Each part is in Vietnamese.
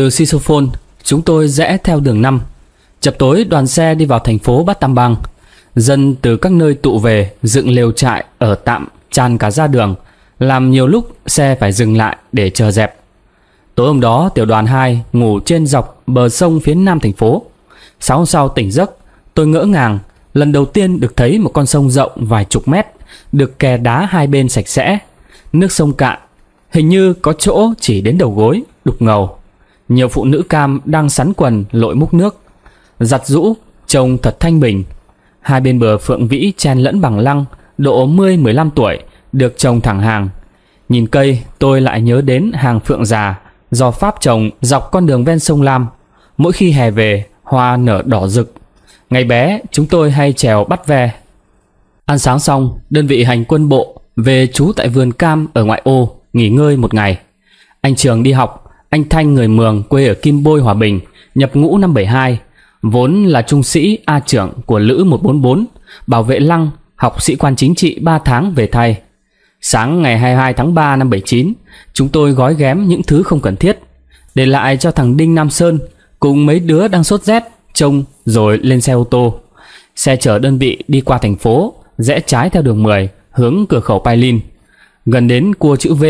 Từ Sisofon, chúng tôi rẽ theo đường 5. Chập tối đoàn xe đi vào thành phố Battambang. Dân từ các nơi tụ về dựng lều trại ở tạm tràn cả ra đường, làm nhiều lúc xe phải dừng lại để chờ dẹp. Tối hôm đó tiểu đoàn 2 ngủ trên dọc bờ sông phía nam thành phố. Sáng hôm sau tỉnh giấc, tôi ngỡ ngàng lần đầu tiên được thấy một con sông rộng vài chục mét, được kè đá hai bên sạch sẽ. Nước sông cạn, hình như có chỗ chỉ đến đầu gối, đục ngầu. Nhiều phụ nữ cam đang sắn quần lội múc nước, giặt rũ, trông thật thanh bình. Hai bên bờ phượng vĩ chen lẫn bằng lăng, độ 10-15 tuổi, được trồng thẳng hàng. Nhìn cây tôi lại nhớ đến hàng phượng già do Pháp trồng dọc con đường ven sông Lam. Mỗi khi hè về, hoa nở đỏ rực. Ngày bé chúng tôi hay trèo bắt ve. Ăn sáng xong, đơn vị hành quân bộ về trú tại vườn cam ở ngoại ô, nghỉ ngơi một ngày. Anh Trường đi học, anh Thanh người Mường quê ở Kim Bôi, Hòa Bình, nhập ngũ năm 72, vốn là trung sĩ A trưởng của Lữ 144, bảo vệ lăng, học sĩ quan chính trị 3 tháng về thay. Sáng ngày 22 tháng 3 năm 79, chúng tôi gói ghém những thứ không cần thiết, để lại cho thằng Đinh Nam Sơn cùng mấy đứa đang sốt rét, trông rồi lên xe ô tô. Xe chở đơn vị đi qua thành phố, rẽ trái theo đường 10 hướng cửa khẩu Pai Lin. Gần đến cua chữ V,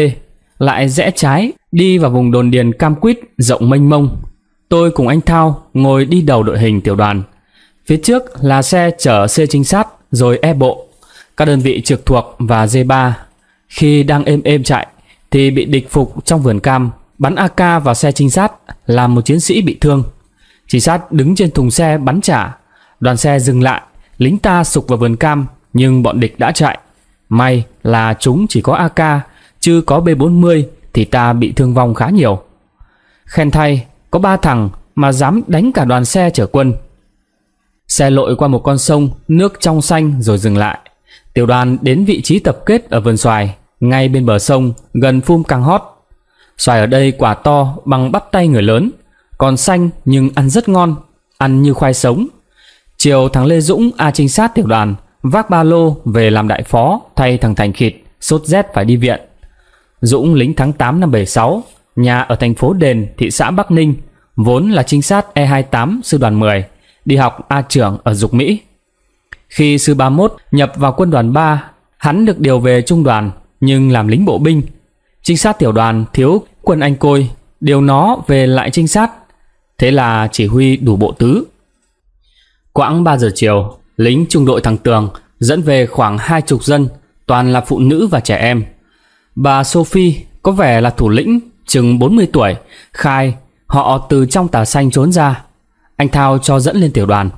lại rẽ trái đi vào vùng đồn điền cam quýt rộng mênh mông. Tôi cùng anh Thao ngồi đi đầu đội hình tiểu đoàn. Phía trước là xe chở xe trinh sát rồi E bộ, các đơn vị trực thuộc và D3. Khi đang êm êm chạy thì bị địch phục trong vườn cam, bắn AK vào xe trinh sát, làm một chiến sĩ bị thương. Trinh sát đứng trên thùng xe bắn trả. Đoàn xe dừng lại, lính ta sục vào vườn cam, nhưng bọn địch đã chạy. May là chúng chỉ có AK, chứ có B40 thì ta bị thương vong khá nhiều. Khen thay, có 3 thằng mà dám đánh cả đoàn xe chở quân. Xe lội qua một con sông, nước trong xanh rồi dừng lại. Tiểu đoàn đến vị trí tập kết ở vườn xoài, ngay bên bờ sông, gần phum Cang Hót. Xoài ở đây quả to bằng bắp tay người lớn, còn xanh nhưng ăn rất ngon, ăn như khoai sống. Chiều thằng Lê Dũng, A trinh sát tiểu đoàn, vác ba lô về làm đại phó thay thằng Thành Khịt, sốt rét phải đi viện. Dũng lính tháng 8 năm 76, nhà ở thành phố Đền, thị xã Bắc Ninh, vốn là trinh sát E28 sư đoàn 10, đi học A trưởng ở Dục Mỹ. Khi sư 31 nhập vào quân đoàn 3, hắn được điều về trung đoàn nhưng làm lính bộ binh. Trinh sát tiểu đoàn thiếu quân anh Côi, điều nó về lại trinh sát. Thế là chỉ huy đủ bộ tứ. Quãng 3 giờ chiều, lính trung đội thằng Tường dẫn về khoảng 20 dân, toàn là phụ nữ và trẻ em. Bà Sophie có vẻ là thủ lĩnh, chừng 40 tuổi, khai họ từ trong tà xanh trốn ra. Anh Thao cho dẫn lên tiểu đoàn.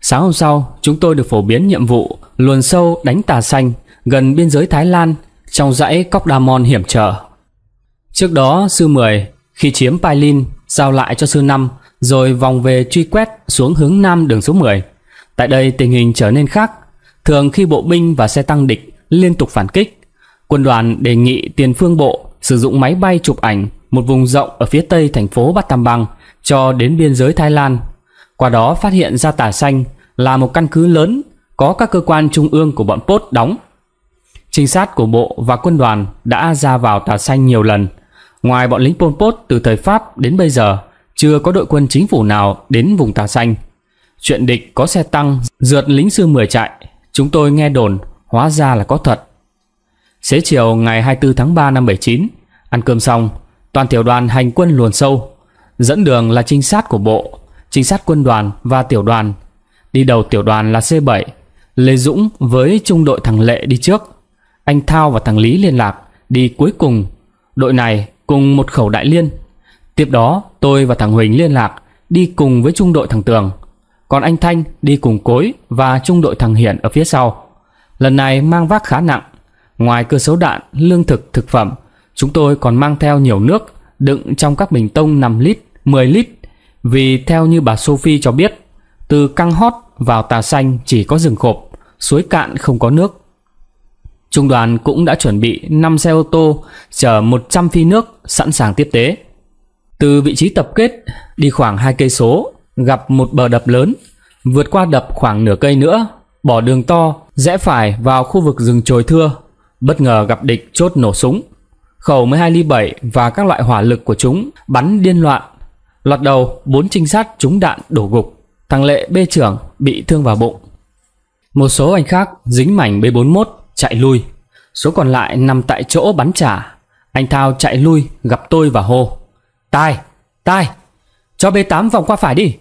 Sáng hôm sau, chúng tôi được phổ biến nhiệm vụ luồn sâu đánh tà xanh gần biên giới Thái Lan, trong dãy Cóc Đa Mon hiểm trở. Trước đó, sư 10 khi chiếm Pai Lin giao lại cho sư 5, rồi vòng về truy quét xuống hướng nam đường số 10. Tại đây tình hình trở nên khác. Thường khi bộ binh và xe tăng địch liên tục phản kích, quân đoàn đề nghị tiền phương bộ sử dụng máy bay chụp ảnh một vùng rộng ở phía tây thành phố Battambang cho đến biên giới Thái Lan. Qua đó phát hiện ra Tà Xanh là một căn cứ lớn, có các cơ quan trung ương của bọn Pốt đóng. Trinh sát của bộ và quân đoàn đã ra vào Tà Xanh nhiều lần. Ngoài bọn lính Pol Pot từ thời Pháp đến bây giờ, chưa có đội quân chính phủ nào đến vùng Tà Xanh. Chuyện địch có xe tăng rượt lính sư 10 chạy, chúng tôi nghe đồn, hóa ra là có thật. Xế chiều ngày 24 tháng 3 năm 79, ăn cơm xong, toàn tiểu đoàn hành quân luồn sâu. Dẫn đường là trinh sát của bộ, trinh sát quân đoàn và tiểu đoàn. Đi đầu tiểu đoàn là C7, Lê Dũng với trung đội thằng Lệ đi trước. Anh Thao và thằng Lý liên lạc, đi cuối cùng. Đội này cùng một khẩu đại liên. Tiếp đó tôi và thằng Huỳnh liên lạc, đi cùng với trung đội thằng Tường. Còn anh Thanh đi cùng Cối và trung đội thằng Hiển ở phía sau. Lần này mang vác khá nặng. Ngoài cơ số đạn, lương thực, thực phẩm, chúng tôi còn mang theo nhiều nước đựng trong các bình tông 5 lít, 10 lít. Vì theo như bà Sophie cho biết, từ Cang Hót vào Tà Xanh chỉ có rừng khộp, suối cạn không có nước. Trung đoàn cũng đã chuẩn bị 5 xe ô tô chở 100 phi nước sẵn sàng tiếp tế. Từ vị trí tập kết đi khoảng 2 cây số, gặp một bờ đập lớn, vượt qua đập khoảng nửa cây nữa, bỏ đường to, rẽ phải vào khu vực rừng chồi thưa, bất ngờ gặp địch chốt nổ súng. Khẩu 12 ly 7 và các loại hỏa lực của chúng bắn điên loạn, Loạt đầu 4 trinh sát trúng đạn đổ gục, thằng Lệ bê trưởng bị thương vào bụng. Một số anh khác dính mảnh B41 chạy lui, số còn lại nằm tại chỗ bắn trả. Anh Thao chạy lui gặp tôi và hô: "Tài, Tài, cho B8 vòng qua phải đi."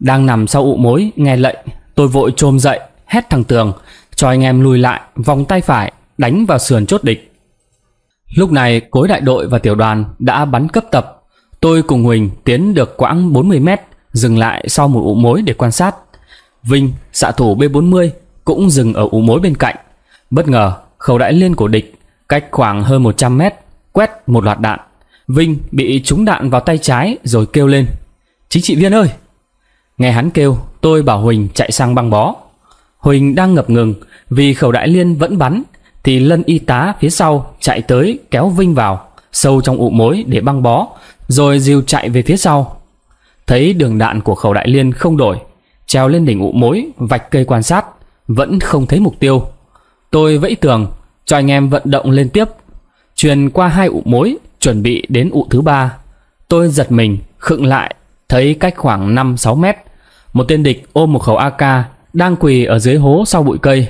Đang nằm sau ụ mối nghe lệnh, tôi vội chồm dậy hét thằng Tường cho anh em lùi lại vòng tay phải đánh vào sườn chốt địch. Lúc này cối đại đội và tiểu đoàn đã bắn cấp tập. Tôi cùng Huỳnh tiến được quãng 40 mét, dừng lại sau một ụ mối để quan sát. Vinh, xạ thủ B40 cũng dừng ở ụ mối bên cạnh. Bất ngờ khẩu đại liên của địch cách khoảng hơn 100 mét quét một loạt đạn. Vinh bị trúng đạn vào tay trái rồi kêu lên: "Chính trị viên ơi!" Nghe hắn kêu, tôi bảo Huỳnh chạy sang băng bó. Huỳnh đang ngập ngừng vì khẩu đại liên vẫn bắn thì Lân y tá phía sau chạy tới kéo Vinh vào sâu trong ụ mối để băng bó, rồi dìu chạy về phía sau. Thấy đường đạn của khẩu đại liên không đổi, trèo lên đỉnh ụ mối vạch cây quan sát, vẫn không thấy mục tiêu. Tôi vẫy Tường cho anh em vận động lên tiếp, truyền qua 2 ụ mối chuẩn bị đến ụ thứ 3. Tôi giật mình khựng lại, thấy cách khoảng 5-6 mét, một tên địch ôm một khẩu AK đang quỳ ở dưới hố sau bụi cây.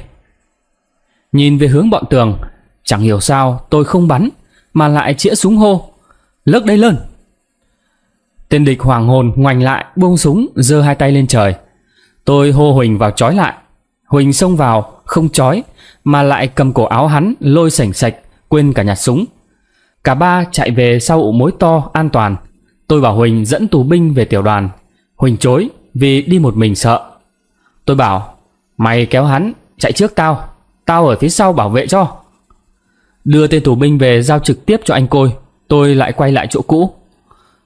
Nhìn về hướng bọn Tường, chẳng hiểu sao tôi không bắn mà lại chĩa súng hô: "Lớt đây lên!" Tên địch hoàng hồn ngoảnh lại buông súng, giơ 2 tay lên trời. Tôi hô Huỳnh vào trói lại. Huỳnh xông vào không trói mà lại cầm cổ áo hắn lôi sảnh sạch, quên cả nhặt súng. Cả 3 chạy về sau ụ mối to an toàn. Tôi bảo Huỳnh dẫn tù binh về tiểu đoàn. Huỳnh chối vì đi một mình sợ. Tôi bảo: "Mày kéo hắn chạy trước tao, tao ở phía sau bảo vệ cho." Đưa tên tù binh về giao trực tiếp cho anh Côi, tôi lại quay lại chỗ cũ.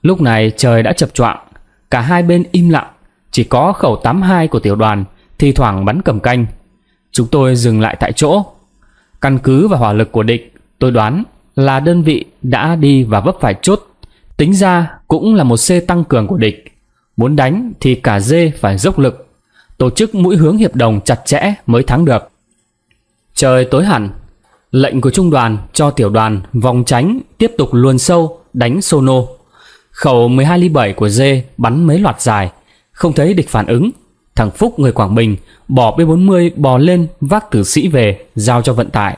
Lúc này trời đã chập choạng, cả hai bên im lặng, chỉ có khẩu 82 của tiểu đoàn thi thoảng bắn cầm canh. Chúng tôi dừng lại tại chỗ. Căn cứ và hỏa lực của địch, tôi đoán là đơn vị đã đi và vấp phải chốt. Tính ra cũng là một C tăng cường của địch. Muốn đánh thì cả D phải dốc lực, tổ chức mũi hướng hiệp đồng chặt chẽ mới thắng được. Trời tối hẳn, lệnh của trung đoàn cho tiểu đoàn vòng tránh tiếp tục luồn sâu đánh Sono. Khẩu 12 ly 7 của D bắn mấy loạt dài, không thấy địch phản ứng. Thằng Phúc người Quảng Bình bỏ B40 bò lên vác tử sĩ về giao cho vận tải.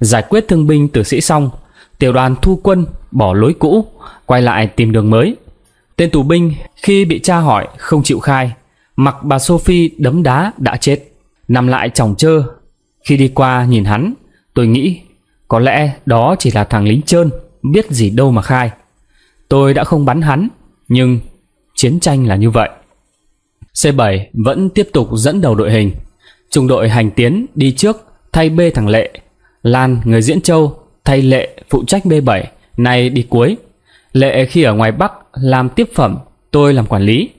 Giải quyết thương binh tử sĩ xong, tiểu đoàn thu quân bỏ lối cũ, quay lại tìm đường mới. Tên tù binh khi bị tra hỏi không chịu khai, mặc bà Sophie đấm đá đã chết, nằm lại chòng chơ. Khi đi qua nhìn hắn, tôi nghĩ có lẽ đó chỉ là thằng lính trơn, biết gì đâu mà khai. Tôi đã không bắn hắn, nhưng chiến tranh là như vậy. C7 vẫn tiếp tục dẫn đầu đội hình. Trung đội hành tiến đi trước thay B thằng Lệ. Lan người Diễn Châu thay Lệ phụ trách B7, nay đi cuối. Lệ khi ở ngoài Bắc làm tiếp phẩm, tôi làm quản lý.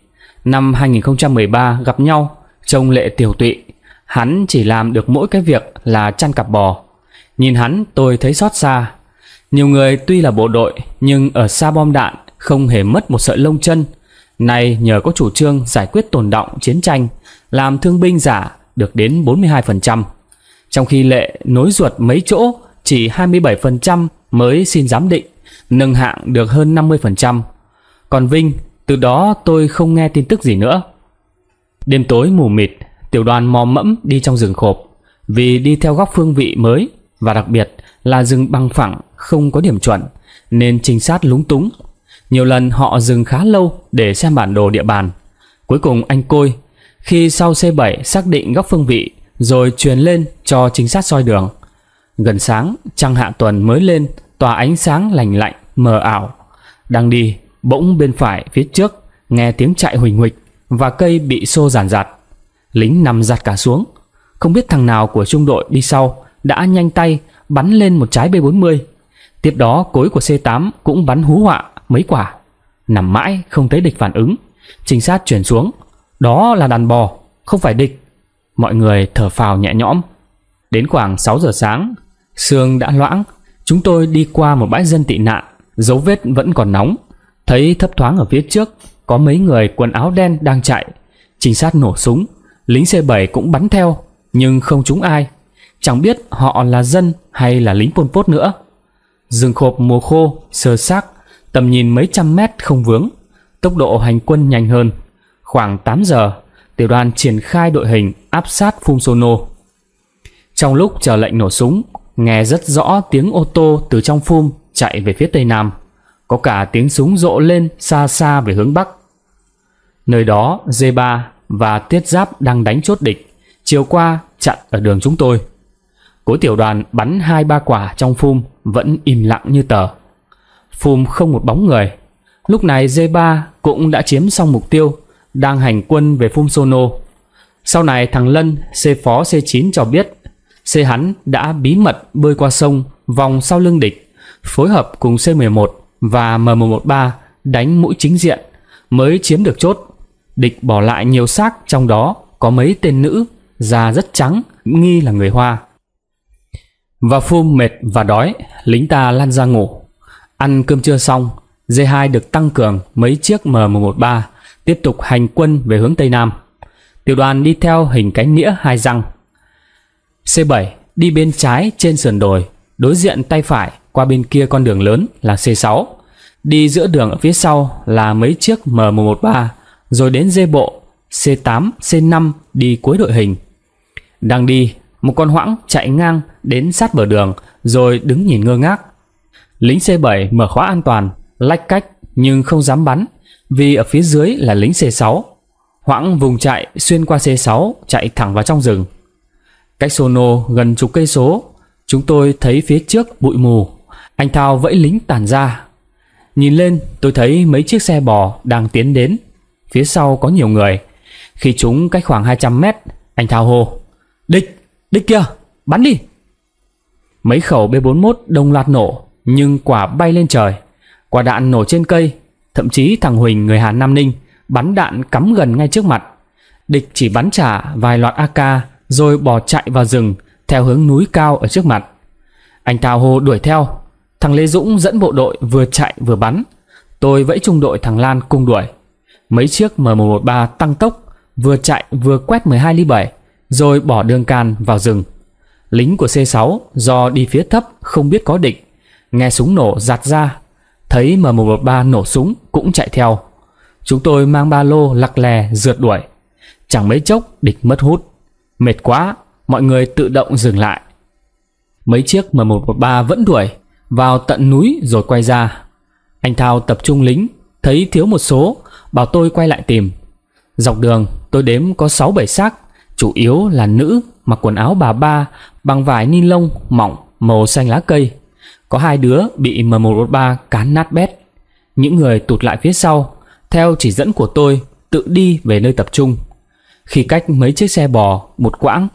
Năm 2013 gặp nhau, trông Lệ tiều tụy. Hắn chỉ làm được mỗi cái việc là chăn cặp bò. Nhìn hắn tôi thấy xót xa. Nhiều người tuy là bộ đội nhưng ở xa bom đạn không hề mất một sợi lông chân. Nay nhờ có chủ trương giải quyết tồn đọng chiến tranh, làm thương binh giả được đến 42%, trong khi Lệ nối ruột mấy chỗ chỉ 27% mới xin giám định, nâng hạng được hơn 50%. Còn Vinh, từ đó tôi không nghe tin tức gì nữa. Đêm tối mù mịt, tiểu đoàn mò mẫm đi trong rừng khộp, vì đi theo góc phương vị mới và đặc biệt là rừng bằng phẳng không có điểm chuẩn nên trinh sát lúng túng. Nhiều lần họ dừng khá lâu để xem bản đồ địa bàn. Cuối cùng anh Côi khi sau C7 xác định góc phương vị rồi truyền lên cho trinh sát soi đường. Gần sáng, trăng hạ tuần mới lên, tỏa ánh sáng lành lạnh mờ ảo. Đang đi, bỗng bên phải phía trước nghe tiếng chạy huỳnh huỳnh và cây bị xô giàn giạt. Lính nằm giặt cả xuống. Không biết thằng nào của trung đội đi sau đã nhanh tay bắn lên một trái B40. Tiếp đó cối của C8 cũng bắn hú họa mấy quả. Nằm mãi không thấy địch phản ứng. Trinh sát chuyển xuống, đó là đàn bò, không phải địch. Mọi người thở phào nhẹ nhõm. Đến khoảng 6 giờ sáng, sương đã loãng. Chúng tôi đi qua một bãi dân tị nạn, dấu vết vẫn còn nóng. Thấy thấp thoáng ở phía trước có mấy người quần áo đen đang chạy. Trinh sát nổ súng, lính C7 cũng bắn theo, nhưng không trúng ai. Chẳng biết họ là dân hay là lính Pol Pot nữa. Rừng khộp mùa khô, sờ xác, tầm nhìn mấy trăm mét không vướng. tốc độ hành quân nhanh hơn. Khoảng 8 giờ, tiểu đoàn triển khai đội hình áp sát Phum Sono. Trong lúc chờ lệnh nổ súng, nghe rất rõ tiếng ô tô từ trong Phum chạy về phía tây nam, có cả tiếng súng rộ lên xa xa về hướng bắc. Nơi đó D3 và Thiết Giáp đang đánh chốt địch, chiều qua chặn ở đường chúng tôi. Cố tiểu đoàn bắn 2-3 quả trong Phum vẫn im lặng như tờ. Phum không một bóng người. Lúc này D3 cũng đã chiếm xong mục tiêu, đang hành quân về Phum Sono. Sau này thằng Lân, C phó C9 cho biết, C hắn đã bí mật bơi qua sông vòng sau lưng địch, phối hợp cùng C11 và M113 đánh mũi chính diện mới chiếm được chốt. Địch bỏ lại nhiều xác, trong đó có mấy tên nữ, da rất trắng, nghi là người Hoa. Vào Phum mệt và đói, lính ta lăn ra ngủ. Ăn cơm trưa xong, D2 được tăng cường mấy chiếc M113, tiếp tục hành quân về hướng tây nam. Tiểu đoàn đi theo hình cái nghĩa hai răng. C7 đi bên trái trên sườn đồi, đối diện tay phải qua bên kia con đường lớn là C6. Đi giữa đường ở phía sau là mấy chiếc M113, rồi đến dê bộ. C8, C5 đi cuối đội hình. Đang đi, một con hoãng chạy ngang đến sát bờ đường, rồi đứng nhìn ngơ ngác. Lính C7 mở khóa an toàn, lách cách nhưng không dám bắn, vì ở phía dưới là lính C6. Hoãng vùng chạy xuyên qua C6, chạy thẳng vào trong rừng. Cách Sono gần chục cây số, chúng tôi thấy phía trước bụi mù. Anh Thao vẫy lính tản ra. Nhìn lên, tôi thấy mấy chiếc xe bò đang tiến đến. Phía sau có nhiều người. Khi chúng cách khoảng 200 mét, anh Thao hô: "Địch! Địch kìa! Bắn đi!" Mấy khẩu B41 đồng loạt nổ, nhưng quả bay lên trời. Quả đạn nổ trên cây. Thậm chí thằng Huỳnh, người Hà Nam Ninh, bắn đạn cắm gần ngay trước mặt. Địch chỉ bắn trả vài loạt AK rồi bỏ chạy vào rừng theo hướng núi cao ở trước mặt. Anh Thao hô đuổi theo. Thằng Lê Dũng dẫn bộ đội vừa chạy vừa bắn. Tôi vẫy trung đội thằng Lan cùng đuổi. Mấy chiếc M113 tăng tốc, vừa chạy vừa quét 12 ly 7, rồi bỏ đường can vào rừng. Lính của C6 do đi phía thấp không biết có địch, nghe súng nổ giạt ra, thấy M113 nổ súng cũng chạy theo. Chúng tôi mang ba lô lặc lè rượt đuổi. Chẳng mấy chốc địch mất hút. Mệt quá, mọi người tự động dừng lại. Mấy chiếc M113 vẫn đuổi, vào tận núi rồi quay ra. Anh Thao tập trung lính, thấy thiếu một số, bảo tôi quay lại tìm. Dọc đường tôi đếm có 6-7 xác, chủ yếu là nữ, mặc quần áo bà ba bằng vải ni lông mỏng màu xanh lá cây. Có hai đứa bị M113 cán nát bét. Những người tụt lại phía sau, theo chỉ dẫn của tôi, tự đi về nơi tập trung. Khi cách mấy chiếc xe bò một quãng,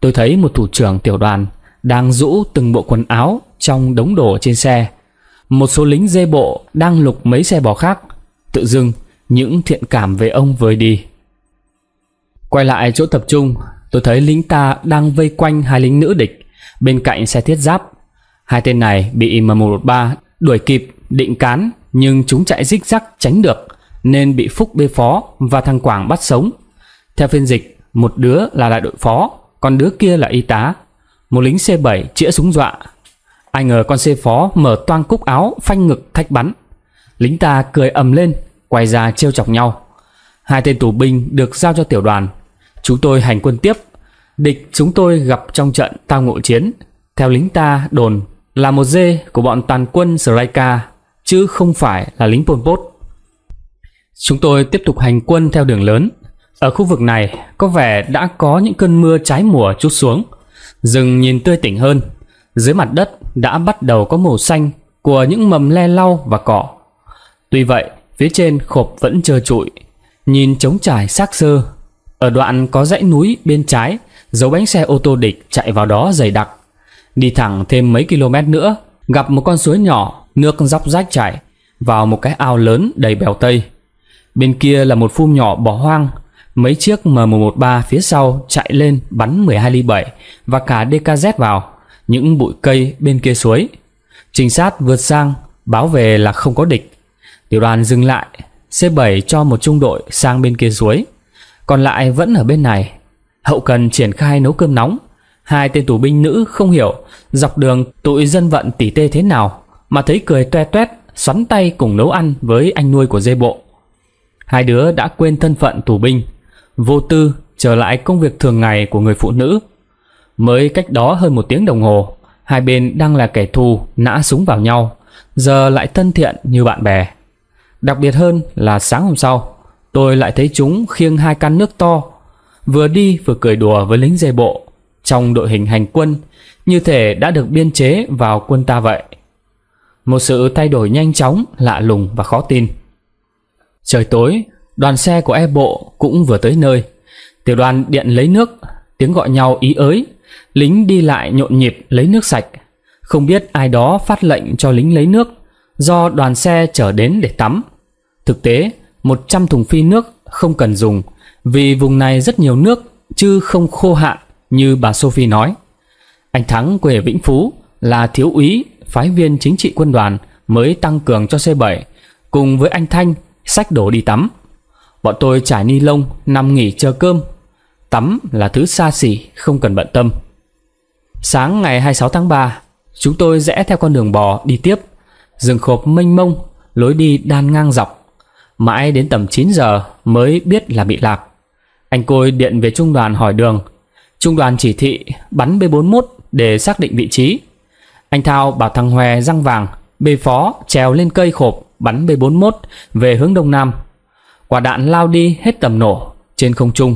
tôi thấy một thủ trưởng tiểu đoàn đang rũ từng bộ quần áo trong đống đồ trên xe. Một số lính dê bộ đang lục mấy xe bò khác. Tự dưng những thiện cảm về ông vơi đi. Quay lại chỗ tập trung, tôi thấy lính ta đang vây quanh hai lính nữ địch bên cạnh xe thiết giáp. Hai tên này bị M113 đuổi kịp, định cán, nhưng chúng chạy rích rắc tránh được, nên bị Phúc bê phó và thằng Quảng bắt sống. Theo phiên dịch, một đứa là đại đội phó, còn đứa kia là y tá. Một lính C7 chĩa súng dọa. Ai ngờ con C phó mở toang cúc áo, phanh ngực thách bắn. Lính ta cười ầm lên, quay ra trêu chọc nhau. Hai tên tù binh được giao cho tiểu đoàn. Chúng tôi hành quân tiếp. Địch chúng tôi gặp trong trận tao ngộ chiến. Theo lính ta đồn là một dê của bọn tàn quân Sraika, chứ không phải là lính Pol Pot. Chúng tôi tiếp tục hành quân theo đường lớn. Ở khu vực này có vẻ đã có những cơn mưa trái mùa trút xuống. Rừng nhìn tươi tỉnh hơn. Dưới mặt đất đã bắt đầu có màu xanh của những mầm le lau và cỏ. Tuy vậy, phía trên khộp vẫn trơ trụi, nhìn trống trải xác xơ. Ở đoạn có dãy núi bên trái, dấu bánh xe ô tô địch chạy vào đó dày đặc. Đi thẳng thêm mấy km nữa, gặp một con suối nhỏ, nước róc rách chảy vào một cái ao lớn đầy bèo tây. Bên kia là một Phum nhỏ bỏ hoang. Mấy chiếc M113 phía sau chạy lên bắn 12 ly 7 và cả DKZ vào những bụi cây bên kia suối. Trinh sát vượt sang báo về là không có địch. Tiểu đoàn dừng lại, C7 cho một trung đội sang bên kia suối, còn lại vẫn ở bên này. Hậu cần triển khai nấu cơm nóng. Hai tên tù binh nữ không hiểu dọc đường tụi dân vận tỉ tê thế nào mà thấy cười toe toét, xoắn tay cùng nấu ăn với anh nuôi của dê bộ. Hai đứa đã quên thân phận tù binh, vô tư trở lại công việc thường ngày của người phụ nữ. Mới cách đó hơn một tiếng đồng hồ, hai bên đang là kẻ thù nã súng vào nhau, giờ lại thân thiện như bạn bè. Đặc biệt hơn là sáng hôm sau, tôi lại thấy chúng khiêng hai can nước to, vừa đi vừa cười đùa với lính dây bộ trong đội hình hành quân, như thể đã được biên chế vào quân ta vậy. Một sự thay đổi nhanh chóng, lạ lùng và khó tin. Trời tối, đoàn xe của e bộ cũng vừa tới nơi. Tiểu đoàn điện lấy nước, tiếng gọi nhau ý ới, lính đi lại nhộn nhịp lấy nước sạch. Không biết ai đó phát lệnh cho lính lấy nước, do đoàn xe chở đến để tắm. Thực tế, 100 thùng phi nước không cần dùng, vì vùng này rất nhiều nước chứ không khô hạn như bà Sophie nói. Anh Thắng quê ở Vĩnh Phú, là thiếu úy, phái viên chính trị quân đoàn mới tăng cường cho C7, cùng với anh Thanh xách đồ đi tắm. Bọn tôi trải ni lông nằm nghỉ chờ cơm. Tắm là thứ xa xỉ không cần bận tâm. Sáng ngày 26 tháng 3, chúng tôi rẽ theo con đường bò đi tiếp. Rừng khộp mênh mông, lối đi đan ngang dọc. Mãi đến tầm 9 giờ mới biết là bị lạc. Anh Côi điện về trung đoàn hỏi đường. Trung đoàn chỉ thị bắn B41 để xác định vị trí. Anh Thao bảo thằng Hòe răng vàng bê phó trèo lên cây khộp bắn B41 về hướng đông nam. Quả đạn lao đi hết tầm nổ trên không trung.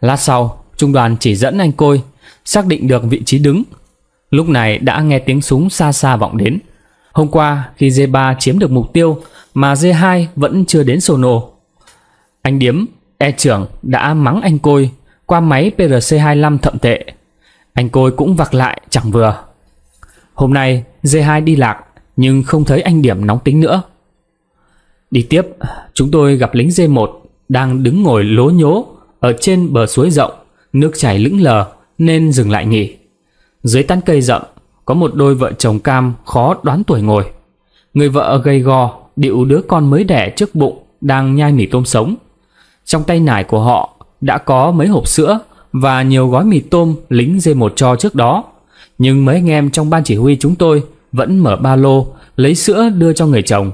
Lát sau, trung đoàn chỉ dẫn anh Côi xác định được vị trí đứng. Lúc này đã nghe tiếng súng xa xa vọng đến. Hôm qua khi D3 chiếm được mục tiêu mà D2 vẫn chưa đến Sono. Anh Điếm, e trưởng, đã mắng anh Côi qua máy PRC-25 thậm tệ. Anh Côi cũng vặc lại chẳng vừa. Hôm nay D2 đi lạc, nhưng không thấy anh Điểm nóng tính nữa. Đi tiếp, chúng tôi gặp lính D1 đang đứng ngồi lố nhố ở trên bờ suối rộng, nước chảy lững lờ nên dừng lại nghỉ. Dưới tán cây rậm có một đôi vợ chồng Cam khó đoán tuổi ngồi. Người vợ gầy gò đĩu đứa con mới đẻ trước bụng đang nhai mì tôm sống. Trong tay nải của họ đã có mấy hộp sữa và nhiều gói mì tôm lính D1 cho trước đó. Nhưng mấy anh em trong ban chỉ huy chúng tôi vẫn mở ba lô lấy sữa đưa cho người chồng.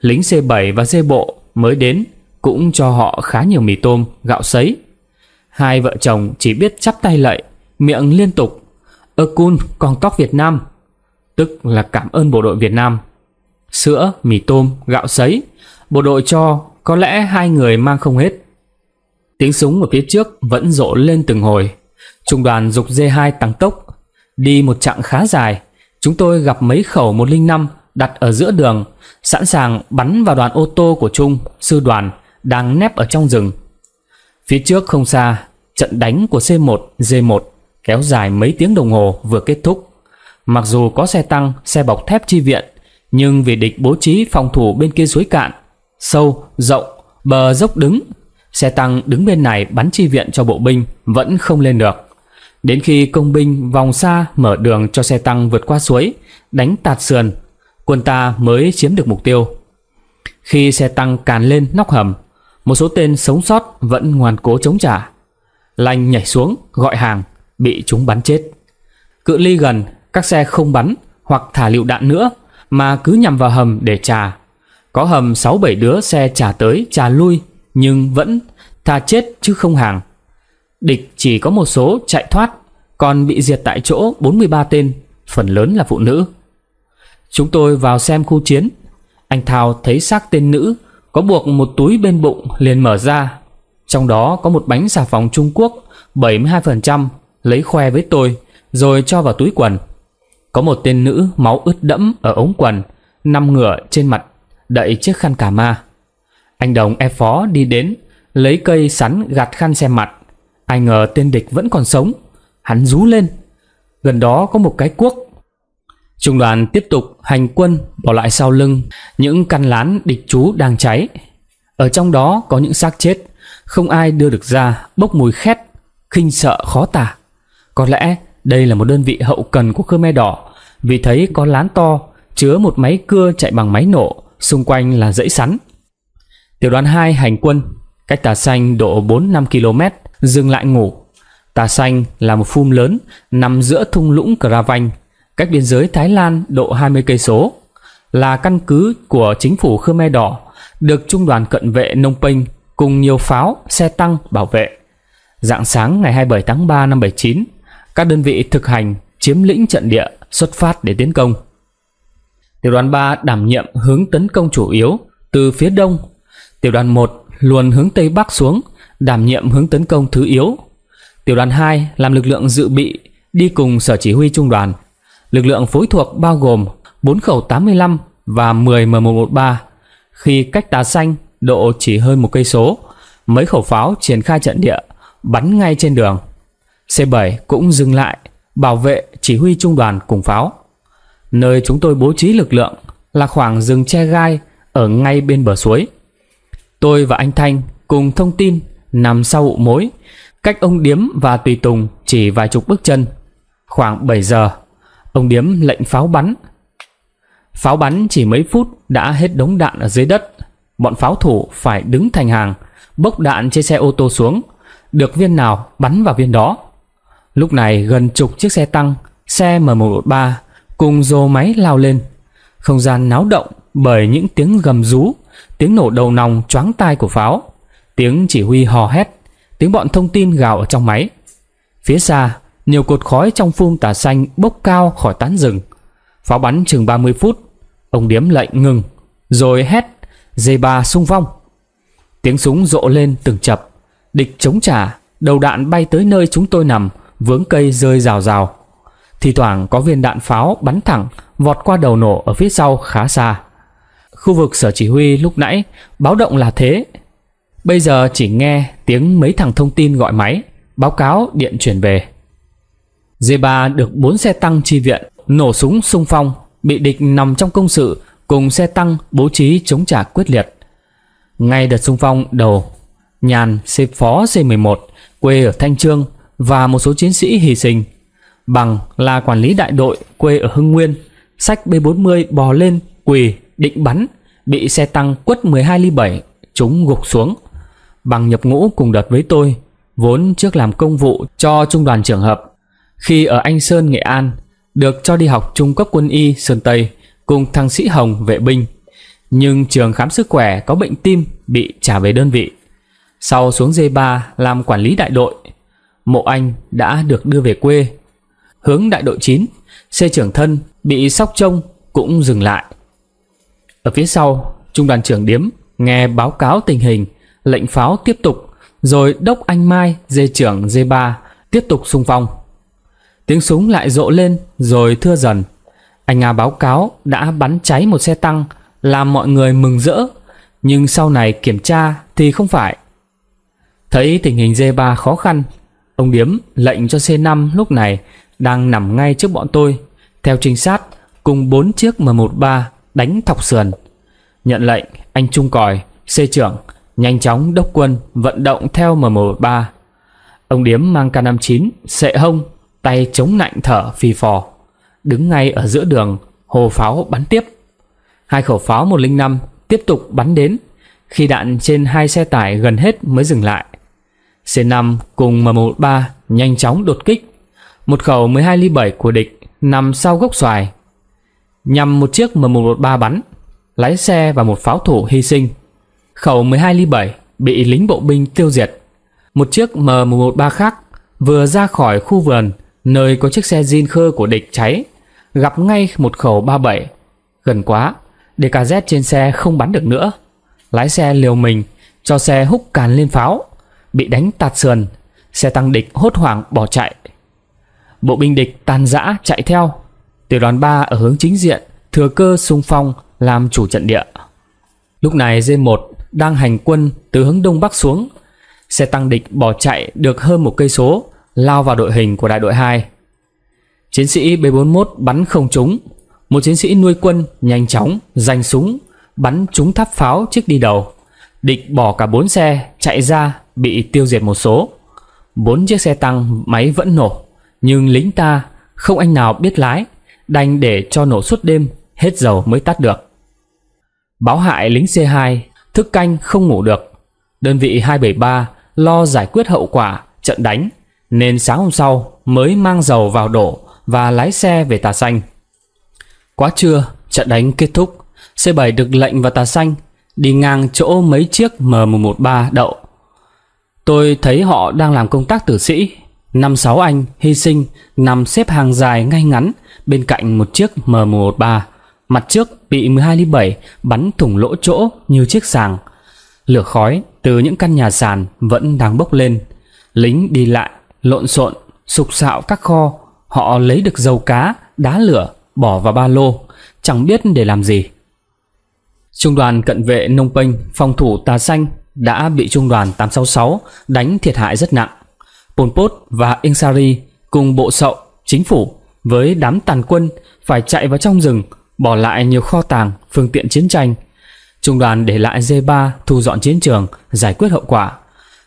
Lính C7 và dê bộ mới đến cũng cho họ khá nhiều mì tôm, gạo sấy. Hai vợ chồng chỉ biết chắp tay lạy, miệng liên tục "Ơ cun con tóc Việt Nam", tức là cảm ơn bộ đội Việt Nam. Sữa, mì tôm, gạo sấy bộ đội cho có lẽ hai người mang không hết. Tiếng súng ở phía trước vẫn rộ lên từng hồi. Trung đoàn dục D2 tăng tốc. Đi một chặng khá dài, chúng tôi gặp mấy khẩu 105 đặt ở giữa đường, sẵn sàng bắn vào đoàn ô tô của Trung, sư đoàn, đang nép ở trong rừng. Phía trước không xa, trận đánh của C1, D1 kéo dài mấy tiếng đồng hồ vừa kết thúc. Mặc dù có xe tăng, xe bọc thép chi viện, nhưng vì địch bố trí phòng thủ bên kia suối cạn, sâu, rộng, bờ dốc đứng, xe tăng đứng bên này bắn chi viện cho bộ binh vẫn không lên được. Đến khi công binh vòng xa mở đường cho xe tăng vượt qua suối, đánh tạt sườn, quân ta mới chiếm được mục tiêu. Khi xe tăng càn lên nóc hầm, một số tên sống sót vẫn ngoan cố chống trả. Lanh nhảy xuống gọi hàng, bị chúng bắn chết. Cự ly gần, các xe không bắn hoặc thả lựu đạn nữa mà cứ nhằm vào hầm để trả. Có hầm 6-7 đứa xe trả tới trả lui, nhưng vẫn thà chết chứ không hàng. Địch chỉ có một số chạy thoát, còn bị diệt tại chỗ 43 tên, phần lớn là phụ nữ. Chúng tôi vào xem khu chiến. Anh Thao thấy xác tên nữ có buộc một túi bên bụng liền mở ra. Trong đó có một bánh xà phòng Trung Quốc 72%, lấy khoe với tôi rồi cho vào túi quần. Có một tên nữ máu ướt đẫm ở ống quần, nằm ngửa trên mặt, đậy chiếc khăn cà ma. Anh Đồng e phó đi đến, lấy cây sắn gạt khăn xem mặt. Ai ngờ tên địch vẫn còn sống. Hắn rú lên. Gần đó có một cái cuốc. Trung đoàn tiếp tục hành quân, bỏ lại sau lưng những căn lán địch trú đang cháy. Ở trong đó có những xác chết, không ai đưa được ra, bốc mùi khét, khinh sợ khó tả. Có lẽ đây là một đơn vị hậu cần của Khmer Đỏ, vì thấy có lán to chứa một máy cưa chạy bằng máy nổ, xung quanh là dãy sắn. Tiểu đoàn 2 hành quân, cách Tà Xanh độ 4-5 km, dừng lại ngủ. Tà Xanh là một phum lớn nằm giữa thung lũng Cà Ra Vanh, cách biên giới Thái Lan độ 20 cây số, là căn cứ của chính phủ Khmer Đỏ được trung đoàn cận vệ Nông Penh cùng nhiều pháo, xe tăng bảo vệ. Rạng sáng ngày 27 tháng 3 năm 79, các đơn vị thực hành chiếm lĩnh trận địa xuất phát để tiến công. Tiểu đoàn 3 đảm nhiệm hướng tấn công chủ yếu từ phía đông, tiểu đoàn 1 luồn hướng tây bắc xuống đảm nhiệm hướng tấn công thứ yếu, tiểu đoàn 2 làm lực lượng dự bị đi cùng sở chỉ huy trung đoàn. Lực lượng phối thuộc bao gồm 4 khẩu 85 và 10 M113. Khi cách Tà Xanh độ chỉ hơn một cây số, mấy khẩu pháo triển khai trận địa bắn ngay trên đường. C7 cũng dừng lại bảo vệ chỉ huy trung đoàn cùng pháo. Nơi chúng tôi bố trí lực lượng là khoảng rừng tre gai ở ngay bên bờ suối. Tôi và anh Thanh cùng thông tin nằm sau ụ mối, cách ông Điếm và tùy tùng chỉ vài chục bước chân. Khoảng 7 giờ, ông Điếm lệnh pháo bắn. Pháo bắn chỉ mấy phút đã hết đống đạn ở dưới đất. Bọn pháo thủ phải đứng thành hàng, bốc đạn trên xe ô tô xuống, được viên nào bắn vào viên đó. Lúc này gần chục chiếc xe tăng, xe M113 cùng rồ máy lao lên. Không gian náo động bởi những tiếng gầm rú, tiếng nổ đầu nòng choáng tai của pháo, tiếng chỉ huy hò hét, tiếng bọn thông tin gào ở trong máy. Phía xa, nhiều cột khói trong phum Tà Xanh bốc cao khỏi tán rừng. Pháo bắn chừng 30 phút, ông Điếm lệnh ngừng, rồi hét D3 xung vong. Tiếng súng rộ lên từng chập, địch chống trả, đầu đạn bay tới nơi chúng tôi nằm, vướng cây rơi rào rào. Thì thoảng có viên đạn pháo bắn thẳng vọt qua đầu nổ ở phía sau khá xa. Khu vực sở chỉ huy lúc nãy báo động là thế, bây giờ chỉ nghe tiếng mấy thằng thông tin gọi máy báo cáo điện chuyển về. D3 được 4 xe tăng chi viện, nổ súng xung phong, bị địch nằm trong công sự cùng xe tăng bố trí chống trả quyết liệt. Ngay đợt xung phong đầu, Nhàn, C phó C11 quê ở Thanh Chương và một số chiến sĩ hy sinh. Bằng là quản lý đại đội quê ở Hưng Nguyên, xách B40 bò lên quỳ định bắn, bị xe tăng quất 12 ly 7 chúng gục xuống. Bằng nhập ngũ cùng đợt với tôi, vốn trước làm công vụ cho trung đoàn trưởng hợp. Khi ở Anh Sơn, Nghệ An, được cho đi học trung cấp quân y Sơn Tây cùng thằng Sĩ Hồng vệ binh, nhưng trường khám sức khỏe có bệnh tim bị trả về đơn vị. Sau xuống D3 làm quản lý đại đội, Mộ Anh đã được đưa về quê. Hướng đại đội 9, C trưởng thân bị sóc trông cũng dừng lại. Ở phía sau, trung đoàn trưởng Điếm nghe báo cáo tình hình, lệnh pháo tiếp tục, rồi đốc anh Mai, D trưởng D3 tiếp tục xung phong. Tiếng súng lại rộ lên rồi thưa dần. Anh Nga báo cáo đã bắn cháy một xe tăng, làm mọi người mừng rỡ, nhưng sau này kiểm tra thì không phải. Thấy tình hình D3 khó khăn, ông Điếm lệnh cho C5 lúc này đang nằm ngay trước bọn tôi, theo trinh sát cùng 4 chiếc M13 đánh thọc sườn. Nhận lệnh, anh Trung Còi, C trưởng, nhanh chóng đốc quân vận động theo M13. Ông Điếm mang K59 xệ hông, tay chống nạnh thở phì phò, đứng ngay ở giữa đường hồ pháo bắn tiếp. Hai khẩu pháo 105 tiếp tục bắn đến, khi đạn trên hai xe tải gần hết mới dừng lại. C5 cùng M13 nhanh chóng đột kích. Một khẩu 12 ly 7 của địch nằm sau gốc xoài, nhằm một chiếc M113 bắn, lái xe và một pháo thủ hy sinh. Khẩu 12 ly 7 bị lính bộ binh tiêu diệt. Một chiếc M113 khác vừa ra khỏi khu vườn nơi có chiếc xe zin khơ của địch cháy, gặp ngay một khẩu 37. Gần quá, DKZ trên xe không bắn được nữa, lái xe liều mình cho xe húc càn lên pháo, bị đánh tạt sườn. Xe tăng địch hốt hoảng bỏ chạy, bộ binh địch tan rã chạy theo. Tiểu đoàn 3 ở hướng chính diện thừa cơ xung phong làm chủ trận địa. Lúc này D1 đang hành quân từ hướng đông bắc xuống. Xe tăng địch bỏ chạy được hơn một cây số, lao vào đội hình của đại đội 2. Chiến sĩ B41 bắn không trúng. Một chiến sĩ nuôi quân nhanh chóng giành súng, bắn trúng tháp pháo chiếc đi đầu. Địch bỏ cả 4 xe chạy ra, bị tiêu diệt một số. 4 chiếc xe tăng máy vẫn nổ, nhưng lính ta không anh nào biết lái, đành để cho nổ suốt đêm, hết dầu mới tắt được. Báo hại lính C2 thức canh không ngủ được. Đơn vị 273 lo giải quyết hậu quả trận đánh, nên sáng hôm sau mới mang dầu vào đổ và lái xe về Tà Xanh. Quá trưa, trận đánh kết thúc. C7 được lệnh vào Tà Xanh, đi ngang chỗ mấy chiếc M113 đậu. Tôi thấy họ đang làm công tác tử sĩ, 5-6 anh hy sinh nằm xếp hàng dài ngay ngắn bên cạnh một chiếc M113, mặt trước bị 12-7 bắn thủng lỗ chỗ như chiếc sàng. Lửa khói từ những căn nhà sàn vẫn đang bốc lên. Lính đi lại lộn xộn sục sạo các kho. Họ lấy được dầu cá, đá lửa, bỏ vào ba lô, chẳng biết để làm gì. Trung đoàn cận vệ Nông Penh phòng thủ Tà Xanh đã bị trung đoàn 866 đánh thiệt hại rất nặng. Pol Pot và Ieng Sari cùng bộ sậu, chính phủ với đám tàn quân phải chạy vào trong rừng, bỏ lại nhiều kho tàng, phương tiện chiến tranh. Trung đoàn để lại D3 thu dọn chiến trường, giải quyết hậu quả.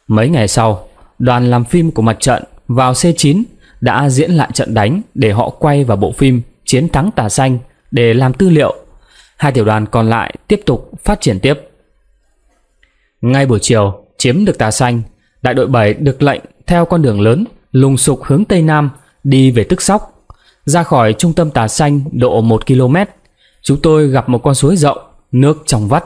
Mấy ngày sau, đoàn làm phim của mặt trận vào C9 đã diễn lại trận đánh để họ quay vào bộ phim Chiến thắng Tà Xanh để làm tư liệu. Hai tiểu đoàn còn lại tiếp tục phát triển tiếp. Ngay buổi chiều chiếm được Tà Xanh, đại đội 7 được lệnh theo con đường lớn lùng sục hướng Tây Nam đi về Tức Sóc. Ra khỏi trung tâm Tà Xanh độ 1 km, chúng tôi gặp một con suối rộng, nước trong vắt.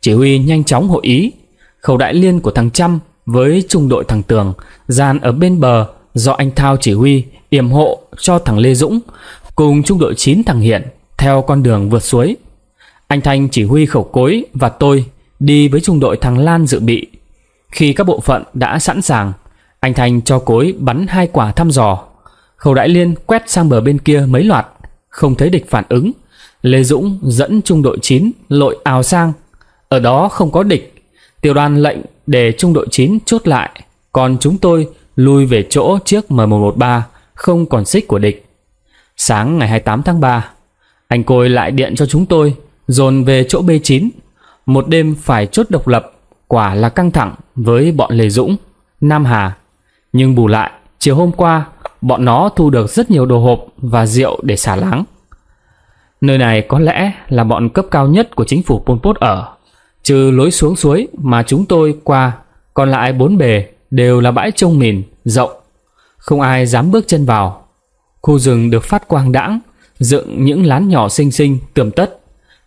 Chỉ huy nhanh chóng hội ý. Khẩu đại liên của thằng Trăm với trung đội thằng Tường dàn ở bên bờ do anh Thao chỉ huy yểm hộ cho thằng Lê Dũng cùng trung đội 9 thằng Hiện theo con đường vượt suối. Anh Thanh chỉ huy khẩu cối và tôi đi với trung đội thằng Lan dự bị. Khi các bộ phận đã sẵn sàng, anh Thanh cho cối bắn 2 quả thăm dò. Khẩu đại liên quét sang bờ bên kia mấy loạt, không thấy địch phản ứng. Lê Dũng dẫn trung đội 9 lội ào sang. Ở đó không có địch. Tiểu đoàn lệnh để trung đội 9 chốt lại, còn chúng tôi lui về chỗ chiếc M113 không còn xích của địch. Sáng ngày 28 tháng 3, anh Côi lại điện cho chúng tôi dồn về chỗ B9. Một đêm phải chốt độc lập, quả là căng thẳng với bọn Lê Dũng, Nam Hà. Nhưng bù lại, chiều hôm qua bọn nó thu được rất nhiều đồ hộp và rượu để xả láng. Nơi này có lẽ là bọn cấp cao nhất của chính phủ Pol Pot ở. Trừ lối xuống suối mà chúng tôi qua, còn lại 4 bề đều là bãi chông mìn rộng, không ai dám bước chân vào. Khu rừng được phát quang đãng, dựng những lán nhỏ xinh xinh tươm tất.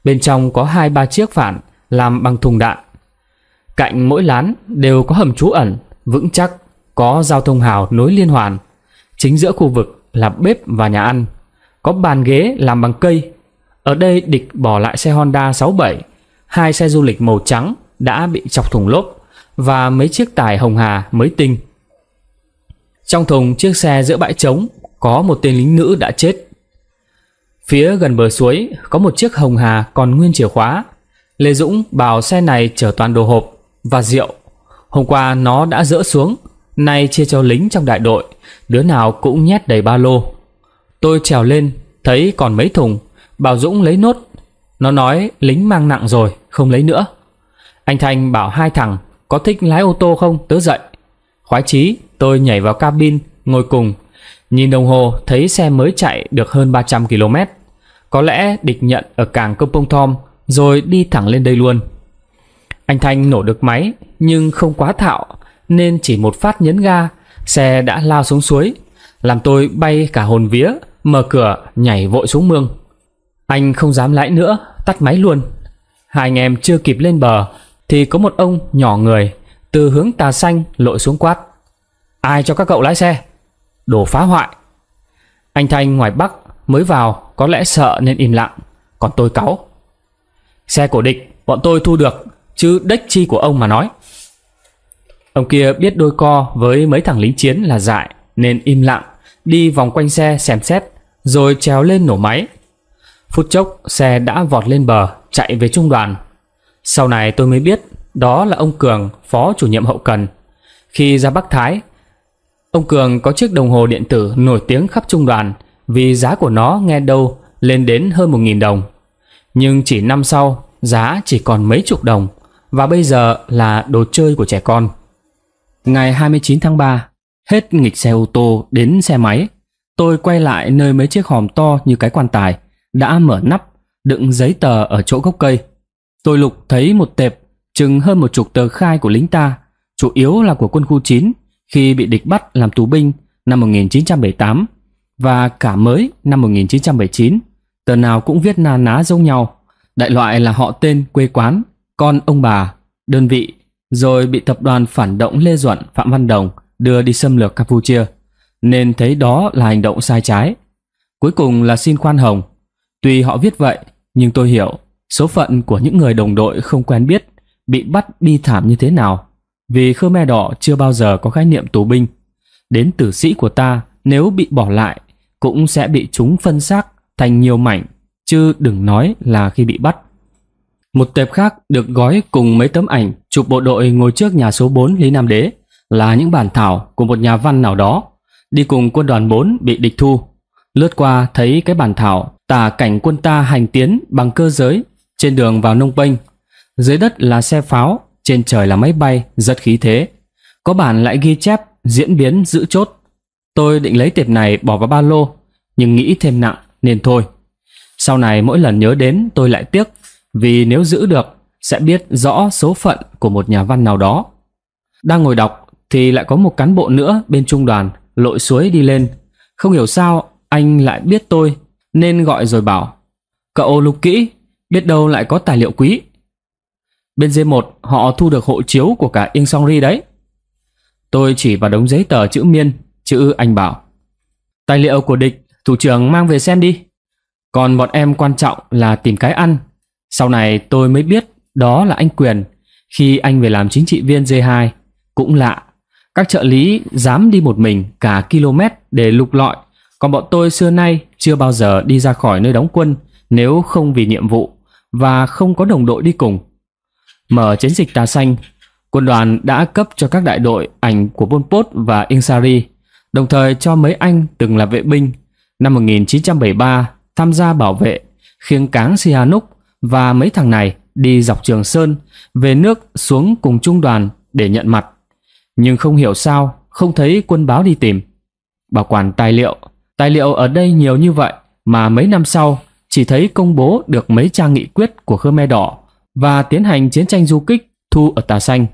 Bên trong có 2-3 chiếc phản làm bằng thùng đạn. Cạnh mỗi lán đều có hầm trú ẩn vững chắc, có giao thông hào nối liên hoàn. Chính giữa khu vực là bếp và nhà ăn, có bàn ghế làm bằng cây. Ở đây địch bỏ lại xe Honda 67, 2 xe du lịch màu trắng đã bị chọc thùng lốp và mấy chiếc tải Hồng Hà mới tinh. Trong thùng chiếc xe giữa bãi trống có một tên lính nữ đã chết. Phía gần bờ suối có một chiếc Hồng Hà còn nguyên chìa khóa. Lê Dũng bảo xe này chở toàn đồ hộp và rượu. Hôm qua nó đã dỡ xuống, nay chia cho lính trong đại đội, đứa nào cũng nhét đầy ba lô. Tôi trèo lên, thấy còn mấy thùng, bảo Dũng lấy nốt. Nó nói lính mang nặng rồi, không lấy nữa. Anh Thành bảo hai thằng có thích lái ô tô không, tớ dậy. Khoái chí, tôi nhảy vào cabin, ngồi cùng. Nhìn đồng hồ thấy xe mới chạy được hơn 300 km. Có lẽ địch nhận ở cảng Kompong Thom rồi đi thẳng lên đây luôn. Anh Thanh nổ được máy nhưng không quá thạo, nên chỉ một phát nhấn ga, xe đã lao xuống suối, làm tôi bay cả hồn vía, mở cửa nhảy vội xuống mương. Anh không dám lái nữa, tắt máy luôn. Hai anh em chưa kịp lên bờ thì có một ông nhỏ người từ hướng Tà Xanh lội xuống quát: "Ai cho các cậu lái xe? Đồ phá hoại!" Anh Thanh ngoài Bắc mới vào, có lẽ sợ nên im lặng. Còn tôi cáu: "Xe của địch bọn tôi thu được, chứ đếch chi của ông mà nói." Ông kia biết đôi co với mấy thằng lính chiến là dại nên im lặng, đi vòng quanh xe xem xét rồi trèo lên nổ máy. Phút chốc xe đã vọt lên bờ, chạy về trung đoàn. Sau này tôi mới biết đó là ông Cường, phó chủ nhiệm hậu cần. Khi ra Bắc Thái, ông Cường có chiếc đồng hồ điện tử nổi tiếng khắp trung đoàn vì giá của nó nghe đâu lên đến hơn 1.000 đồng. Nhưng chỉ năm sau giá chỉ còn mấy chục đồng, và bây giờ là đồ chơi của trẻ con. Ngày 29 tháng 3, hết nghịch xe ô tô đến xe máy, tôi quay lại nơi mấy chiếc hòm to như cái quan tài đã mở nắp đựng giấy tờ ở chỗ gốc cây. Tôi lục thấy một tệp chừng hơn 10 tờ khai của lính ta, chủ yếu là của quân khu 9 khi bị địch bắt làm tù binh năm 1978 và cả mới năm 1979. Tờ nào cũng viết na ná giống nhau, đại loại là họ tên, quê quán, con ông bà, đơn vị, rồi bị tập đoàn phản động Lê Duẩn Phạm Văn Đồng đưa đi xâm lược Campuchia, nên thấy đó là hành động sai trái. Cuối cùng là xin khoan hồng. Tuy họ viết vậy, nhưng tôi hiểu số phận của những người đồng đội không quen biết bị bắt bi thảm như thế nào, vì Khmer Đỏ chưa bao giờ có khái niệm tù binh. Đến tử sĩ của ta nếu bị bỏ lại cũng sẽ bị chúng phân xác thành nhiều mảnh, chứ đừng nói là khi bị bắt. Một tệp khác được gói cùng mấy tấm ảnh chụp bộ đội ngồi trước nhà số 4 Lý Nam Đế là những bản thảo của một nhà văn nào đó đi cùng quân đoàn 4 bị địch thu. Lướt qua thấy cái bản thảo tả cảnh quân ta hành tiến bằng cơ giới trên đường vào Phnom Penh. Dưới đất là xe pháo, trên trời là máy bay, rất khí thế. Có bản lại ghi chép diễn biến giữ chốt. Tôi định lấy tệp này bỏ vào ba lô, nhưng nghĩ thêm nặng nên thôi. Sau này mỗi lần nhớ đến tôi lại tiếc, vì nếu giữ được sẽ biết rõ số phận của một nhà văn nào đó. Đang ngồi đọc thì lại có một cán bộ nữa bên trung đoàn lội suối đi lên. Không hiểu sao anh lại biết tôi nên gọi rồi bảo: "Cậu lục kỹ, biết đâu lại có tài liệu quý. Bên D1 họ thu được hộ chiếu của cả Ieng Songri đấy." Tôi chỉ vào đống giấy tờ chữ Miên, chữ Anh bảo: "Tài liệu của địch, thủ trưởng mang về xem đi. Còn bọn em quan trọng là tìm cái ăn." Sau này tôi mới biết đó là anh Quyền. Khi anh về làm chính trị viên D2, cũng lạ, các trợ lý dám đi một mình cả km để lục lọi, còn bọn tôi xưa nay chưa bao giờ đi ra khỏi nơi đóng quân nếu không vì nhiệm vụ và không có đồng đội đi cùng. Mở chiến dịch Tà Xanh, quân đoàn đã cấp cho các đại đội ảnh của Pol Pot và Ieng Sari, đồng thời cho mấy anh từng là vệ binh năm 1973 tham gia bảo vệ khiêng cáng Sihanouk và mấy thằng này đi dọc Trường Sơn về nước xuống cùng trung đoàn để nhận mặt. Nhưng không hiểu sao không thấy quân báo đi tìm. Bảo quản tài liệu ở đây nhiều như vậy mà mấy năm sau chỉ thấy công bố được mấy trang nghị quyết của Khmer Đỏ và tiến hành chiến tranh du kích thu ở Tà Xanh.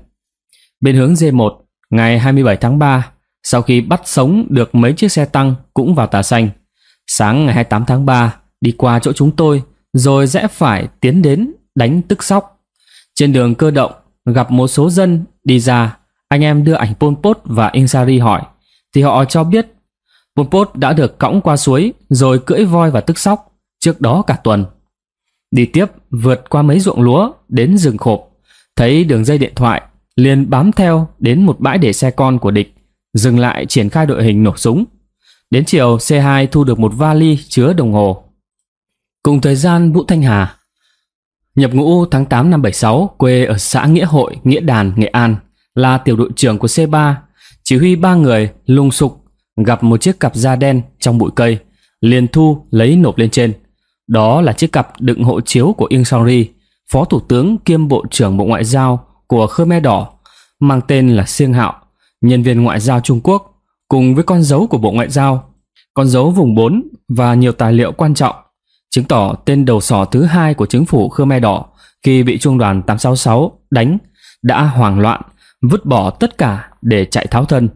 Bên hướng D1, ngày 27 tháng 3, sau khi bắt sống được mấy chiếc xe tăng cũng vào Tà Xanh, sáng ngày 28 tháng 3 đi qua chỗ chúng tôi rồi rẽ phải tiến đến đánh Tức Sóc. Trên đường cơ động gặp một số dân đi ra, anh em đưa ảnh Pol Pot và Ieng Sari hỏi thì họ cho biết Pol Pot đã được cõng qua suối rồi cưỡi voi vào Tức Sóc trước đó cả tuần. Đi tiếp vượt qua mấy ruộng lúa đến rừng khộp, thấy đường dây điện thoại liền bám theo đến một bãi để xe con của địch, dừng lại triển khai đội hình nổ súng. Đến chiều C2 thu được một vali chứa đồng hồ. Cùng thời gian Vũ Thanh Hà nhập ngũ tháng 8 năm 76, quê ở xã Nghĩa Hội, Nghĩa Đàn, Nghệ An, là tiểu đội trưởng của C3, chỉ huy 3 người lùng sục gặp một chiếc cặp da đen trong bụi cây, liền thu lấy nộp lên trên. Đó là chiếc cặp đựng hộ chiếu của Ieng Songri, phó thủ tướng kiêm bộ trưởng bộ ngoại giao của Khmer Đỏ, mang tên là Siêng Hạo, nhân viên ngoại giao Trung Quốc, cùng với con dấu của bộ ngoại giao, con dấu vùng 4 và nhiều tài liệu quan trọng, chứng tỏ tên đầu sỏ thứ hai của chính phủ Khmer Đỏ khi bị trung đoàn 866 đánh đã hoảng loạn, vứt bỏ tất cả để chạy tháo thân.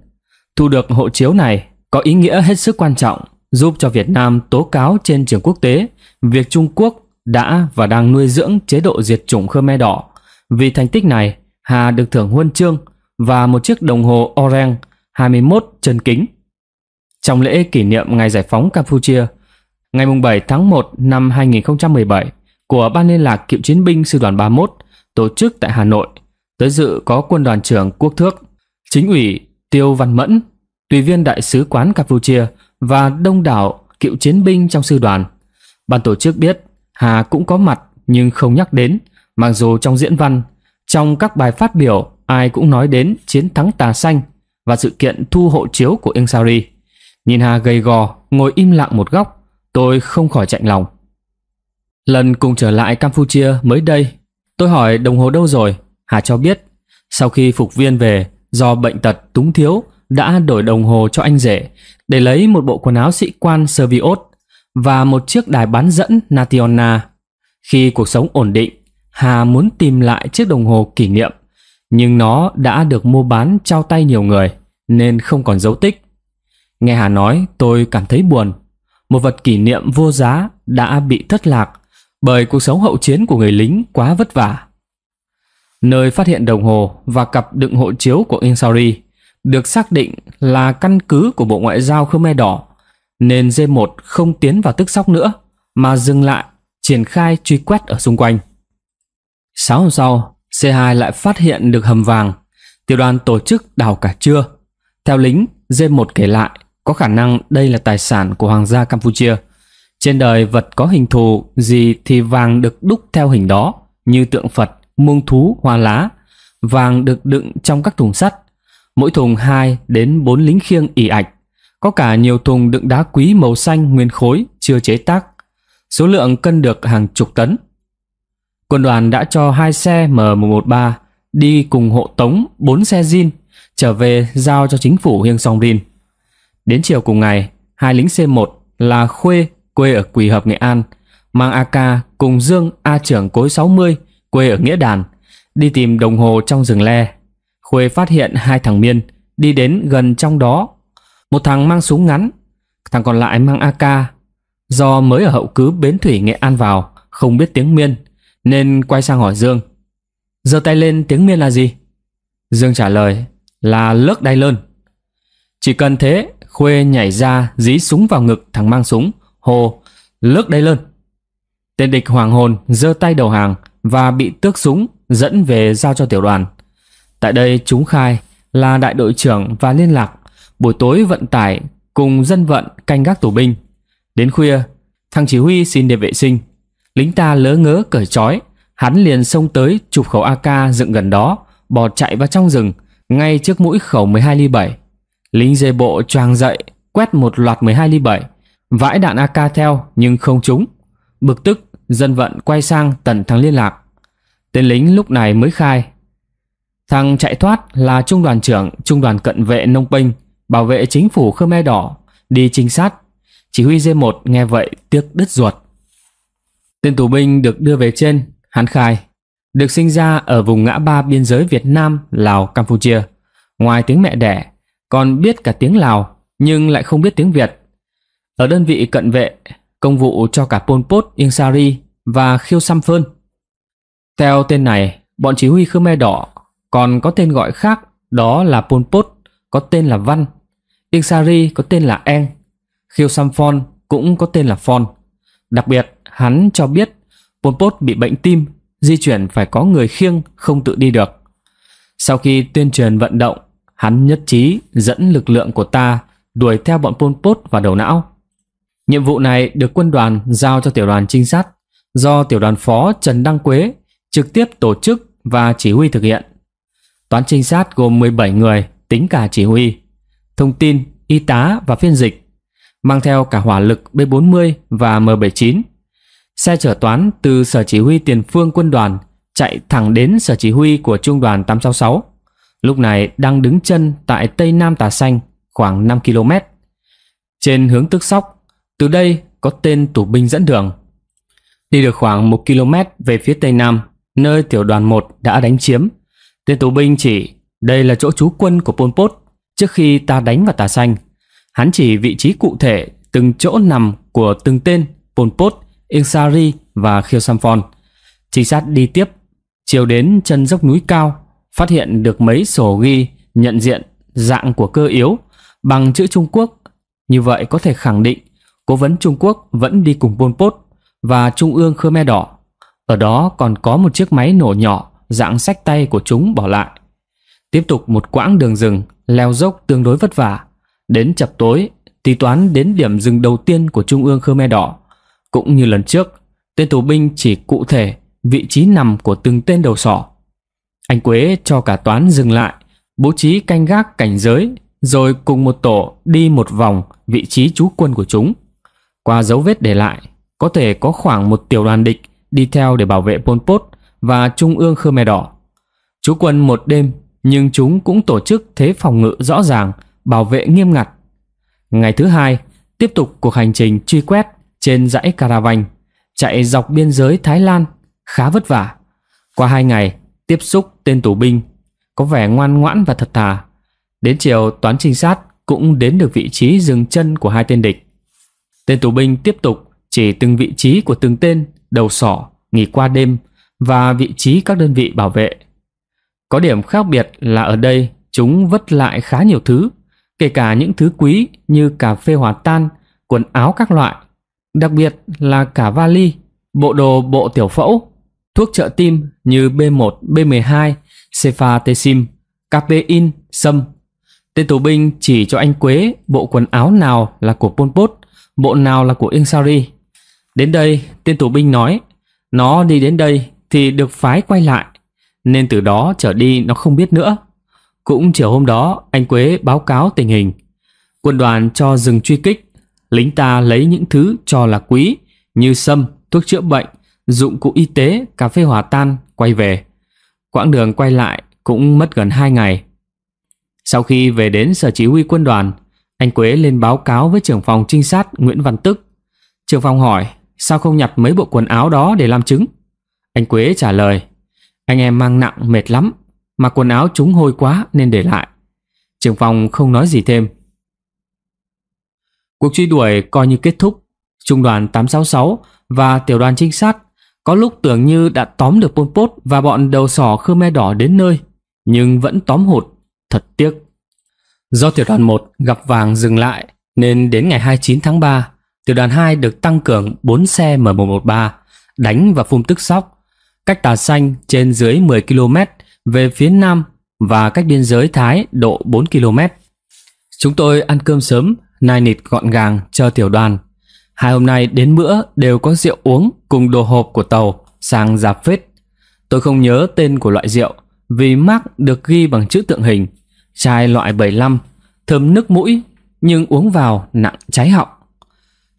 Thu được hộ chiếu này có ý nghĩa hết sức quan trọng, giúp cho Việt Nam tố cáo trên trường quốc tế việc Trung Quốc đã và đang nuôi dưỡng chế độ diệt chủng Khmer Đỏ. Vì thành tích này, Hà được thưởng huân chương và một chiếc đồng hồ Orange 21 chân kính. Trong lễ kỷ niệm ngày giải phóng Campuchia, ngày 7 tháng 1 năm 2017 của Ban liên lạc cựu chiến binh Sư đoàn 31 tổ chức tại Hà Nội, tới dự có quân đoàn trưởng Quốc Thước, chính ủy Tiêu Văn Mẫn, tùy viên đại sứ quán Campuchia và đông đảo cựu chiến binh trong sư đoàn. Ban tổ chức biết Hà cũng có mặt nhưng không nhắc đến, mặc dù trong diễn văn, trong các bài phát biểu ai cũng nói đến chiến thắng Tà Xanh và sự kiện thu hộ chiếu của Ieng Sari. Nhìn Hà gầy gò ngồi im lặng một góc, tôi không khỏi chạnh lòng. Lần cùng trở lại Campuchia mới đây, tôi hỏi đồng hồ đâu rồi, Hà cho biết sau khi phục viên về do bệnh tật túng thiếu đã đổi đồng hồ cho anh rể để lấy một bộ quần áo sĩ quan sơ vi ốt và một chiếc đài bán dẫn Nationa. Khi cuộc sống ổn định, Hà muốn tìm lại chiếc đồng hồ kỷ niệm, nhưng nó đã được mua bán trao tay nhiều người nên không còn dấu tích. Nghe Hà nói tôi cảm thấy buồn. Một vật kỷ niệm vô giá đã bị thất lạc bởi cuộc sống hậu chiến của người lính quá vất vả. nơi phát hiện đồng hồ và cặp đựng hộ chiếu của Insauri, được xác định là căn cứ của Bộ Ngoại giao Khmer Đỏ, nên D1 không tiến vào Tức Sóc nữa mà dừng lại triển khai truy quét ở xung quanh. 6 hôm sau, C2 lại phát hiện được hầm vàng. Tiểu đoàn tổ chức đào cả trưa. Theo lính D1 kể lại, có khả năng đây là tài sản của Hoàng gia Campuchia. Trên đời vật có hình thù gì thì vàng được đúc theo hình đó, như tượng Phật, muông thú, hoa lá. Vàng được đựng trong các thùng sắt, mỗi thùng 2 đến 4 lính khiêng ỉ ạch. Có cả nhiều thùng đựng đá quý màu xanh nguyên khối chưa chế tác, số lượng cân được hàng chục tấn. Quân đoàn đã cho 2 xe M113 đi cùng hộ tống 4 xe zin trở về giao cho chính phủ Hiêng Song Rin. Đến chiều cùng ngày, 2 lính C1 là Khuê, quê ở Quỳ Hợp, Nghệ An, mang AK cùng Dương, A trưởng cối 60, quê ở Nghĩa Đàn, đi tìm đồng hồ trong rừng le. Khuê phát hiện 2 thằng Miên đi đến gần trong đó. Một thằng mang súng ngắn, thằng còn lại mang AK. Do mới ở hậu cứ Bến Thủy, Nghệ An vào, không biết tiếng Miên, nên quay sang hỏi Dương. Giơ tay lên, tiếng Miên là gì? Dương trả lời là lước đai lơn. Chỉ cần thế, Khuê nhảy ra dí súng vào ngực thằng mang súng, hồ lước đai lơn. Tên địch hoàng hồn giơ tay đầu hàng và bị tước súng, dẫn về giao cho tiểu đoàn. Tại đây chúng khai là đại đội trưởng và liên lạc, buổi tối vận tải cùng dân vận canh gác tù binh. Đến khuya, thằng chỉ huy xin đi vệ sinh. Lính ta lỡ ngớ cởi trói, hắn liền xông tới chụp khẩu AK dựng gần đó, bò chạy vào trong rừng, ngay trước mũi khẩu 12 ly 7. Lính dây bộ choàng dậy, quét một loạt 12 ly 7, vãi đạn AK theo nhưng không trúng. Bực tức, dân vận quay sang tần thằng liên lạc. Tên lính lúc này mới khai. Thằng chạy thoát là trung đoàn trưởng trung đoàn cận vệ Nông Pênh, bảo vệ chính phủ Khmer Đỏ, đi trinh sát. Chỉ huy D1 nghe vậy tiếc đứt ruột. Tên tù binh được đưa về trên, hắn khai được sinh ra ở vùng ngã ba biên giới Việt Nam, Lào, Campuchia. Ngoài tiếng mẹ đẻ, còn biết cả tiếng Lào nhưng lại không biết tiếng Việt. Ở đơn vị cận vệ, công vụ cho cả Pol Pot, Ieng Sari và Khieu Samphan. Theo tên này, bọn chỉ huy Khmer Đỏ còn có tên gọi khác, đó là Pol Pot có tên là Văn, Ieng Sari có tên là Eng, Khieu Samphan cũng có tên là Phon. Đặc biệt, hắn cho biết Pol Pot bị bệnh tim, di chuyển phải có người khiêng, không tự đi được. Sau khi tuyên truyền vận động, hắn nhất trí dẫn lực lượng của ta đuổi theo bọn Pol Pot vào Đầu Não. Nhiệm vụ này được quân đoàn giao cho tiểu đoàn trinh sát, do tiểu đoàn phó Trần Đăng Quế trực tiếp tổ chức và chỉ huy thực hiện. Toán trinh sát gồm 17 người, tính cả chỉ huy, thông tin, y tá và phiên dịch, mang theo cả hỏa lực B40 và M79. Xe chở toán từ sở chỉ huy tiền phương quân đoàn chạy thẳng đến sở chỉ huy của trung đoàn 866, lúc này đang đứng chân tại Tây Nam Tà Xanh, khoảng 5 km trên hướng Tức Sóc. Từ đây có tên tù binh dẫn đường. Đi được khoảng 1 km về phía Tây Nam, nơi tiểu đoàn 1 đã đánh chiếm, tên tù binh chỉ đây là chỗ trú quân của Pol Pot trước khi ta đánh vào Tà Xanh. Hắn chỉ vị trí cụ thể từng chỗ nằm của từng tên Pol Pot, Ieng Sari và Khieu Samphan. Trinh sát đi tiếp, chiều đến chân dốc núi cao, phát hiện được mấy sổ ghi nhận diện dạng của cơ yếu bằng chữ Trung Quốc. Như vậy có thể khẳng định cố vấn Trung Quốc vẫn đi cùng Pol Pot và Trung ương Khmer Đỏ. Ở đó còn có một chiếc máy nổ nhỏ dạng xách tay của chúng bỏ lại. Tiếp tục một quãng đường rừng leo dốc tương đối vất vả. Đến chập tối, tí toán đến điểm dừng đầu tiên của Trung ương Khmer Đỏ. Cũng như lần trước, tên tù binh chỉ cụ thể vị trí nằm của từng tên đầu sỏ. Anh Quế cho cả toán dừng lại, bố trí canh gác cảnh giới, rồi cùng một tổ đi một vòng vị trí trú quân của chúng. Qua dấu vết để lại, có thể có khoảng một tiểu đoàn địch đi theo để bảo vệ Pol Pot và Trung ương Khmer Đỏ. Trú quân một đêm, nhưng chúng cũng tổ chức thế phòng ngự rõ ràng, bảo vệ nghiêm ngặt. Ngày thứ hai, tiếp tục cuộc hành trình truy quét trên dãy Caravan, chạy dọc biên giới Thái Lan, khá vất vả. Qua 2 ngày tiếp xúc, tên tù binh có vẻ ngoan ngoãn và thật thà. Đến chiều, toán trinh sát cũng đến được vị trí dừng chân của 2 tên địch. Tên tù binh tiếp tục chỉ từng vị trí của từng tên đầu sỏ, nghỉ qua đêm và vị trí các đơn vị bảo vệ. Có điểm khác biệt là ở đây chúng vất lại khá nhiều thứ, kể cả những thứ quý như cà phê hòa tan, quần áo các loại, đặc biệt là cả vali, bộ đồ bộ tiểu phẫu, thuốc trợ tim như B1, B12, cefatesim, capein, sâm. Tên tù binh chỉ cho anh Quế bộ quần áo nào là của Pol Pot, bộ nào là của Ieng Sari. Đến đây, tên tù binh nói, nó đi đến đây thì được phái quay lại, nên từ đó trở đi nó không biết nữa. Cũng chiều hôm đó, anh Quế báo cáo tình hình. Quân đoàn cho dừng truy kích, lính ta lấy những thứ cho là quý như sâm, thuốc chữa bệnh, dụng cụ y tế, cà phê hòa tan quay về. Quãng đường quay lại cũng mất gần 2 ngày. Sau khi về đến sở chỉ huy quân đoàn, anh Quế lên báo cáo với trưởng phòng trinh sát Nguyễn Văn Tức. Trưởng phòng hỏi, sao không nhặt mấy bộ quần áo đó để làm chứng? Anh Quế trả lời, anh em mang nặng mệt lắm, mà quần áo chúng hôi quá nên để lại. Trưởng phòng không nói gì thêm. Cuộc truy đuổi coi như kết thúc. Trung đoàn 866 và tiểu đoàn trinh sát có lúc tưởng như đã tóm được Pol Pot và bọn đầu sỏ Khmer Đỏ đến nơi, nhưng vẫn tóm hụt, thật tiếc. Do tiểu đoàn 1 gặp vàng dừng lại nên đến ngày 29 tháng 3, tiểu đoàn 2 được tăng cường 4 xe M113 đánh vào Phum Tức Sóc, cách Tà Xanh trên dưới 10 km về phía nam và cách biên giới Thái độ 4 km. Chúng tôi ăn cơm sớm, nai nịt gọn gàng chờ tiểu đoàn. Hai hôm nay đến bữa đều có rượu uống cùng đồ hộp của tàu sang giạp phết. Tôi không nhớ tên của loại rượu vì mác được ghi bằng chữ tượng hình, chai loại 75, thơm nức mũi nhưng uống vào nặng cháy họng.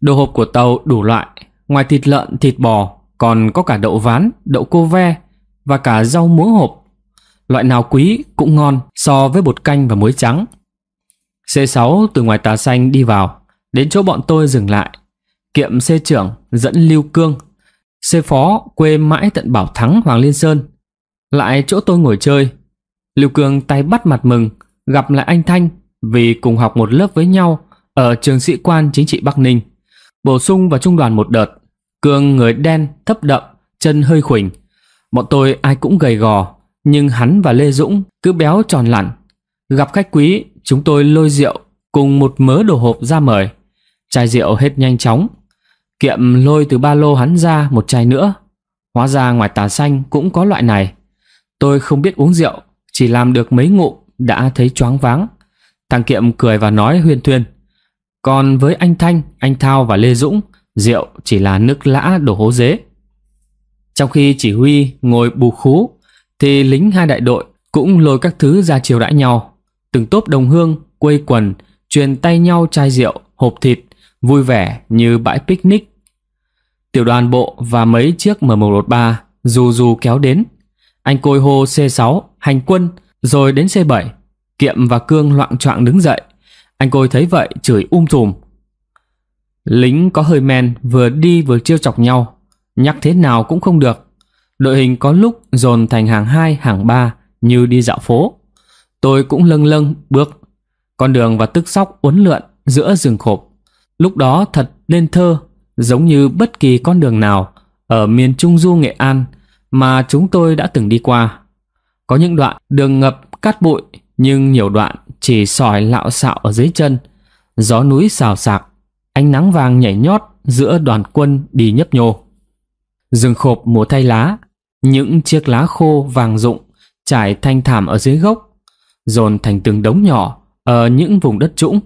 Đồ hộp của tàu đủ loại, ngoài thịt lợn, thịt bò còn có cả đậu ván, đậu cô ve và cả rau muống hộp. Loại nào quý cũng ngon so với bột canh và muối trắng. C6 từ ngoài Tà Xanh đi vào, đến chỗ bọn tôi dừng lại. Kiệm C trưởng dẫn Lưu Cương, C phó quê mãi tận Bảo Thắng, Hoàng Liên Sơn, lại chỗ tôi ngồi chơi. Lưu Cương tay bắt mặt mừng gặp lại anh Thanh vì cùng học một lớp với nhau ở trường sĩ quan chính trị Bắc Ninh, bổ sung vào trung đoàn một đợt. Cương người đen, thấp đậm, chân hơi khuỳnh. Bọn tôi ai cũng gầy gò, nhưng hắn và Lê Dũng cứ béo tròn lẳn. Gặp khách quý, chúng tôi lôi rượu cùng một mớ đồ hộp ra mời. Chai rượu hết nhanh chóng. Kiệm lôi từ ba lô hắn ra một chai nữa. Hóa ra ngoài Tà Xanh cũng có loại này. Tôi không biết uống rượu, chỉ làm được mấy ngụm đã thấy choáng váng. Thằng Kiệm cười và nói huyên thuyên, còn với anh Thanh, anh Thao và Lê Dũng, rượu chỉ là nước lã đổ hố dế. Trong khi chỉ huy ngồi bù khú thì lính hai đại đội cũng lôi các thứ ra chiều đãi nhau. Từng tốp đồng hương quây quần truyền tay nhau chai rượu, hộp thịt, vui vẻ như bãi picnic. Tiểu đoàn bộ và mấy chiếc M113 dù dù kéo đến. Anh côi hô C6 hành quân rồi đến C7. Kiệm và Cương loạng choạng đứng dậy. Anh côi thấy vậy chửi tùm. Lính có hơi men vừa đi vừa trêu chọc nhau, nhắc thế nào cũng không được. Đội hình có lúc dồn thành hàng 2, hàng 3 như đi dạo phố. Tôi cũng lâng lâng bước. Con đường và Tức Sóc uốn lượn giữa rừng khộp, lúc đó thật nên thơ, giống như bất kỳ con đường nào ở miền Trung Du Nghệ An mà chúng tôi đã từng đi qua. Có những đoạn đường ngập cát bụi, nhưng nhiều đoạn chỉ sỏi lạo xạo ở dưới chân. Gió núi xào xạc, ánh nắng vàng nhảy nhót giữa đoàn quân đi nhấp nhô. Rừng khộp mùa thay lá, những chiếc lá khô vàng rụng trải thanh thảm ở dưới gốc, dồn thành từng đống nhỏ ở những vùng đất trũng.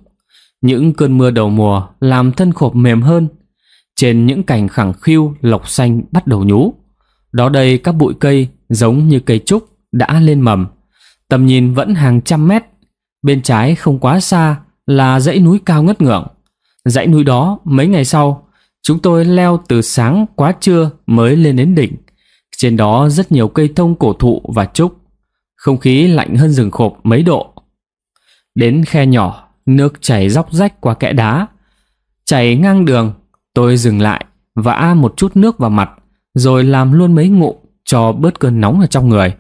Những cơn mưa đầu mùa làm thân khộp mềm hơn. Trên những cành khẳng khiu lộc xanh bắt đầu nhú. Đó đây các bụi cây giống như cây trúc đã lên mầm. Tầm nhìn vẫn hàng trăm mét. Bên trái không quá xa là dãy núi cao ngất ngưỡng. Dãy núi đó mấy ngày sau chúng tôi leo từ sáng quá trưa mới lên đến đỉnh. Trên đó rất nhiều cây thông cổ thụ và trúc. Không khí lạnh hơn rừng khộp mấy độ. Đến khe nhỏ, nước chảy róc rách qua kẽ đá, chảy ngang đường. Tôi dừng lại, vã một chút nước vào mặt, rồi làm luôn mấy ngụm cho bớt cơn nóng ở trong người.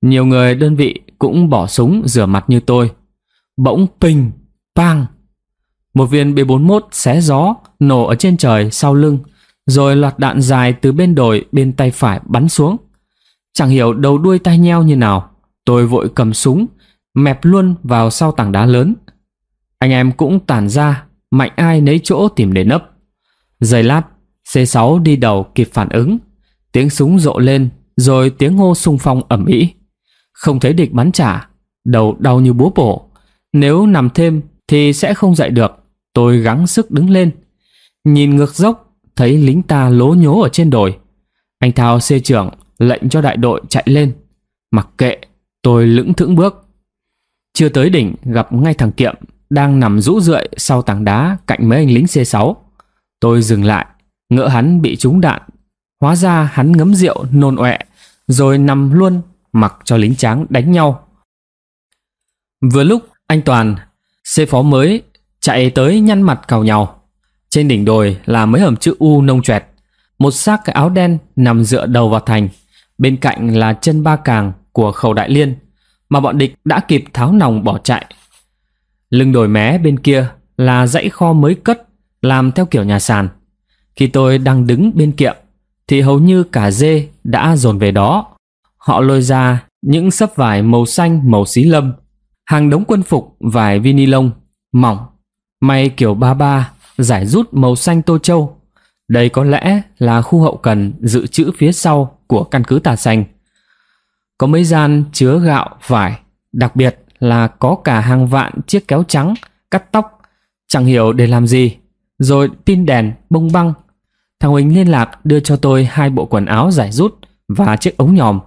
Nhiều người đơn vị cũng bỏ súng rửa mặt như tôi. Bỗng pình, pang, một viên B41 xé gió nổ ở trên trời sau lưng, rồi loạt đạn dài từ bên đồi bên tay phải bắn xuống. Chẳng hiểu đầu đuôi tai nheo như nào, Tôi vội cầm súng, mẹp luôn vào sau tảng đá lớn. Anh em cũng tản ra, mạnh ai nấy chỗ tìm để nấp. Giây lát, C6 đi đầu kịp phản ứng. Tiếng súng rộ lên, rồi tiếng hô xung phong ầm ĩ. Không thấy địch bắn trả, đầu đau như búa bổ. Nếu nằm thêm thì sẽ không dậy được. Tôi gắng sức đứng lên, nhìn ngược dốc, thấy lính ta lố nhố ở trên đồi. Anh Thao C trưởng lệnh cho đại đội chạy lên. Mặc kệ, tôi lững thững bước. Chưa tới đỉnh, gặp ngay thằng Kiệm đang nằm rũ rượi sau tảng đá cạnh mấy anh lính C6. Tôi dừng lại, ngỡ hắn bị trúng đạn. Hóa ra hắn ngấm rượu nôn ọe, rồi nằm luôn mặc cho lính tráng đánh nhau. Vừa lúc anh Toàn, C phó mới, chạy tới nhăn mặt càu nhàu. Trên đỉnh đồi là mấy hầm chữ U nông choẹt. Một xác cái áo đen nằm dựa đầu vào thành. Bên cạnh là chân ba càng của Khẩu Đại Liên, mà bọn địch đã kịp tháo nòng bỏ chạy. Lưng đồi mé bên kia là dãy kho mới cất, làm theo kiểu nhà sàn. Khi tôi đang đứng bên Kiệm thì hầu như cả dê đã dồn về đó. Họ lôi ra những xấp vải màu xanh màu xí lâm, hàng đống quân phục vải vinilông mỏng may kiểu ba ba giải rút màu xanh tô châu. Đây có lẽ là khu hậu cần dự trữ phía sau của căn cứ Tà Xanh. Có mấy gian chứa gạo, vải, đặc biệt là có cả hàng vạn chiếc kéo trắng cắt tóc, chẳng hiểu để làm gì. Rồi pin đèn, bông băng. Thằng Huỳnh liên lạc đưa cho tôi hai bộ quần áo giải rút và chiếc ống nhòm,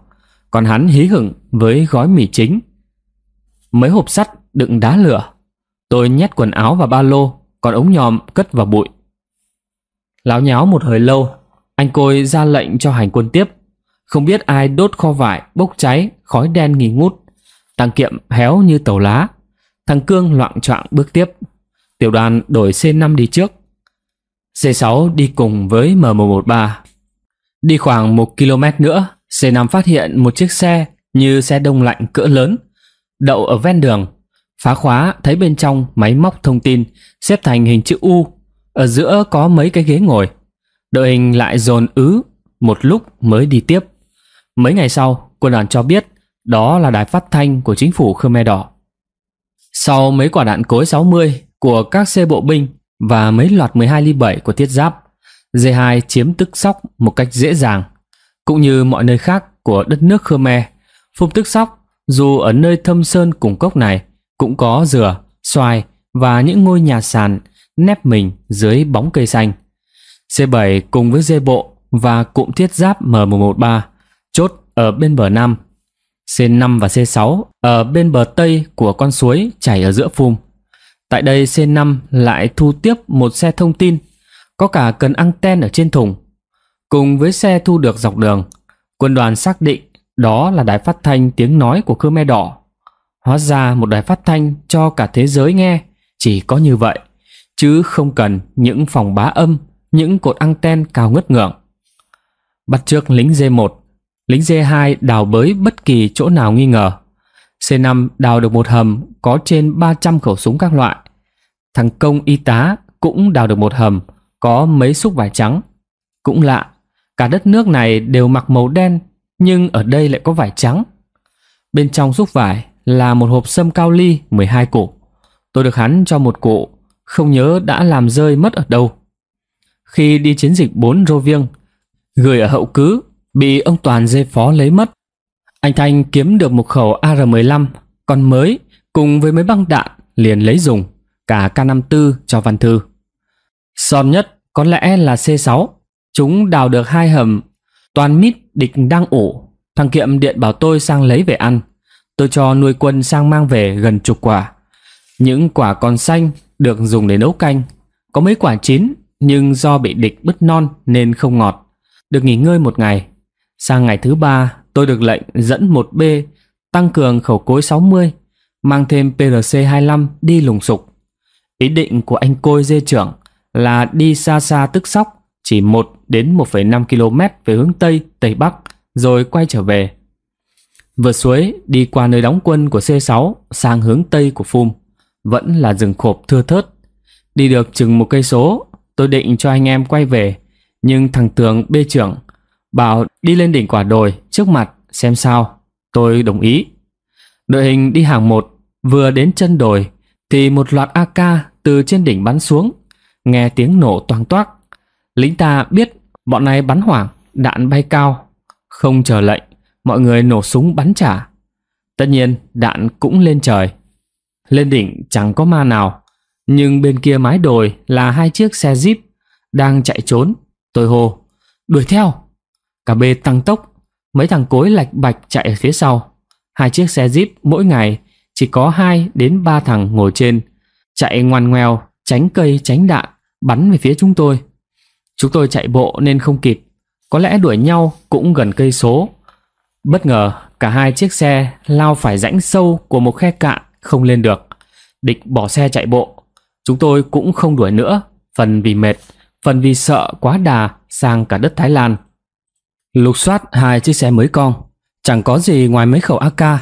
còn hắn hí hửng với gói mì chính, mấy hộp sắt đựng đá lửa. Tôi nhét quần áo vào ba lô, còn ống nhòm cất vào bụi. Láo nháo một hồi lâu, anh Côi ra lệnh cho hành quân tiếp. Không biết ai đốt kho vải bốc cháy, khói đen nghi ngút. Thằng Kiệm héo như tàu lá. Thằng Cương loạng choạng bước tiếp. Tiểu đoàn đổi C5 đi trước, C6 đi cùng với M113. Đi khoảng 1 km nữa, C5 phát hiện một chiếc xe như xe đông lạnh cỡ lớn đậu ở ven đường. Phá khóa, thấy bên trong máy móc thông tin xếp thành hình chữ U, ở giữa có mấy cái ghế ngồi. Đội hình lại dồn ứ một lúc mới đi tiếp. Mấy ngày sau, quân đoàn cho biết đó là đài phát thanh của chính phủ Khmer Đỏ. Sau mấy quả đạn cối 60 của các xe bộ binh và mấy loạt 12 ly 7 của Thiết Giáp, D2 chiếm Tức Sóc một cách dễ dàng. Cũng như mọi nơi khác của đất nước Khmer, Phum Tức Sóc dù ở nơi thâm sơn cùng cốc này cũng có dừa, xoài và những ngôi nhà sàn nép mình dưới bóng cây xanh. C7 cùng với dê bộ và cụm Thiết Giáp M113 chốt ở bên bờ Nam, C5 và C6 ở bên bờ Tây của con suối chảy ở giữa Phum. Tại đây C5 lại thu tiếp một xe thông tin, có cả cần anten ở trên thùng. Cùng với xe thu được dọc đường, quân đoàn xác định đó là đài phát thanh tiếng nói của Khmer Đỏ. Hóa ra một đài phát thanh cho cả thế giới nghe chỉ có như vậy, chứ không cần những phòng bá âm, những cột anten cao ngất ngưỡng. Bắt trước lính D1, lính D2 đào bới bất kỳ chỗ nào nghi ngờ. C5 đào được một hầm có trên 300 khẩu súng các loại. Thằng Công y tá cũng đào được một hầm có mấy xúc vải trắng. Cũng lạ, cả đất nước này đều mặc màu đen, nhưng ở đây lại có vải trắng. Bên trong xúc vải là một hộp sâm cao ly 12 củ. Tôi được hắn cho một củ, không nhớ đã làm rơi mất ở đâu. Khi đi chiến dịch 4 Rô Viêng, gửi ở hậu cứ, bị ông Toàn dê phó lấy mất. Anh Thanh kiếm được một khẩu AR-15 còn mới cùng với mấy băng đạn, liền lấy dùng cả K-54 cho Văn Thư. Son nhất có lẽ là C6. Chúng đào được hai hầm, toàn mít địch đang ổ. Thằng Kiệm điện bảo tôi sang lấy về ăn. Tôi cho nuôi quân sang mang về gần chục quả. Những quả còn xanh được dùng để nấu canh. Có mấy quả chín nhưng do bị địch bứt non nên không ngọt, được nghỉ ngơi một ngày. Sang ngày thứ ba, tôi được lệnh dẫn 1B tăng cường khẩu cối 60, mang thêm PRC-25 đi lùng sục. Ý định của anh Côi dê trưởng là đi xa xa Tức Sóc, chỉ 1 đến 1,5 km về hướng Tây, Tây Bắc, rồi quay trở về. Vượt suối đi qua nơi đóng quân của C6 sang hướng Tây của Phum, vẫn là rừng khộp thưa thớt. Đi được chừng một cây số, tôi định cho anh em quay về, nhưng thằng Tường B trưởng bảo đi lên đỉnh quả đồi trước mặt xem sao. Tôi đồng ý. Đội hình đi hàng một, vừa đến chân đồi thì một loạt AK từ trên đỉnh bắn xuống, nghe tiếng nổ toang toác. Lính ta biết bọn này bắn hoảng, đạn bay cao, không chờ lệnh, mọi người nổ súng bắn trả. Tất nhiên đạn cũng lên trời. Lên đỉnh chẳng có ma nào, nhưng bên kia mái đồi là hai chiếc xe Jeep đang chạy trốn. Tôi hô đuổi theo, cả bê tăng tốc, mấy thằng cối lạch bạch chạy ở phía sau. Hai chiếc xe Jeep mỗi ngày chỉ có 2 đến 3 thằng ngồi trên, chạy ngoằn ngoèo, tránh cây tránh đạn, bắn về phía chúng tôi. Chúng tôi chạy bộ nên không kịp, có lẽ đuổi nhau cũng gần cây số. Bất ngờ cả hai chiếc xe lao phải rãnh sâu của một khe cạn, không lên được. Địch bỏ xe chạy bộ, chúng tôi cũng không đuổi nữa, phần vì mệt, phần vì sợ quá đà sang cả đất Thái Lan. Lục soát hai chiếc xe mới con, chẳng có gì ngoài mấy khẩu AK.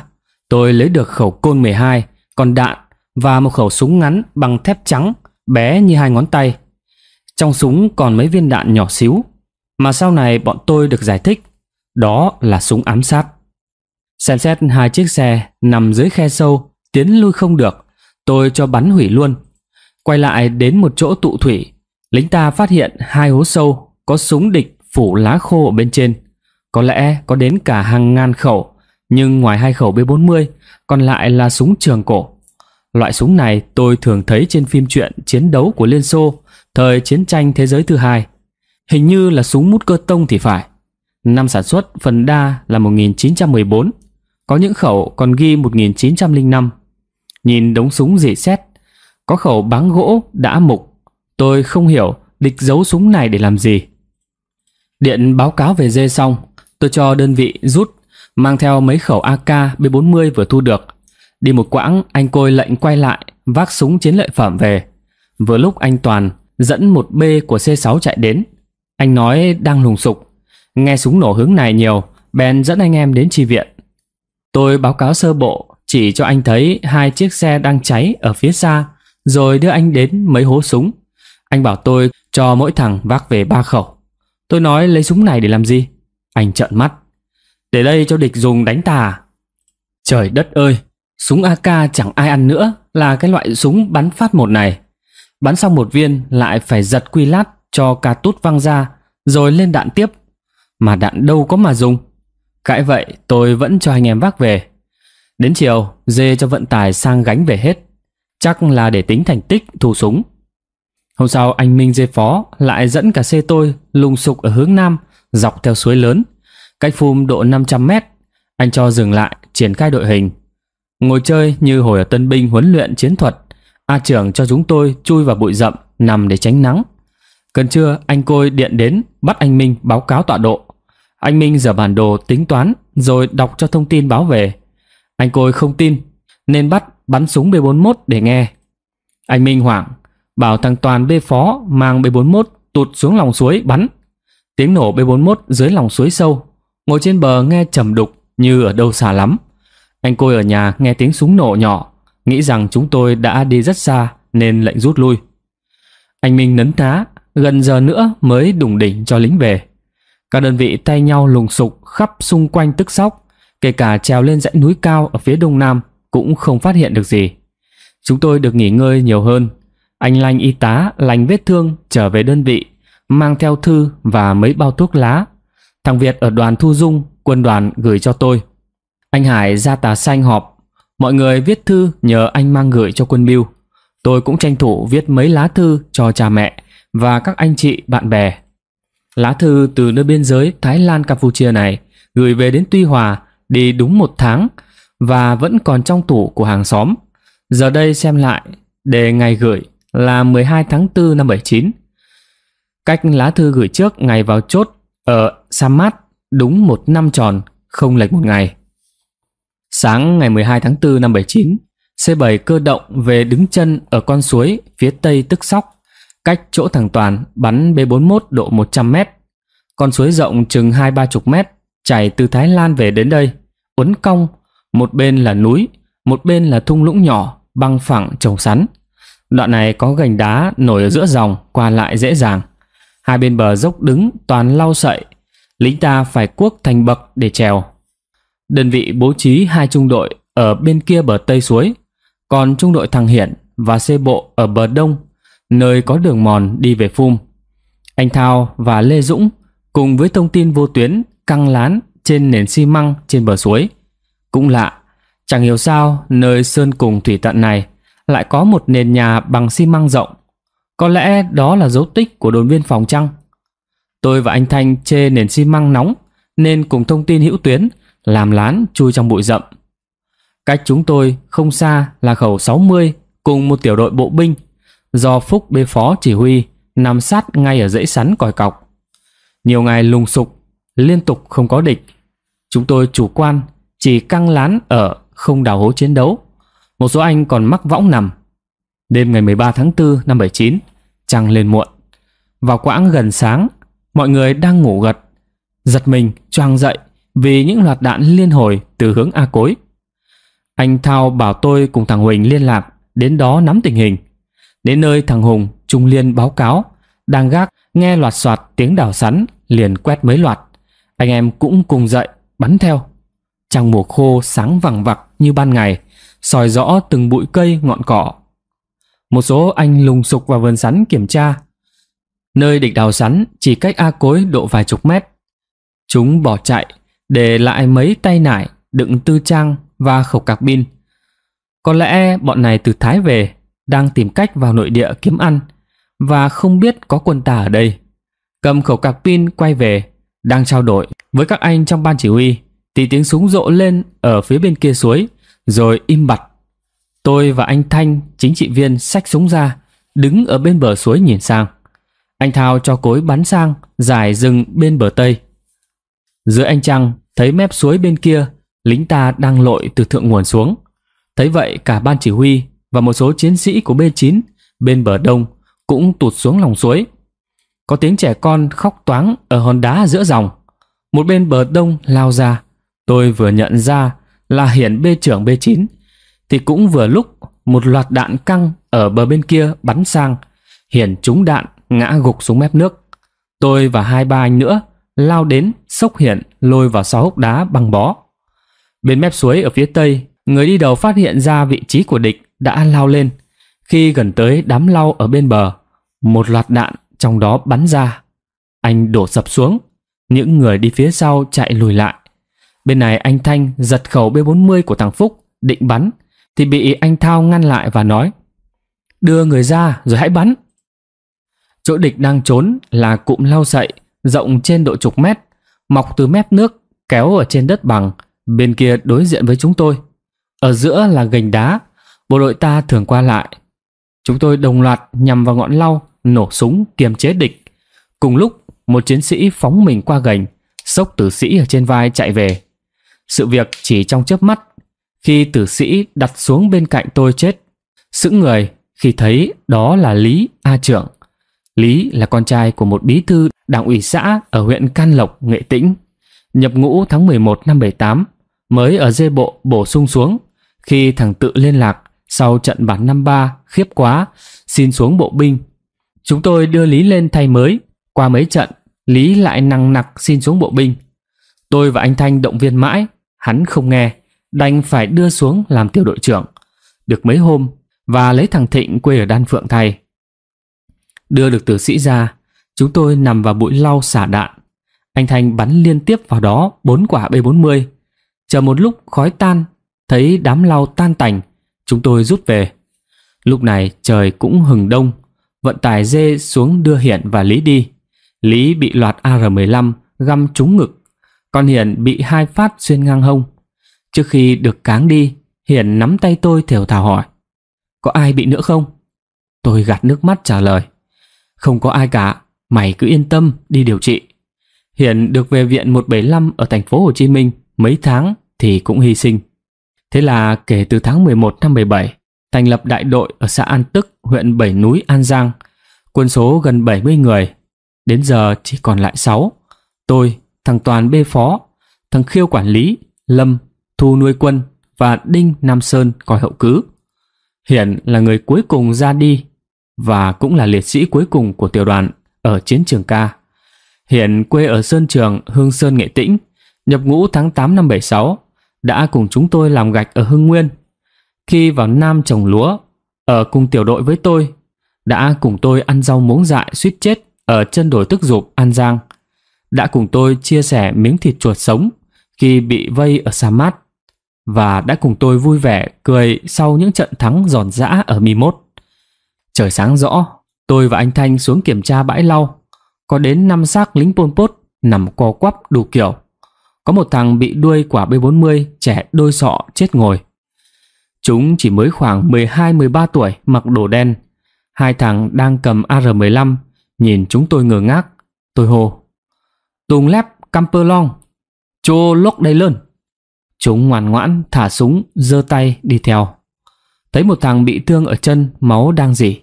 Tôi lấy được khẩu côn 12 còn đạn và một khẩu súng ngắn bằng thép trắng bé như 2 ngón tay. Trong súng còn mấy viên đạn nhỏ xíu mà sau này bọn tôi được giải thích đó là súng ám sát. Xem xét hai chiếc xe nằm dưới khe sâu, tiến lui không được, tôi cho bắn hủy luôn. Quay lại đến một chỗ tụ thủy, lính ta phát hiện 2 hố sâu có súng địch phủ lá khô ở bên trên, có lẽ có đến cả hàng ngàn khẩu. Nhưng ngoài 2 khẩu B40, còn lại là súng trường cổ. Loại súng này tôi thường thấy trên phim truyện chiến đấu của Liên Xô thời chiến tranh thế giới thứ 2. Hình như là súng mút cơ tông thì phải. Năm sản xuất phần đa là 1914, có những khẩu còn ghi 1905. Nhìn đống súng rỉ sét, có khẩu báng gỗ đã mục. Tôi không hiểu địch giấu súng này để làm gì. Điện báo cáo về dê xong, tôi cho đơn vị rút, mang theo mấy khẩu AK B40 vừa thu được. Đi một quãng, anh Côi lệnh quay lại vác súng chiến lợi phẩm về. Vừa lúc anh Toàn dẫn một B của C6 chạy đến. Anh nói đang lùng sục, nghe súng nổ hướng này nhiều, bèn dẫn anh em đến chi viện. Tôi báo cáo sơ bộ, chỉ cho anh thấy 2 chiếc xe đang cháy ở phía xa, rồi đưa anh đến mấy hố súng. Anh bảo tôi cho mỗi thằng vác về 3 khẩu. Tôi nói lấy súng này để làm gì? Anh trợn mắt. Để đây cho địch dùng đánh tà. Trời đất ơi, súng AK chẳng ai ăn nữa, là cái loại súng bắn phát một này. Bắn xong một viên lại phải giật quy lát cho cà tút văng ra, rồi lên đạn tiếp. Mà đạn đâu có mà dùng. Cãi vậy tôi vẫn cho anh em vác về. Đến chiều dê cho vận tải sang gánh về hết, chắc là để tính thành tích thu súng. Hôm sau anh Minh dê phó lại dẫn cả xe tôi lùng sục ở hướng nam, dọc theo suối lớn. Cách Phum độ 500 mét, anh cho dừng lại triển khai đội hình. Ngồi chơi như hồi ở tân binh huấn luyện chiến thuật. A trưởng cho chúng tôi chui vào bụi rậm nằm để tránh nắng. Gần trưa anh Côi điện đến bắt anh Minh báo cáo tọa độ. Anh Minh dở bản đồ tính toán rồi đọc cho thông tin báo về. Anh Côi không tin nên bắt bắn súng B41 để nghe. Anh Minh hoảng, bảo thằng Toàn B phó mang B41 tụt xuống lòng suối bắn. Tiếng nổ B41 dưới lòng suối sâu, ngồi trên bờ nghe trầm đục như ở đâu xa lắm. Anh Côi ở nhà nghe tiếng súng nổ nhỏ, nghĩ rằng chúng tôi đã đi rất xa nên lệnh rút lui. Anh Minh nấn ná gần giờ nữa mới đủng đỉnh cho lính về. Các đơn vị tay nhau lùng sục khắp xung quanh Tức Sóc, kể cả trèo lên dãy núi cao ở phía đông nam cũng không phát hiện được gì. Chúng tôi được nghỉ ngơi nhiều hơn. Anh Lanh y tá lành vết thương trở về đơn vị, mang theo thư và mấy bao thuốc lá. Thằng Việt ở đoàn thu dung quân đoàn gửi cho tôi. Anh Hải ra Tà Xanh họp, mọi người viết thư nhờ anh mang gửi cho quân Bưu. Tôi cũng tranh thủ viết mấy lá thư cho cha mẹ và các anh chị bạn bè. Lá thư từ nơi biên giới Thái Lan Campuchia này gửi về đến Tuy Hòa đi đúng 1 tháng và vẫn còn trong tủ của hàng xóm. Giờ đây xem lại, đề ngày gửi là 12 tháng 4 năm 79. Cách lá thư gửi trước ngày vào chốt ở Samad đúng 1 năm tròn, không lệch 1 ngày. Sáng ngày 12 tháng 4 năm 79, C7 cơ động về đứng chân ở con suối phía tây Tức Sóc, cách chỗ thằng Toàn bắn B41 độ 100 mét. Con suối rộng chừng 20-30 mét, chảy từ Thái Lan về đến đây, uốn cong, một bên là núi, một bên là thung lũng nhỏ băng phẳng trồng sắn. Đoạn này có gành đá nổi ở giữa dòng, qua lại dễ dàng. Hai bên bờ dốc đứng toàn lau sậy, lính ta phải cuốc thành bậc để trèo. Đơn vị bố trí 2 trung đội ở bên kia bờ tây suối, còn trung đội thằng Hiển và xe bộ ở bờ đông, nơi có đường mòn đi về Phum. Anh Thao và Lê Dũng cùng với thông tin vô tuyến căng lán trên nền xi măng trên bờ suối. Cũng lạ, chẳng hiểu sao nơi sơn cùng thủy tận này lại có một nền nhà bằng xi măng rộng. Có lẽ đó là dấu tích của đồn biên phòng chăng? Tôi và anh Thanh chê nền xi măng nóng nên cùng thông tin hữu tuyến làm lán chui trong bụi rậm. Cách chúng tôi không xa là khẩu 60 cùng một tiểu đội bộ binh do Phúc bê phó chỉ huy, nằm sát ngay ở dãy sắn còi cọc. Nhiều ngày lùng sục, liên tục không có địch, chúng tôi chủ quan chỉ căng lán ở, không đào hố chiến đấu. Một số anh còn mắc võng nằm. Đêm ngày 13 tháng 4 năm 79, trăng lên muộn. Vào quãng gần sáng, mọi người đang ngủ gật, giật mình choàng dậy vì những loạt đạn liên hồi từ hướng A Cối. Anh Thao bảo tôi cùng thằng Huỳnh liên lạc đến đó nắm tình hình. Đến nơi, thằng Hùng trung liên báo cáo đang gác, nghe loạt soạt tiếng đào sắn, liền quét mấy loạt. Anh em cũng cùng dậy bắn theo. Trăng mùa khô sáng vằng vặc như ban ngày, soi rõ từng bụi cây ngọn cỏ. Một số anh lùng sục vào vườn sắn kiểm tra. Nơi địch đào sắn chỉ cách A Cối độ vài chục mét. Chúng bỏ chạy, để lại mấy tay nải đựng tư trang và khẩu cạc pin. Có lẽ bọn này từ Thái về, đang tìm cách vào nội địa kiếm ăn và không biết có quân ta ở đây. Cầm khẩu cạc pin quay về, đang trao đổi với các anh trong ban chỉ huy thì tiếng súng rộ lên ở phía bên kia suối, rồi im bặt. Tôi và anh Thanh, chính trị viên, xách súng ra, đứng ở bên bờ suối nhìn sang. Anh Thao cho cối bắn sang dải rừng bên bờ tây. Dưới ánh trăng, thấy mép suối bên kia lính ta đang lội từ thượng nguồn xuống. Thấy vậy, cả ban chỉ huy và một số chiến sĩ của B9 bên bờ đông cũng tụt xuống lòng suối. Có tiếng trẻ con khóc toáng ở hòn đá giữa dòng. Một bên bờ đông lao ra. Tôi vừa nhận ra là Hiển B trưởng B9 thì cũng vừa lúc một loạt đạn căng ở bờ bên kia bắn sang. Hiển trúng đạn ngã gục xuống mép nước. Tôi và 2-3 anh nữa lao đến xốc Hiển lôi vào sau hốc đá băng bó. Bên mép suối ở phía tây, người đi đầu phát hiện ra vị trí của địch đã lao lên. Khi gần tới đám lau ở bên bờ, một loạt đạn trong đó bắn ra. Anh đổ sập xuống, những người đi phía sau chạy lùi lại. Bên này anh Thanh giật khẩu B40 của thằng Phúc định bắn thì bị anh Thao ngăn lại và nói: "Đưa người ra rồi hãy bắn." Chỗ địch đang trốn là cụm lau sậy rộng trên độ chục mét, mọc từ mép nước kéo ở trên đất bằng bên kia đối diện với chúng tôi. Ở giữa là gành đá bộ đội ta thường qua lại. Chúng tôi đồng loạt nhằm vào ngọn lau, nổ súng kiềm chế địch. Cùng lúc, một chiến sĩ phóng mình qua gành, xốc tử sĩ ở trên vai chạy về. Sự việc chỉ trong chớp mắt, khi tử sĩ đặt xuống bên cạnh tôi chết, sững người khi thấy đó là Lý A trưởng. Lý là con trai của một bí thư đảng ủy xã ở huyện Can Lộc, Nghệ Tĩnh, nhập ngũ tháng 11 năm 78, mới ở dê bộ bổ sung xuống khi thằng Tự liên lạc sau trận bắn 53 khiếp quá, xin xuống bộ binh. Chúng tôi đưa Lý lên thay mới, qua mấy trận Lý lại nằng nặc xin xuống bộ binh. Tôi và anh Thanh động viên mãi, hắn không nghe, đành phải đưa xuống làm tiểu đội trưởng. Được mấy hôm và lấy thằng Thịnh quê ở Đan Phượng thay. Đưa được tử sĩ ra, chúng tôi nằm vào bụi lau xả đạn. Anh Thanh bắn liên tiếp vào đó 4 quả B40. Chờ một lúc khói tan, thấy đám lau tan tành, chúng tôi rút về. Lúc này trời cũng hừng đông, vận tải dê xuống đưa Hiển và Lý đi. Lý bị loạt AR-15 găm trúng ngực, còn Hiển bị 2 phát xuyên ngang hông. Trước khi được cáng đi, Hiển nắm tay tôi thều thào hỏi: "Có ai bị nữa không?" Tôi gạt nước mắt trả lời: "Không có ai cả, mày cứ yên tâm đi điều trị." Hiển được về viện 175 ở thành phố Hồ Chí Minh mấy tháng thì cũng hy sinh. Thế là kể từ tháng 11 năm 77, thành lập đại đội ở xã An Tức, huyện Bảy Núi, An Giang, quân số gần 70 người. Đến giờ chỉ còn lại 6. Tôi, thằng Toàn bê phó, thằng Khiêu quản lý, Lâm, Thu nuôi quân và Đinh Nam Sơn coi hậu cứ. Hiển là người cuối cùng ra đi và cũng là liệt sĩ cuối cùng của tiểu đoàn ở chiến trường ca. Hiển quê ở Sơn Trường, Hương Sơn, Nghệ Tĩnh, nhập ngũ tháng 8 năm 76, đã cùng chúng tôi làm gạch ở Hưng Nguyên. Khi vào Nam trồng lúa, ở cùng tiểu đội với tôi, đã cùng tôi ăn rau muống dại suýt chết ở chân đồi Tức Dục, An Giang. Đã cùng tôi chia sẻ miếng thịt chuột sống khi bị vây ở Sa Mát. Và đã cùng tôi vui vẻ cười sau những trận thắng giòn giã ở Mi Mốt. Trời sáng rõ, tôi và anh Thanh xuống kiểm tra bãi lau. Có đến 5 xác lính Pol Pot nằm co quắp đủ kiểu. Có một thằng bị đuôi quả B40 trẻ đôi sọ chết ngồi. Chúng chỉ mới khoảng 12-13 tuổi, mặc đồ đen. Hai thằng đang cầm AR-15, nhìn chúng tôi ngơ ngác. Tôi hô: "Tùng lép Camperlong, chô lốc đây lớn." Chúng ngoan ngoãn thả súng, giơ tay đi theo. Thấy một thằng bị thương ở chân, máu đang rỉ.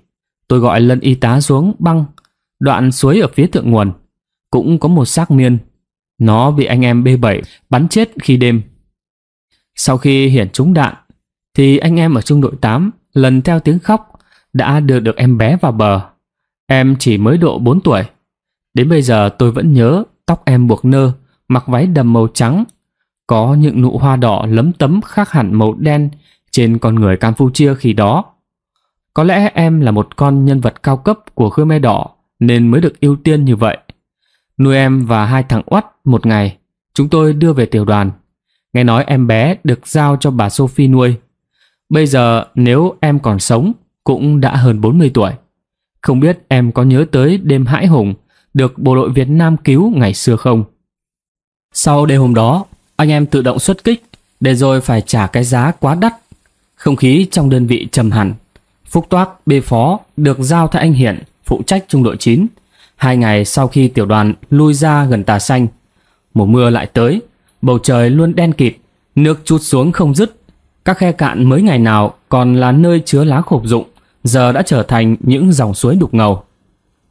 Tôi gọi lân y tá xuống băng đoạn suối ở phía thượng nguồn. Cũng có một xác miên, nó bị anh em B7 bắn chết khi đêm. Sau khi hiển trúng đạn thì anh em ở trung đội 8 lần theo tiếng khóc đã đưa được em bé vào bờ. Em chỉ mới độ 4 tuổi. Đến bây giờ tôi vẫn nhớ tóc em buộc nơ, mặc váy đầm màu trắng, có những nụ hoa đỏ lấm tấm khác hẳn màu đen trên con người Campuchia khi đó. Có lẽ em là một con nhân vật cao cấp của Khmer Đỏ nên mới được ưu tiên như vậy. Nuôi em và hai thằng oắt một ngày, chúng tôi đưa về tiểu đoàn. Nghe nói em bé được giao cho bà Sophie nuôi. Bây giờ nếu em còn sống cũng đã hơn 40 tuổi. Không biết em có nhớ tới đêm hãi hùng được bộ đội Việt Nam cứu ngày xưa không? Sau đêm hôm đó, anh em tự động xuất kích để rồi phải trả cái giá quá đắt. Không khí trong đơn vị trầm hẳn. Phúc Toác, bê phó, được giao thay anh Hiển phụ trách trung đội 9. 2 ngày sau khi tiểu đoàn lui ra gần Tà Xanh, mùa mưa lại tới. Bầu trời luôn đen kịt, nước trút xuống không dứt. Các khe cạn mới ngày nào còn là nơi chứa lá khộp rụng, giờ đã trở thành những dòng suối đục ngầu.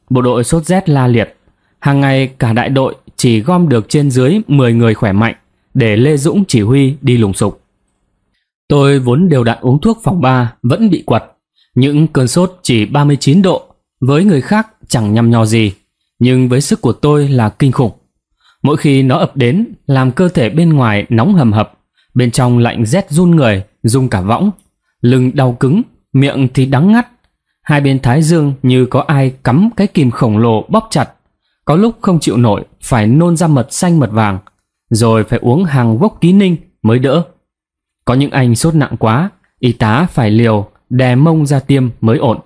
Bộ đội sốt rét la liệt. Hàng ngày cả đại đội chỉ gom được trên dưới 10 người khỏe mạnh để Lê Dũng chỉ huy đi lùng sục. Tôi vốn đều đặn uống thuốc phòng 3 vẫn bị quật. Những cơn sốt chỉ 39 độ với người khác chẳng nhăm nhò gì, nhưng với sức của tôi là kinh khủng. Mỗi khi nó ập đến làm cơ thể bên ngoài nóng hầm hập, bên trong lạnh rét run người, rung cả võng, lưng đau cứng, miệng thì đắng ngắt. Hai bên thái dương như có ai cắm cái kìm khổng lồ bóp chặt. Có lúc không chịu nổi phải nôn ra mật xanh mật vàng, rồi phải uống hàng vốc ký ninh mới đỡ. Có những anh sốt nặng quá, y tá phải liều đè mông ra tiêm mới ổn.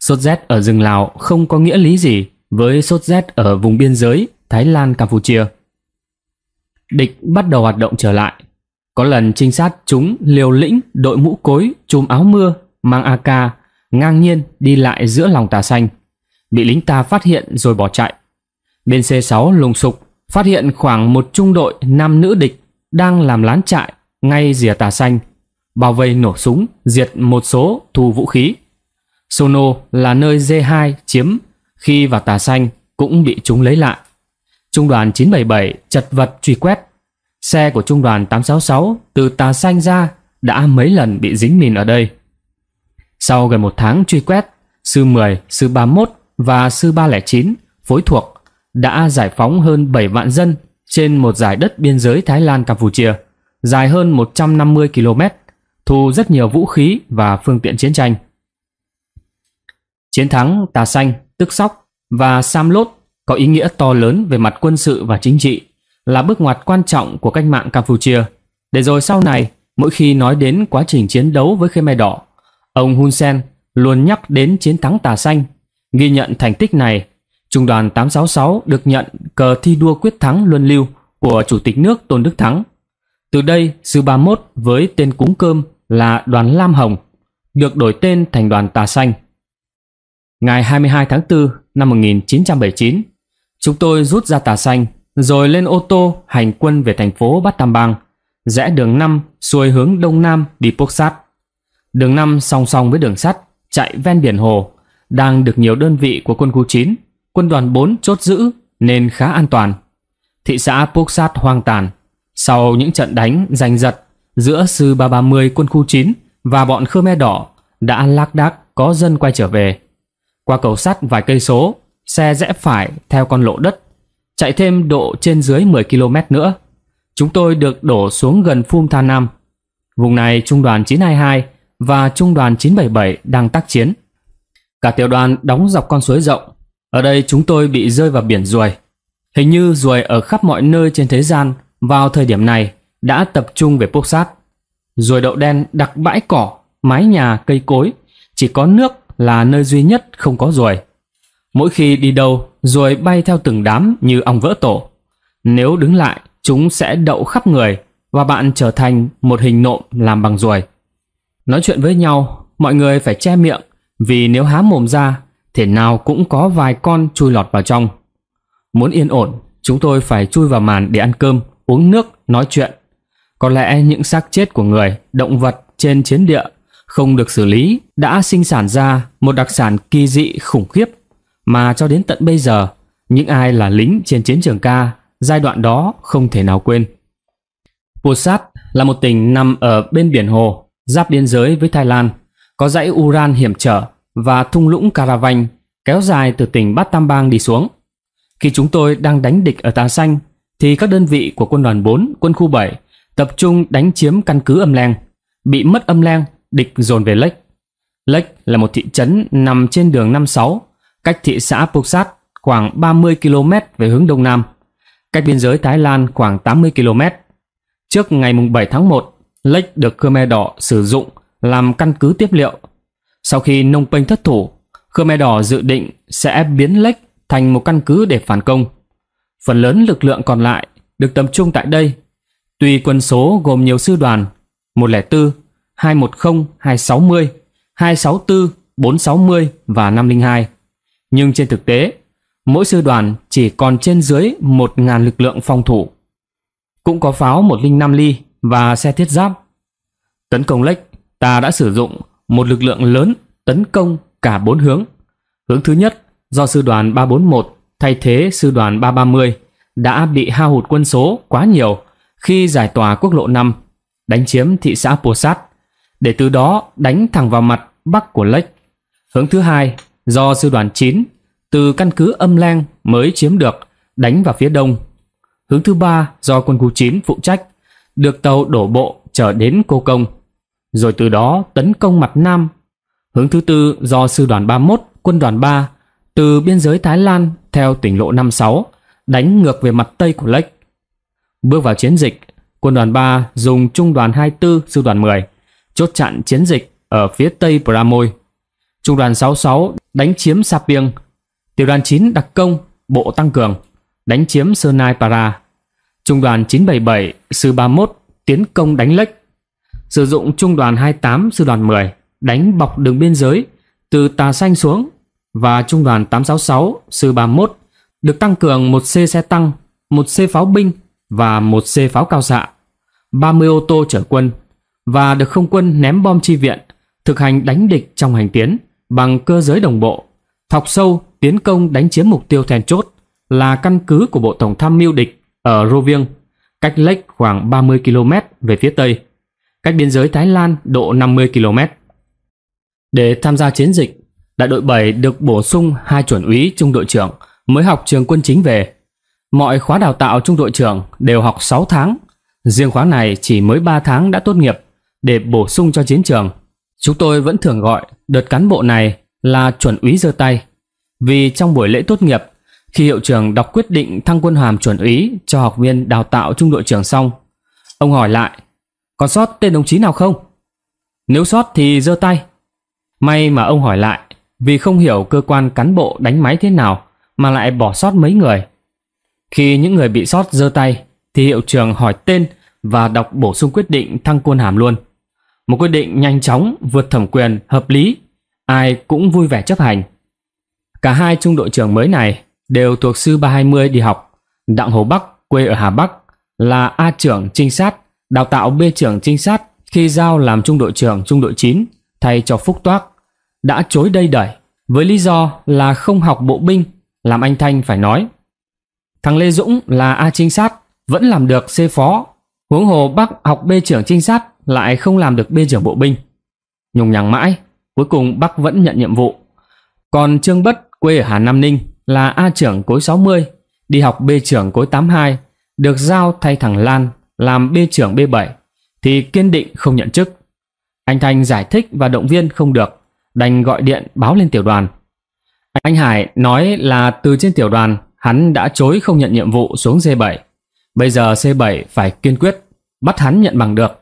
Sốt rét ở rừng Lào không có nghĩa lý gì với sốt rét ở vùng biên giới Thái Lan, Campuchia. Địch bắt đầu hoạt động trở lại. Có lần trinh sát chúng liều lĩnh đội mũ cối, chùm áo mưa, mang AK, ngang nhiên đi lại giữa lòng Tà Xanh. Bị lính ta phát hiện rồi bỏ chạy. Bên C6 lùng sục phát hiện khoảng một trung đội nam nữ địch đang làm lán trại ngay rìa Tà Xanh, bao vây nổ súng, diệt một số, thu vũ khí. Sono là nơi D2 chiếm khi vào Tà Xanh cũng bị chúng lấy lại. Trung đoàn 977 chật vật truy quét. Xe của trung đoàn 866 từ Tà Xanh ra đã mấy lần bị dính mìn ở đây. Sau gần một tháng truy quét, sư 10, sư 31 và sư 309 phối thuộc đã giải phóng hơn 7 vạn dân trên một dải đất biên giới Thái Lan, Campuchia, dài hơn 150 km, thu rất nhiều vũ khí và phương tiện chiến tranh. Chiến thắng Tà Xanh, Tức Sóc và Sam Lốt có ý nghĩa to lớn về mặt quân sự và chính trị, là bước ngoặt quan trọng của cách mạng Campuchia. Để rồi sau này, mỗi khi nói đến quá trình chiến đấu với Khmer Đỏ, ông Hun Sen luôn nhắc đến chiến thắng Tà Xanh. Ghi nhận thành tích này, Trung đoàn 866 được nhận cờ thi đua quyết thắng luân lưu của Chủ tịch nước Tôn Đức Thắng. Từ đây, sư 31 với tên cúng cơm là đoàn Lam Hồng được đổi tên thành đoàn Tà Xanh. Ngày 22 tháng 4 năm 1979, chúng tôi rút ra Tà Xanh rồi lên ô tô hành quân về thành phố Bat Tam Bang, rẽ đường 5 xuôi hướng đông nam đi Pok Sat. Đường 5 song song với đường sắt chạy ven biển Hồ, đang được nhiều đơn vị của quân khu 9, quân đoàn 4 chốt giữ nên khá an toàn. Thị xã Pok Sat hoang tàn sau những trận đánh giành giật giữa sư 330 quân khu 9 và bọn Khmer Đỏ. Đã lác đác có dân quay trở về. Qua cầu sắt vài cây số, xe rẽ phải theo con lộ đất, chạy thêm độ trên dưới 10 km nữa. Chúng tôi được đổ xuống gần Phum Tha Nam. Vùng này trung đoàn 922 và trung đoàn 977 đang tác chiến. Cả tiểu đoàn đóng dọc con suối rộng. Ở đây chúng tôi bị rơi vào biển ruồi. Hình như ruồi ở khắp mọi nơi trên thế gian vào thời điểm này đã tập trung về Pốc Sát. Ruồi đậu đen đặc bãi cỏ, mái nhà, cây cối. Chỉ có nước là nơi duy nhất không có ruồi. Mỗi khi đi đâu, ruồi bay theo từng đám như ong vỡ tổ. Nếu đứng lại, chúng sẽ đậu khắp người và bạn trở thành một hình nộm làm bằng ruồi. Nói chuyện với nhau, mọi người phải che miệng, vì nếu há mồm ra, thể nào cũng có vài con chui lọt vào trong. Muốn yên ổn, chúng tôi phải chui vào màn để ăn cơm, uống nước, nói chuyện. Có lẽ những xác chết của người, động vật trên chiến địa không được xử lý đã sinh sản ra một đặc sản kỳ dị khủng khiếp, mà cho đến tận bây giờ, những ai là lính trên chiến trường ca giai đoạn đó không thể nào quên. Phu Sát là một tỉnh nằm ở bên biển hồ, giáp biên giới với Thái Lan, có dãy Uran hiểm trở và thung lũng Karavanh kéo dài từ tỉnh Bát Tam Bang đi xuống. Khi chúng tôi đang đánh địch ở Tà Xanh, thì các đơn vị của quân đoàn 4, quân khu 7 tập trung đánh chiếm căn cứ Âm Leng. Bị mất Âm Leng, địch dồn về Lech. Lech là một thị trấn nằm trên đường 56, cách thị xã Pok Sát khoảng 30 km về hướng đông nam, cách biên giới Thái Lan khoảng 80 km. Trước ngày 7 tháng 1, Lech được Khmer Đỏ sử dụng làm căn cứ tiếp liệu. Sau khi Phnom Penh thất thủ, Khmer Đỏ dự định sẽ biến Lech thành một căn cứ để phản công. Phần lớn lực lượng còn lại được tập trung tại đây. Tuy quân số gồm nhiều sư đoàn 104, 210, 260, 264, 460 và 502. Nhưng trên thực tế, mỗi sư đoàn chỉ còn trên dưới 1.000 lực lượng phòng thủ. Cũng có pháo 105 ly và xe thiết giáp. Tấn công Lech, ta đã sử dụng một lực lượng lớn tấn công cả 4 hướng. Hướng thứ nhất do sư đoàn 341 thay thế sư đoàn 330 đã bị hao hụt quân số quá nhiều khi giải tỏa quốc lộ 5, đánh chiếm thị xã Pok Sát, để từ đó đánh thẳng vào mặt bắc của Lech. Hướng thứ hai do sư đoàn 9 từ căn cứ Âm Leng mới chiếm được, đánh vào phía đông. Hướng thứ ba do quân khu 9 phụ trách, được tàu đổ bộ trở đến Cô Công, rồi từ đó tấn công mặt nam. Hướng thứ tư do sư đoàn 31, quân đoàn 3 từ biên giới Thái Lan theo tỉnh lộ 56 đánh ngược về mặt tây của Lech. Bước vào chiến dịch, quân đoàn 3 dùng trung đoàn 24, sư đoàn 10 chốt chặn chiến dịch ở phía tây Pramoi. Trung đoàn 66 đánh chiếm Sapieng. Tiểu đoàn 9 đặc công, bộ tăng cường đánh chiếm Senai Para. Trung đoàn 977, sư 31 tiến công đánh Lech. Sử dụng trung đoàn 28, sư đoàn 10 đánh bọc đường biên giới từ Tà Xanh xuống, và trung đoàn 866, sư 31 được tăng cường 1 xe xe tăng, 1 xe pháo binh và 1 xe pháo cao xạ, 30 ô tô chở quân, và được không quân ném bom chi viện, thực hành đánh địch trong hành tiến bằng cơ giới đồng bộ, thọc sâu tiến công đánh chiếm mục tiêu then chốt là căn cứ của bộ tổng tham mưu địch ở Rô Viêng, cách Lech khoảng 30 km về phía tây, cách biên giới Thái Lan độ 50 km. Để tham gia chiến dịch, đại đội 7 được bổ sung 2 chuẩn úy trung đội trưởng mới học trường quân chính về. Mọi khóa đào tạo trung đội trưởng đều học 6 tháng, riêng khóa này chỉ mới 3 tháng đã tốt nghiệp để bổ sung cho chiến trường. Chúng tôi vẫn thường gọi đợt cán bộ này là chuẩn úy giơ tay, vì trong buổi lễ tốt nghiệp, khi hiệu trưởng đọc quyết định thăng quân hàm chuẩn úy cho học viên đào tạo trung đội trưởng xong, ông hỏi lại: "Còn sót tên đồng chí nào không? Nếu sót thì giơ tay." May mà ông hỏi lại, vì không hiểu cơ quan cán bộ đánh máy thế nào mà lại bỏ sót mấy người. Khi những người bị sót giơ tay thì hiệu trưởng hỏi tên và đọc bổ sung quyết định thăng quân hàm luôn. Một quyết định nhanh chóng, vượt thẩm quyền, hợp lý, ai cũng vui vẻ chấp hành. Cả 2 trung đội trưởng mới này đều thuộc sư 320 đi học. Đặng Hồ Bắc quê ở Hà Bắc là A trưởng trinh sát, đào tạo B trưởng trinh sát khi giao làm trung đội trưởng trung đội 9 thay cho Phúc Toác, đã chối đây đẩy với lý do là không học bộ binh, làm anh Thanh phải nói. Thằng Lê Dũng là A trinh sát vẫn làm được C phó, huống hồ Bắc học B trưởng trinh sát lại không làm được B trưởng bộ binh. Nhùng nhằng mãi, cuối cùng Bắc vẫn nhận nhiệm vụ. Còn Trương Bất quê ở Hà Nam Ninh là A trưởng cối 60, đi học B trưởng cối 82, được giao thay thằng Lan làm B trưởng B7 thì kiên định không nhận chức. Anh Thanh giải thích và động viên không được, đành gọi điện báo lên tiểu đoàn. Anh Hải nói là từ trên tiểu đoàn hắn đã chối không nhận nhiệm vụ xuống C7. Bây giờ C7 phải kiên quyết, bắt hắn nhận bằng được.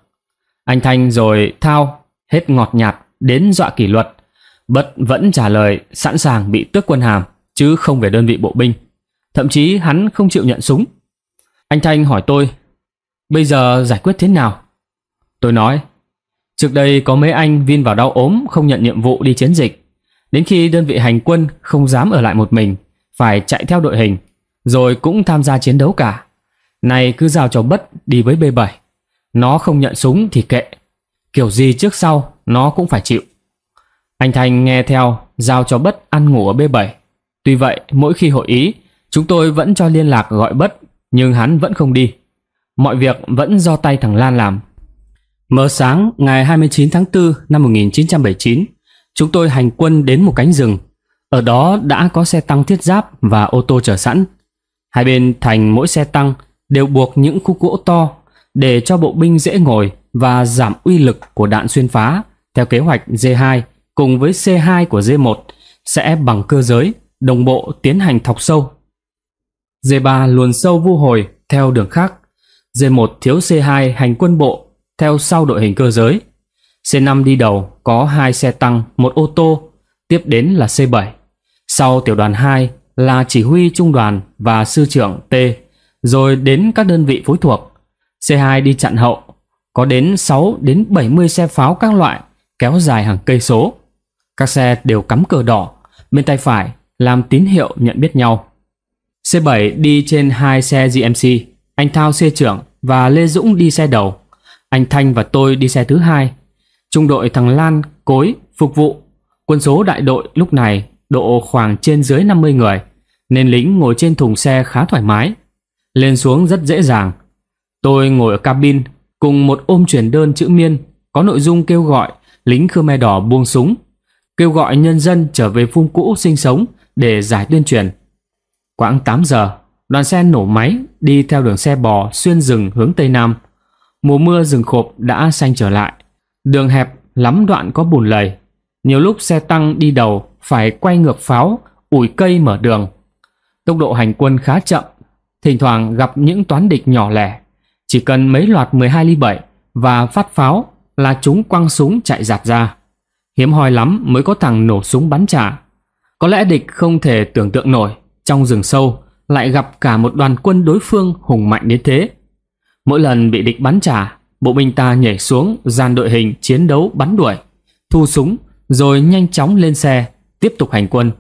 Anh Thanh rồi Thao hết ngọt nhạt đến dọa kỷ luật, bất vẫn trả lời sẵn sàng bị tước quân hàm chứ không về đơn vị bộ binh. Thậm chí hắn không chịu nhận súng. Anh Thanh hỏi tôi, bây giờ giải quyết thế nào? Tôi nói, trước đây có mấy anh vin vào đau ốm không nhận nhiệm vụ đi chiến dịch. Đến khi đơn vị hành quân không dám ở lại một mình, phải chạy theo đội hình, rồi cũng tham gia chiến đấu cả. Này cứ giao cho Bất đi với B7. Nó không nhận súng thì kệ, kiểu gì trước sau nó cũng phải chịu. Anh Thanh nghe theo, giao cho Bất ăn ngủ ở B7. Tuy vậy mỗi khi hội ý, chúng tôi vẫn cho liên lạc gọi Bất, nhưng hắn vẫn không đi. Mọi việc vẫn do tay thằng Lan làm. Mờ sáng ngày 29 tháng 4 năm 1979, chúng tôi hành quân đến một cánh rừng. Ở đó đã có xe tăng thiết giáp và ô tô chờ sẵn. Hai bên thành mỗi xe tăng đều buộc những khúc gỗ to để cho bộ binh dễ ngồi và giảm uy lực của đạn xuyên phá. Theo kế hoạch, D2 cùng với C2 của D1 sẽ bằng cơ giới đồng bộ tiến hành thọc sâu. D3 luồn sâu vu hồi theo đường khác. D1 thiếu C2 hành quân bộ theo sau đội hình cơ giới. C5 đi đầu có 2 xe tăng, 1 ô tô. Tiếp đến là C7. Sau tiểu đoàn 2 là chỉ huy trung đoàn và sư trưởng T, rồi đến các đơn vị phối thuộc. C2 đi chặn hậu, có đến 6 đến 70 xe pháo các loại kéo dài hàng cây số. Các xe đều cắm cờ đỏ, bên tay phải làm tín hiệu nhận biết nhau. C7 đi trên 2 xe GMC, anh Thao xe trưởng và Lê Dũng đi xe đầu. Anh Thanh và tôi đi xe thứ 2. Trung đội thằng Lan, Cối phục vụ. Quân số đại đội lúc này độ khoảng trên dưới 50 người, nên lính ngồi trên thùng xe khá thoải mái, lên xuống rất dễ dàng. Tôi ngồi ở cabin cùng một ôm truyền đơn chữ Miên có nội dung kêu gọi lính Khmer Đỏ buông súng, kêu gọi nhân dân trở về phung cũ sinh sống để giải tuyên truyền. Khoảng 8 giờ, đoàn xe nổ máy đi theo đường xe bò xuyên rừng hướng Tây Nam. Mùa mưa rừng khộp đã xanh trở lại. Đường hẹp lắm đoạn có bùn lầy. Nhiều lúc xe tăng đi đầu phải quay ngược pháo, ủi cây mở đường. Tốc độ hành quân khá chậm, thỉnh thoảng gặp những toán địch nhỏ lẻ. Chỉ cần mấy loạt 12 ly 7 và phát pháo là chúng quăng súng chạy dạt ra. Hiếm hoi lắm mới có thằng nổ súng bắn trả. Có lẽ địch không thể tưởng tượng nổi trong rừng sâu lại gặp cả một đoàn quân đối phương hùng mạnh đến thế. Mỗi lần bị địch bắn trả, bộ binh ta nhảy xuống dàn đội hình chiến đấu bắn đuổi, thu súng rồi nhanh chóng lên xe tiếp tục hành quân.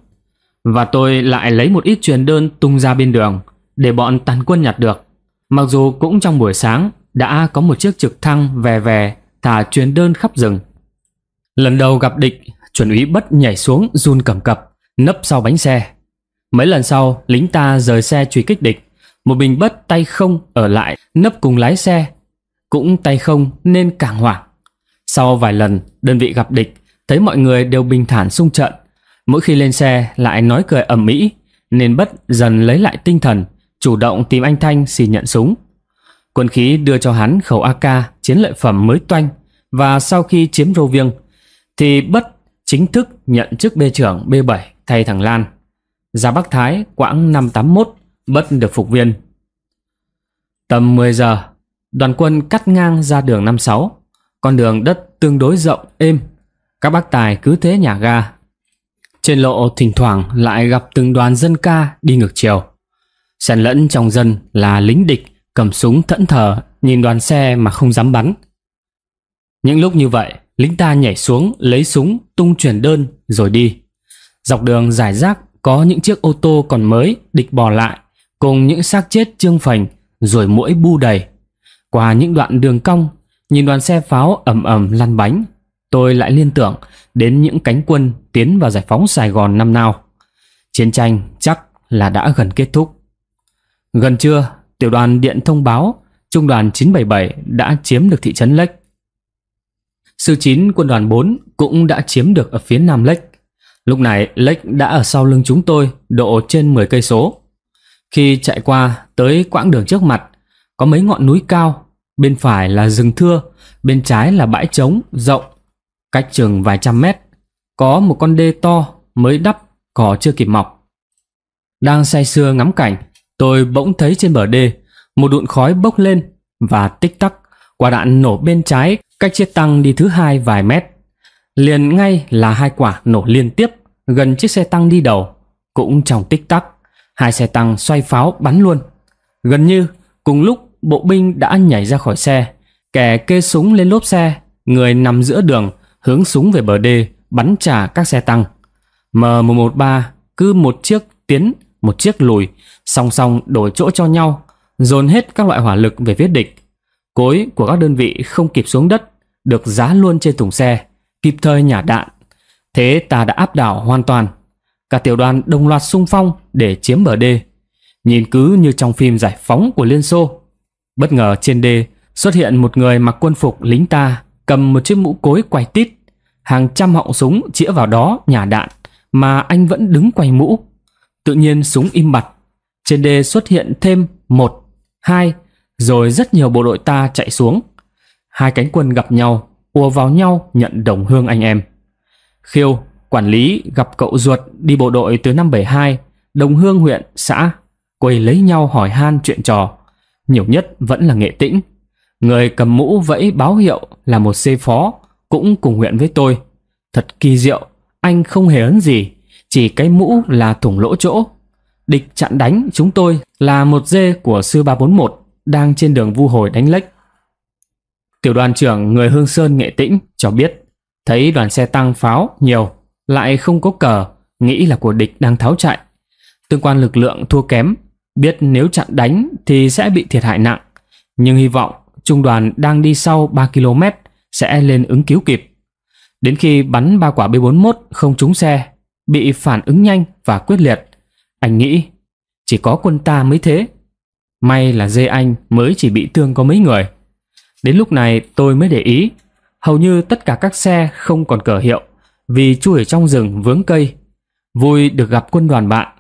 Và tôi lại lấy một ít truyền đơn tung ra bên đường để bọn tàn quân nhặt được. Mặc dù cũng trong buổi sáng đã có một chiếc trực thăng vè vè thả truyền đơn khắp rừng. Lần đầu gặp địch, chuẩn úy Bất nhảy xuống run cầm cập, nấp sau bánh xe. Mấy lần sau lính ta rời xe truy kích địch, một mình Bất tay không ở lại nấp cùng lái xe. Cũng tay không nên càng hoảng. Sau vài lần đơn vị gặp địch, thấy mọi người đều bình thản xung trận, mỗi khi lên xe lại nói cười ầm ĩ, nên Bất dần lấy lại tinh thần, chủ động tìm anh Thanh xin nhận súng. Quân khí đưa cho hắn khẩu AK chiến lợi phẩm mới toanh. Và sau khi chiếm Rô Viêng thì Bất chính thức nhận chức B trưởng B7 thay thằng Lan. Ra Bắc Thái quãng năm 81, Bất được phục viên. Tầm 10 giờ, đoàn quân cắt ngang ra đường 56. Con đường đất tương đối rộng êm, các bác tài cứ thế nhả ga. Trên lộ thỉnh thoảng lại gặp từng đoàn dân ca đi ngược chiều, xen lẫn trong dân là lính địch cầm súng thẫn thờ nhìn đoàn xe mà không dám bắn. Những lúc như vậy, lính ta nhảy xuống lấy súng tung truyền đơn rồi đi. Dọc đường rải rác có những chiếc ô tô còn mới địch bỏ lại, cùng những xác chết trương phành rồi muỗi bu đầy. Qua những đoạn đường cong, nhìn đoàn xe pháo ầm ầm lăn bánh, tôi lại liên tưởng đến những cánh quân tiến vào giải phóng Sài Gòn năm nào. Chiến tranh chắc là đã gần kết thúc. Gần trưa, tiểu đoàn điện thông báo trung đoàn 977 đã chiếm được thị trấn Lếch. Sư 9 quân đoàn 4 cũng đã chiếm được ở phía nam Lếch. Lúc này Lếch đã ở sau lưng chúng tôi độ trên 10 cây số. Khi chạy qua tới quãng đường trước mặt, có mấy ngọn núi cao, bên phải là rừng thưa, bên trái là bãi trống rộng, cách chừng vài trăm mét có một con đê to mới đắp, cỏ chưa kịp mọc. Đang say sưa ngắm cảnh, tôi bỗng thấy trên bờ đê một đụn khói bốc lên và tích tắc quả đạn nổ bên trái cách chiếc tăng đi thứ hai vài mét. Liền ngay là hai quả nổ liên tiếp gần chiếc xe tăng đi đầu. Cũng trong tích tắc, hai xe tăng xoay pháo bắn luôn. Gần như cùng lúc bộ binh đã nhảy ra khỏi xe, kẻ kê súng lên lốp xe, người nằm giữa đường hướng súng về bờ đê bắn trả các xe tăng. M113 cứ một chiếc tiến, một chiếc lùi, song song đổi chỗ cho nhau, dồn hết các loại hỏa lực về phía địch. Cối của các đơn vị không kịp xuống đất, được giá luôn trên thùng xe, kịp thời nhả đạn. Thế ta đã áp đảo hoàn toàn. Cả tiểu đoàn đồng loạt xung phong để chiếm bờ đê, nhìn cứ như trong phim giải phóng của Liên Xô. Bất ngờ trên đê xuất hiện một người mặc quân phục lính ta, cầm một chiếc mũ cối quay tít, hàng trăm họng súng chĩa vào đó nhả đạn, mà anh vẫn đứng quay mũ. Tự nhiên súng im bặt. Trên đê xuất hiện thêm một, hai, rồi rất nhiều bộ đội ta chạy xuống. Hai cánh quân gặp nhau, ùa vào nhau nhận đồng hương anh em. Khiêu, quản lý gặp cậu ruột đi bộ đội từ năm 72, đồng hương huyện, xã, quầy lấy nhau hỏi han chuyện trò. Nhiều nhất vẫn là Nghệ Tĩnh. Người cầm mũ vẫy báo hiệu là một C phó, cũng cùng huyện với tôi. Thật kỳ diệu, anh không hề ấn gì, chỉ cái mũ là thủng lỗ chỗ. Địch chặn đánh chúng tôi là một dê của sư 341 đang trên đường vu hồi đánh lếch. Tiểu đoàn trưởng người Hương Sơn, Nghệ Tĩnh cho biết, thấy đoàn xe tăng pháo nhiều, lại không có cờ, nghĩ là của địch đang tháo chạy. Tương quan lực lượng thua kém, biết nếu chặn đánh thì sẽ bị thiệt hại nặng, nhưng hy vọng trung đoàn đang đi sau 3 km sẽ lên ứng cứu kịp. Đến khi bắn 3 quả B41 không trúng xe, bị phản ứng nhanh và quyết liệt, anh nghĩ chỉ có quân ta mới thế. May là dê anh mới chỉ bị thương có mấy người. Đến lúc này tôi mới để ý, hầu như tất cả các xe không còn cờ hiệu vì chui ở trong rừng vướng cây. Vui được gặp quân đoàn bạn,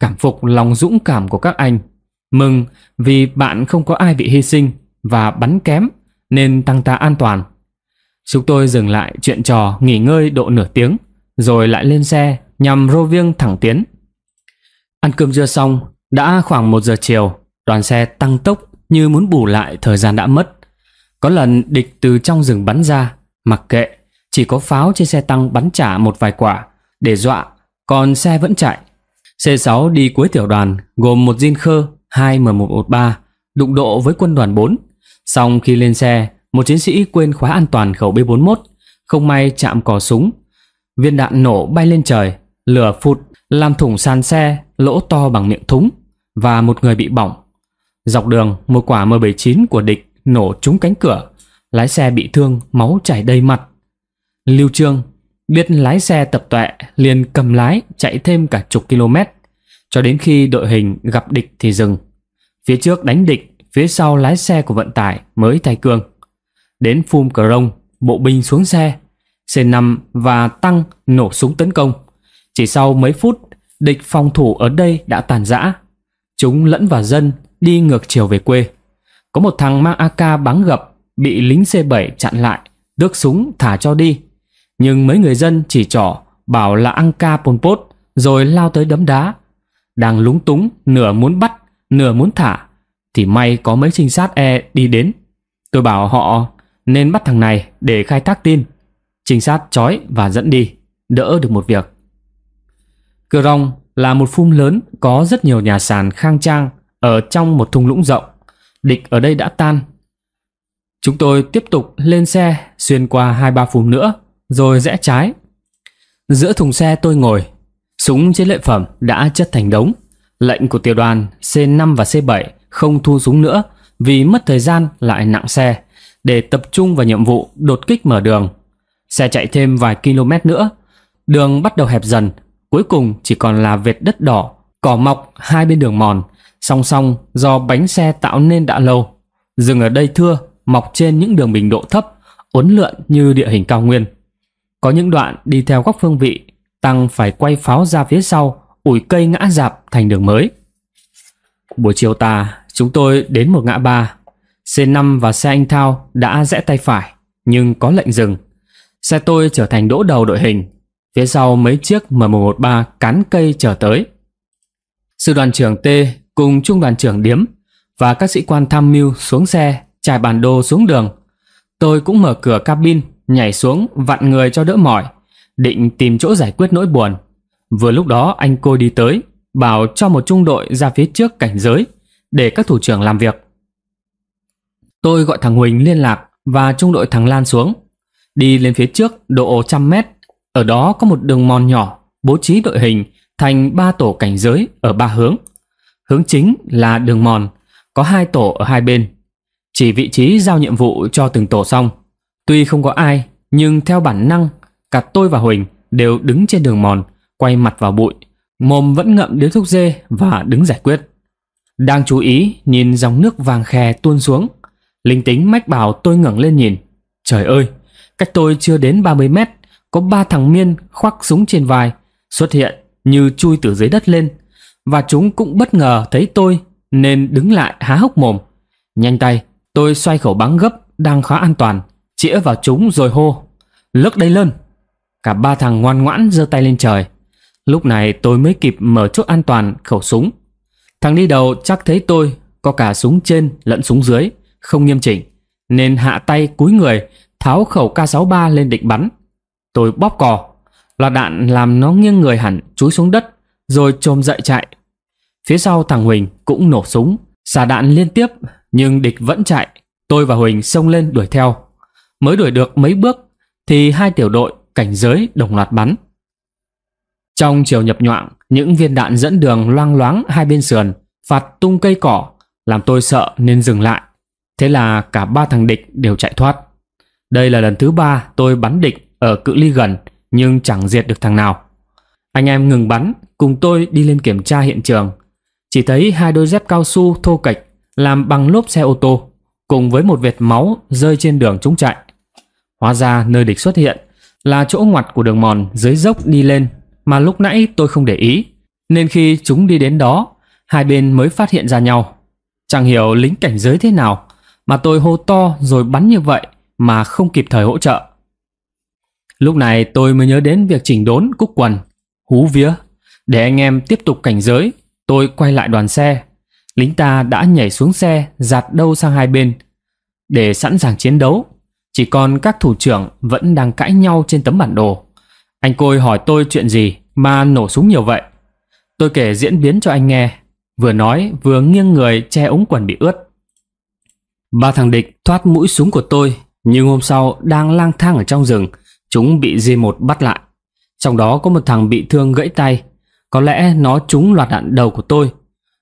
cảm phục lòng dũng cảm của các anh, mừng vì bạn không có ai bị hy sinh và bắn kém nên tăng ta an toàn. Chúng tôi dừng lại chuyện trò nghỉ ngơi độ nửa tiếng, rồi lại lên xe nhằm Rô Viêng thẳng tiến. Ăn cơm trưa xong, đã khoảng 1 giờ chiều, đoàn xe tăng tốc như muốn bù lại thời gian đã mất. Có lần địch từ trong rừng bắn ra, mặc kệ, chỉ có pháo trên xe tăng bắn trả một vài quả để dọa, còn xe vẫn chạy. C6 đi cuối tiểu đoàn gồm một Diên Khơ, 2 M113 đụng độ với quân đoàn 4. Xong khi lên xe, một chiến sĩ quên khóa an toàn khẩu B41, không may chạm cò súng. Viên đạn nổ bay lên trời, lửa phụt làm thủng sàn xe, lỗ to bằng miệng thúng, và một người bị bỏng. Dọc đường, một quả M79 của địch nổ trúng cánh cửa, lái xe bị thương, máu chảy đầy mặt. Lưu Trương biết lái xe tập tọe, liền cầm lái chạy thêm cả chục km, cho đến khi đội hình gặp địch thì dừng. Phía trước đánh địch, phía sau lái xe của vận tải mới thay cương. Đến Phum Cờ Rông, bộ binh xuống xe, C5 và tăng nổ súng tấn công. Chỉ sau mấy phút, địch phòng thủ ở đây đã tàn rã. Chúng lẫn vào dân, đi ngược chiều về quê. Có một thằng mang AK bắn gập, bị lính C7 chặn lại, tước súng thả cho đi. Nhưng mấy người dân chỉ trỏ, bảo là AK Pol Pot, rồi lao tới đấm đá. Đang lúng túng, nửa muốn bắt, nửa muốn thả, thì may có mấy trinh sát E đi đến. Tôi bảo họ nên bắt thằng này để khai thác tin. Trinh sát trói và dẫn đi, đỡ được một việc. Cờ Rông là một phum lớn có rất nhiều nhà sàn khang trang ở trong một thung lũng rộng. Địch ở đây đã tan. Chúng tôi tiếp tục lên xe xuyên qua 2-3 phum nữa, rồi rẽ trái. Giữa thùng xe tôi ngồi, súng chiến lợi phẩm đã chất thành đống. Lệnh của tiểu đoàn C5 và C7 không thu súng nữa vì mất thời gian lại nặng xe, để tập trung vào nhiệm vụ đột kích mở đường. Xe chạy thêm vài km nữa, đường bắt đầu hẹp dần, cuối cùng chỉ còn là vệt đất đỏ, cỏ mọc hai bên đường mòn, song song do bánh xe tạo nên đã lâu. Rừng ở đây thưa, mọc trên những đường bình độ thấp, uốn lượn như địa hình cao nguyên. Có những đoạn đi theo góc phương vị, tăng phải quay pháo ra phía sau, ủi cây ngã rạp thành đường mới. Buổi chiều tà, chúng tôi đến một ngã ba. C5 và xe anh Thao đã rẽ tay phải, nhưng có lệnh dừng. Xe tôi trở thành đỗ đầu đội hình, phía sau mấy chiếc M113 cán cây trở tới. Sư đoàn trưởng T cùng trung đoàn trưởng Điếm và các sĩ quan tham mưu xuống xe, trải bản đồ xuống đường. Tôi cũng mở cửa cabin, nhảy xuống vặn người cho đỡ mỏi, định tìm chỗ giải quyết nỗi buồn. Vừa lúc đó anh Cô đi tới, bảo cho một trung đội ra phía trước cảnh giới để các thủ trưởng làm việc. Tôi gọi thằng Huỳnh liên lạc và trung đội thằng Lan xuống. Đi lên phía trước độ 100 mét, ở đó có một đường mòn nhỏ bố trí đội hình thành 3 tổ cảnh giới ở 3 hướng. Hướng chính là đường mòn, có 2 tổ ở hai bên. Chỉ vị trí giao nhiệm vụ cho từng tổ xong. Tuy không có ai, nhưng theo bản năng, cả tôi và Huỳnh đều đứng trên đường mòn, quay mặt vào bụi, mồm vẫn ngậm điếu thuốc dê và đứng giải quyết. Đang chú ý nhìn dòng nước vàng khè tuôn xuống. Linh tính mách bảo tôi ngẩng lên nhìn. Trời ơi, cách tôi chưa đến 30 mét, có 3 thằng Miên khoác súng trên vai xuất hiện như chui từ dưới đất lên. Và chúng cũng bất ngờ thấy tôi nên đứng lại há hốc mồm. Nhanh tay, tôi xoay khẩu bắn gấp đang khá an toàn, chĩa vào chúng rồi hô: "Lấc đây lên!" Cả 3 thằng ngoan ngoãn giơ tay lên trời. Lúc này tôi mới kịp mở chốt an toàn khẩu súng. Thằng đi đầu chắc thấy tôi có cả súng trên lẫn súng dưới không nghiêm chỉnh, nên hạ tay cúi người tháo khẩu K63 lên định bắn. Tôi bóp cò, loạt đạn làm nó nghiêng người hẳn chúi xuống đất, rồi chồm dậy chạy. Phía sau thằng Huỳnh cũng nổ súng, xả đạn liên tiếp, nhưng địch vẫn chạy. Tôi và Huỳnh xông lên đuổi theo. Mới đuổi được mấy bước thì 2 tiểu đội cảnh giới đồng loạt bắn. Trong chiều nhập nhoạng, những viên đạn dẫn đường loang loáng hai bên sườn, phạt tung cây cỏ, làm tôi sợ nên dừng lại. Thế là cả 3 thằng địch đều chạy thoát. Đây là lần thứ 3 tôi bắn địch ở cự ly gần, nhưng chẳng diệt được thằng nào. Anh em ngừng bắn, cùng tôi đi lên kiểm tra hiện trường. Chỉ thấy 2 đôi dép cao su thô kệch làm bằng lốp xe ô tô, cùng với một vệt máu rơi trên đường chúng chạy. Hóa ra nơi địch xuất hiện là chỗ ngoặt của đường mòn dưới dốc đi lên mà lúc nãy tôi không để ý, nên khi chúng đi đến đó, hai bên mới phát hiện ra nhau. Chẳng hiểu lính cảnh giới thế nào mà tôi hô to rồi bắn như vậy mà không kịp thời hỗ trợ. Lúc này tôi mới nhớ đến việc chỉnh đốn cúc quần. Hú vía, để anh em tiếp tục cảnh giới, tôi quay lại đoàn xe. Lính ta đã nhảy xuống xe, dạt đâu sang hai bên để sẵn sàng chiến đấu. Chỉ còn các thủ trưởng vẫn đang cãi nhau trên tấm bản đồ. Anh Côi hỏi tôi chuyện gì mà nổ súng nhiều vậy. Tôi kể diễn biến cho anh nghe, vừa nói vừa nghiêng người che ống quần bị ướt. 3 thằng địch thoát mũi súng của tôi, nhưng hôm sau đang lang thang ở trong rừng, chúng bị G1 bắt lại. Trong đó có một thằng bị thương gãy tay, có lẽ nó trúng loạt đạn đầu của tôi.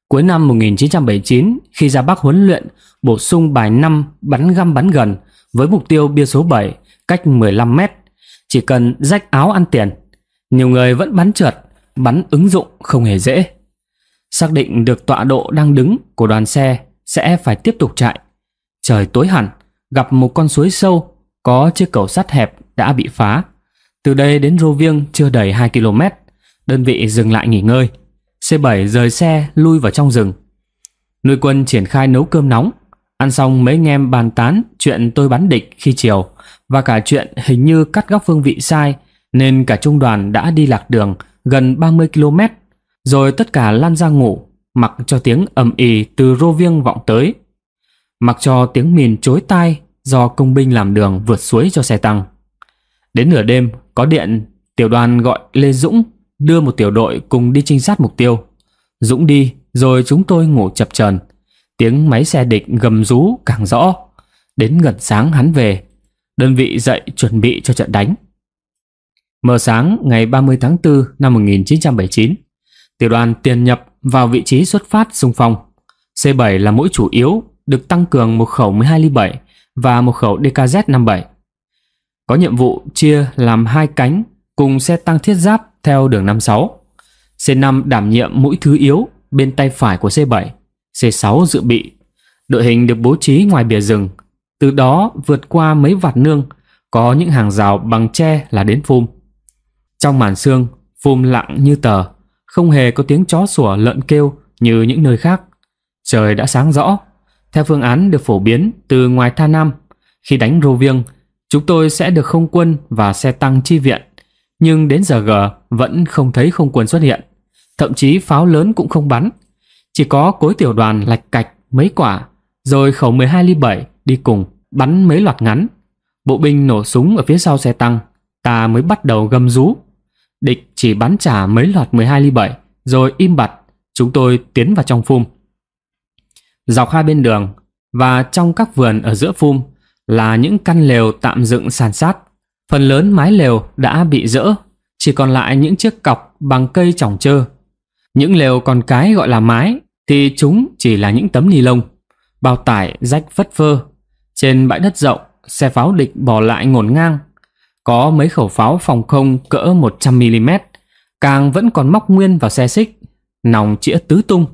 Cuối năm 1979, khi ra Bắc huấn luyện, bổ sung bài 5 bắn găm bắn gần với mục tiêu bia số 7 cách 15 mét, chỉ cần rách áo ăn tiền. Nhiều người vẫn bắn trượt, bắn ứng dụng không hề dễ. Xác định được tọa độ đang đứng của đoàn xe sẽ phải tiếp tục chạy. Trời tối hẳn, gặp một con suối sâu, có chiếc cầu sắt hẹp đã bị phá. Từ đây đến Rô Viêng chưa đầy 2 km, đơn vị dừng lại nghỉ ngơi. C7 rời xe lui vào trong rừng. Nuôi quân triển khai nấu cơm nóng. Ăn xong mấy anh em bàn tán chuyện tôi bắn địch khi chiều, và cả chuyện hình như cắt góc phương vị sai nên cả trung đoàn đã đi lạc đường gần 30 km. Rồi tất cả lăn ra ngủ, mặc cho tiếng ầm ĩ từ Rô Viêng vọng tới, mặc cho tiếng mìn chối tai do công binh làm đường vượt suối cho xe tăng. Đến nửa đêm có điện, tiểu đoàn gọi Lê Dũng đưa một tiểu đội cùng đi trinh sát mục tiêu. Dũng đi rồi chúng tôi ngủ chập chờn. Tiếng máy xe địch gầm rú càng rõ. Đến gần sáng hắn về. Đơn vị dậy chuẩn bị cho trận đánh. Mờ sáng ngày 30 tháng 4 năm 1979, tiểu đoàn tiền nhập vào vị trí xuất phát xung phong. C7 là mũi chủ yếu, được tăng cường một khẩu 12 ly 7 và một khẩu DKZ 57. Có nhiệm vụ chia làm 2 cánh cùng xe tăng thiết giáp theo đường 56. C5 đảm nhiệm mũi thứ yếu bên tay phải của C7, C6 dự bị. Đội hình được bố trí ngoài bìa rừng, từ đó vượt qua mấy vạt nương, có những hàng rào bằng tre là đến phum. Trong màn sương, phum lặng như tờ, không hề có tiếng chó sủa lợn kêu như những nơi khác. Trời đã sáng rõ, Theo phương án được phổ biến từ ngoài Tha Nam, khi đánh Rô Viêng, chúng tôi sẽ được không quân và xe tăng chi viện. Nhưng đến giờ G vẫn không thấy không quân xuất hiện, thậm chí pháo lớn cũng không bắn. Chỉ có cối tiểu đoàn lạch cạch mấy quả, rồi khẩu 12 ly 7 đi cùng bắn mấy loạt ngắn. Bộ binh nổ súng ở phía sau xe tăng, ta mới bắt đầu gầm rú. Địch chỉ bắn trả mấy loạt 12 ly 7 rồi im bặt, chúng tôi tiến vào trong phum. Dọc hai bên đường và trong các vườn ở giữa phum là những căn lều tạm dựng san sát. Phần lớn mái lều đã bị dỡ, chỉ còn lại những chiếc cọc bằng cây chỏng trơ. Những lều còn cái gọi là mái thì chúng chỉ là những tấm ni lông, bao tải rách phất phơ. Trên bãi đất rộng, xe pháo địch bỏ lại ngổn ngang. Có mấy khẩu pháo phòng không cỡ 100mm, càng vẫn còn móc nguyên vào xe xích, nòng chĩa tứ tung.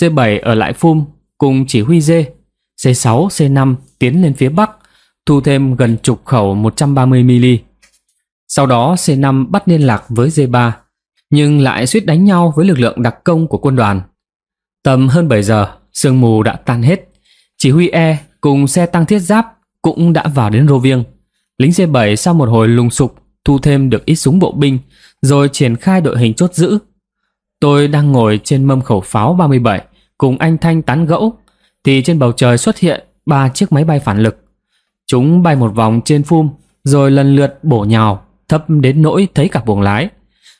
C7 ở lại phum cùng chỉ huy dê, C6, C5 tiến lên phía bắc, thu thêm gần chục khẩu 130mm. Sau đó C5 bắt liên lạc với D3, nhưng lại suýt đánh nhau với lực lượng đặc công của quân đoàn. Tầm hơn 7 giờ, sương mù đã tan hết. Chỉ huy E cùng xe tăng thiết giáp cũng đã vào đến Rô Viêng. Lính C7 sau một hồi lùng sục thu thêm được ít súng bộ binh, rồi triển khai đội hình chốt giữ. Tôi đang ngồi trên mâm khẩu pháo 37 cùng anh Thanh tán gẫu, thì trên bầu trời xuất hiện 3 chiếc máy bay phản lực. Chúng bay một vòng trên phum rồi lần lượt bổ nhào, thấp đến nỗi thấy cả buồng lái.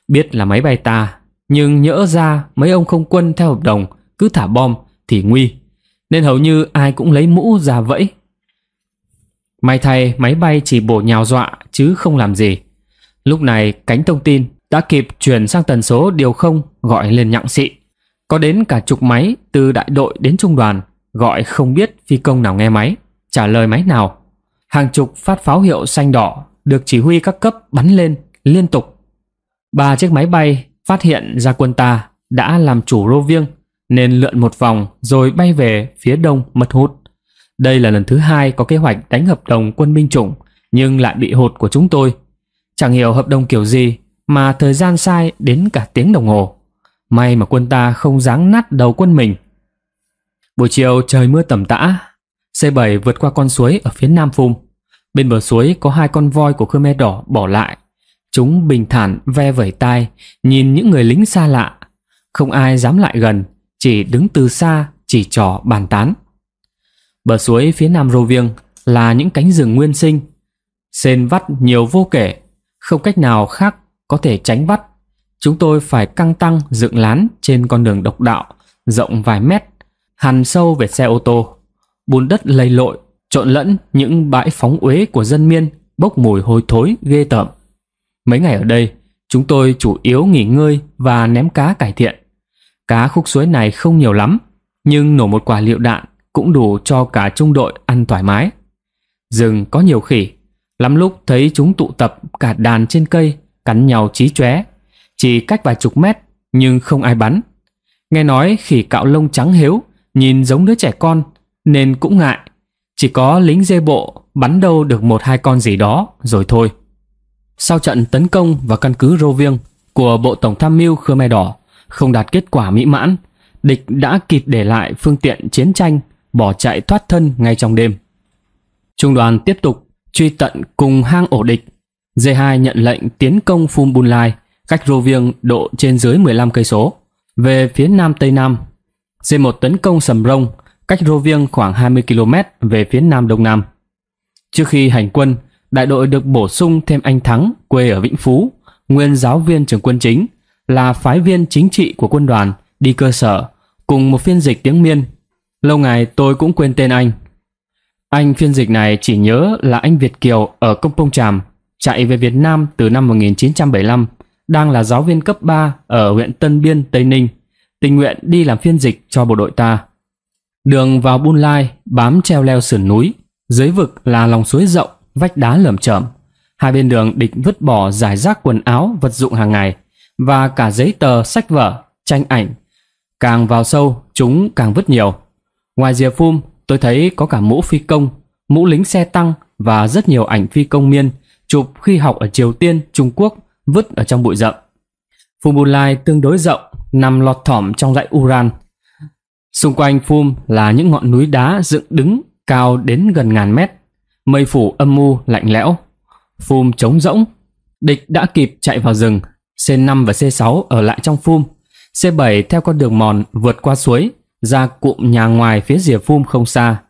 Biết là máy bay ta, nhưng nhỡ ra mấy ông không quân theo hợp đồng cứ thả bom thì nguy, nên hầu như ai cũng lấy mũ ra vẫy. May thay máy bay chỉ bổ nhào dọa chứ không làm gì. Lúc này cánh thông tin đã kịp chuyển sang tần số điều không gọi lên nhặng xị. Có đến cả chục máy từ đại đội đến trung đoàn, gọi không biết phi công nào nghe máy, trả lời máy nào. Hàng chục phát pháo hiệu xanh đỏ được chỉ huy các cấp bắn lên liên tục. 3 chiếc máy bay phát hiện ra quân ta đã làm chủ Rô Viêng, nên lượn một vòng rồi bay về phía đông mật hụt. Đây là lần thứ 2 có kế hoạch đánh hợp đồng quân binh chủng, nhưng lại bị hụt của chúng tôi. Chẳng hiểu hợp đồng kiểu gì mà thời gian sai đến cả tiếng đồng hồ. May mà quân ta không giáng nát đầu quân mình. Buổi chiều trời mưa tầm tã. C7 vượt qua con suối ở phía nam phum. Bên bờ suối có 2 con voi của Khmer Đỏ bỏ lại. Chúng bình thản ve vẩy tai, nhìn những người lính xa lạ. Không ai dám lại gần, chỉ đứng từ xa chỉ trỏ bàn tán. Bờ suối phía nam Rô Viêng là những cánh rừng nguyên sinh, sên vắt nhiều vô kể, không cách nào khác có thể tránh vắt. Chúng tôi phải căng tăng dựng lán trên con đường độc đạo rộng vài mét, hằn sâu về xe ô tô. Bùn đất lầy lội, trộn lẫn những bãi phóng uế của dân Miên bốc mùi hôi thối ghê tởm. Mấy ngày ở đây, chúng tôi chủ yếu nghỉ ngơi và ném cá cải thiện. Cá khúc suối này không nhiều lắm, nhưng nổ một quả lựu đạn cũng đủ cho cả trung đội ăn thoải mái. Rừng có nhiều khỉ, lắm lúc thấy chúng tụ tập cả đàn trên cây, cắn nhau chí chóe. Chỉ cách vài chục mét nhưng không ai bắn. Nghe nói khỉ cạo lông trắng hếu, nhìn giống đứa trẻ con, nên cũng ngại. Chỉ có lính dê bộ bắn đâu được 1-2 con gì đó rồi thôi. Sau trận tấn công vào căn cứ Rô Viêng của Bộ Tổng tham mưu Khmer Đỏ không đạt kết quả mỹ mãn, địch đã kịp để lại phương tiện chiến tranh, bỏ chạy thoát thân ngay trong đêm. Trung đoàn tiếp tục truy tận cùng hang ổ địch. D2 nhận lệnh tiến công Phum Bun Lai, cách Rô Viêng độ trên dưới 15 cây số, về phía nam tây nam. D1 tấn công Sầm Rông, cách Rô Viêng khoảng 20 km về phía nam đông nam. Trước khi hành quân, đại đội được bổ sung thêm anh Thắng, quê ở Vĩnh Phú, nguyên giáo viên trường quân chính, là phái viên chính trị của quân đoàn, đi cơ sở, cùng một phiên dịch tiếng Miên. Lâu ngày tôi cũng quên tên anh. Anh phiên dịch này chỉ nhớ là anh Việt kiều ở Công Pông Chàm, chạy về Việt Nam từ năm 1975, đang là giáo viên cấp 3 ở huyện Tân Biên, Tây Ninh, tình nguyện đi làm phiên dịch cho bộ đội ta. Đường vào Bun Lai bám treo leo sườn núi, dưới vực là lòng suối rộng, vách đá lởm chởm. Hai bên đường địch vứt bỏ rải rác quần áo, vật dụng hàng ngày và cả giấy tờ, sách vở, tranh ảnh. Càng vào sâu, chúng càng vứt nhiều. Ngoài rìa phum, tôi thấy có cả mũ phi công, mũ lính xe tăng và rất nhiều ảnh phi công Miên chụp khi học ở Triều Tiên, Trung Quốc, vứt ở trong bụi rậm. Phum Bun Lai tương đối rộng, nằm lọt thỏm trong dãy Uran. Xung quanh Phum là những ngọn núi đá dựng đứng cao đến gần 1000 mét. Mây phủ âm mưu lạnh lẽo. Phum trống rỗng. Địch đã kịp chạy vào rừng. C5 và C6 ở lại trong Phum. C7 theo con đường mòn vượt qua suối ra cụm nhà ngoài phía rìa Phum không xa.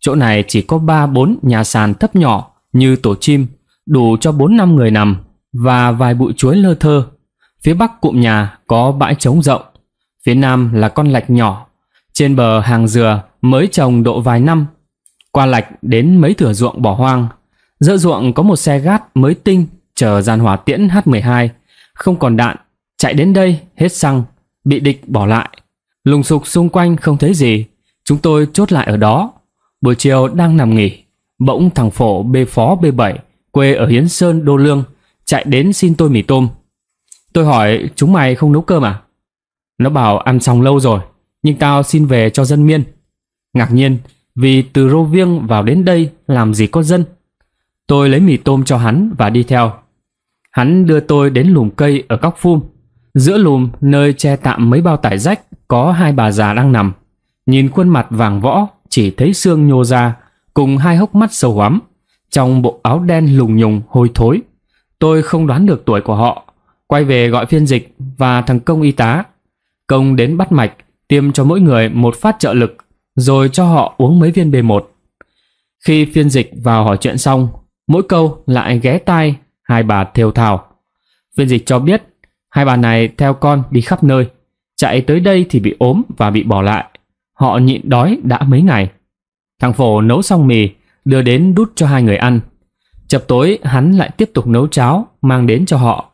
Chỗ này chỉ có 3-4 nhà sàn thấp nhỏ như tổ chim, đủ cho 4-5 người nằm, và vài bụi chuối lơ thơ. Phía bắc cụm nhà có bãi trống rộng. Phía nam là con lạch nhỏ. Trên bờ hàng dừa mới trồng độ vài năm. Qua lạch đến mấy thửa ruộng bỏ hoang. Giữa ruộng có một xe gát mới tinh chở dàn hỏa tiễn H12. Không còn đạn, chạy đến đây hết xăng, bị địch bỏ lại. Lùng sục xung quanh không thấy gì. Chúng tôi chốt lại ở đó. Buổi chiều đang nằm nghỉ, bỗng thằng Phổ bê phó B7 quê ở Hiến Sơn, Đô Lương chạy đến xin tôi mì tôm. Tôi hỏi: chúng mày không nấu cơm à? Nó bảo ăn xong lâu rồi, nhưng tao xin về cho dân Miên. Ngạc nhiên vì từ Rô Viêng vào đến đây làm gì có dân. Tôi lấy mì tôm cho hắn và đi theo. Hắn đưa tôi đến lùm cây ở góc Phum. Giữa lùm, nơi che tạm mấy bao tải rách, có hai bà già đang nằm. Nhìn khuôn mặt vàng võ, chỉ thấy xương nhô ra, cùng hai hốc mắt sâu hoắm, trong bộ áo đen lùng nhùng hôi thối. Tôi không đoán được tuổi của họ. Quay về gọi phiên dịch và thằng Công y tá. Công đến bắt mạch, tiêm cho mỗi người một phát trợ lực, rồi cho họ uống mấy viên B1. Khi phiên dịch vào hỏi chuyện xong, mỗi câu lại ghé tai hai bà thều thào. Phiên dịch cho biết hai bà này theo con đi khắp nơi, chạy tới đây thì bị ốm và bị bỏ lại. Họ nhịn đói đã mấy ngày. Thằng Phổ nấu xong mì đưa đến đút cho hai người ăn. Chập tối hắn lại tiếp tục nấu cháo mang đến cho họ.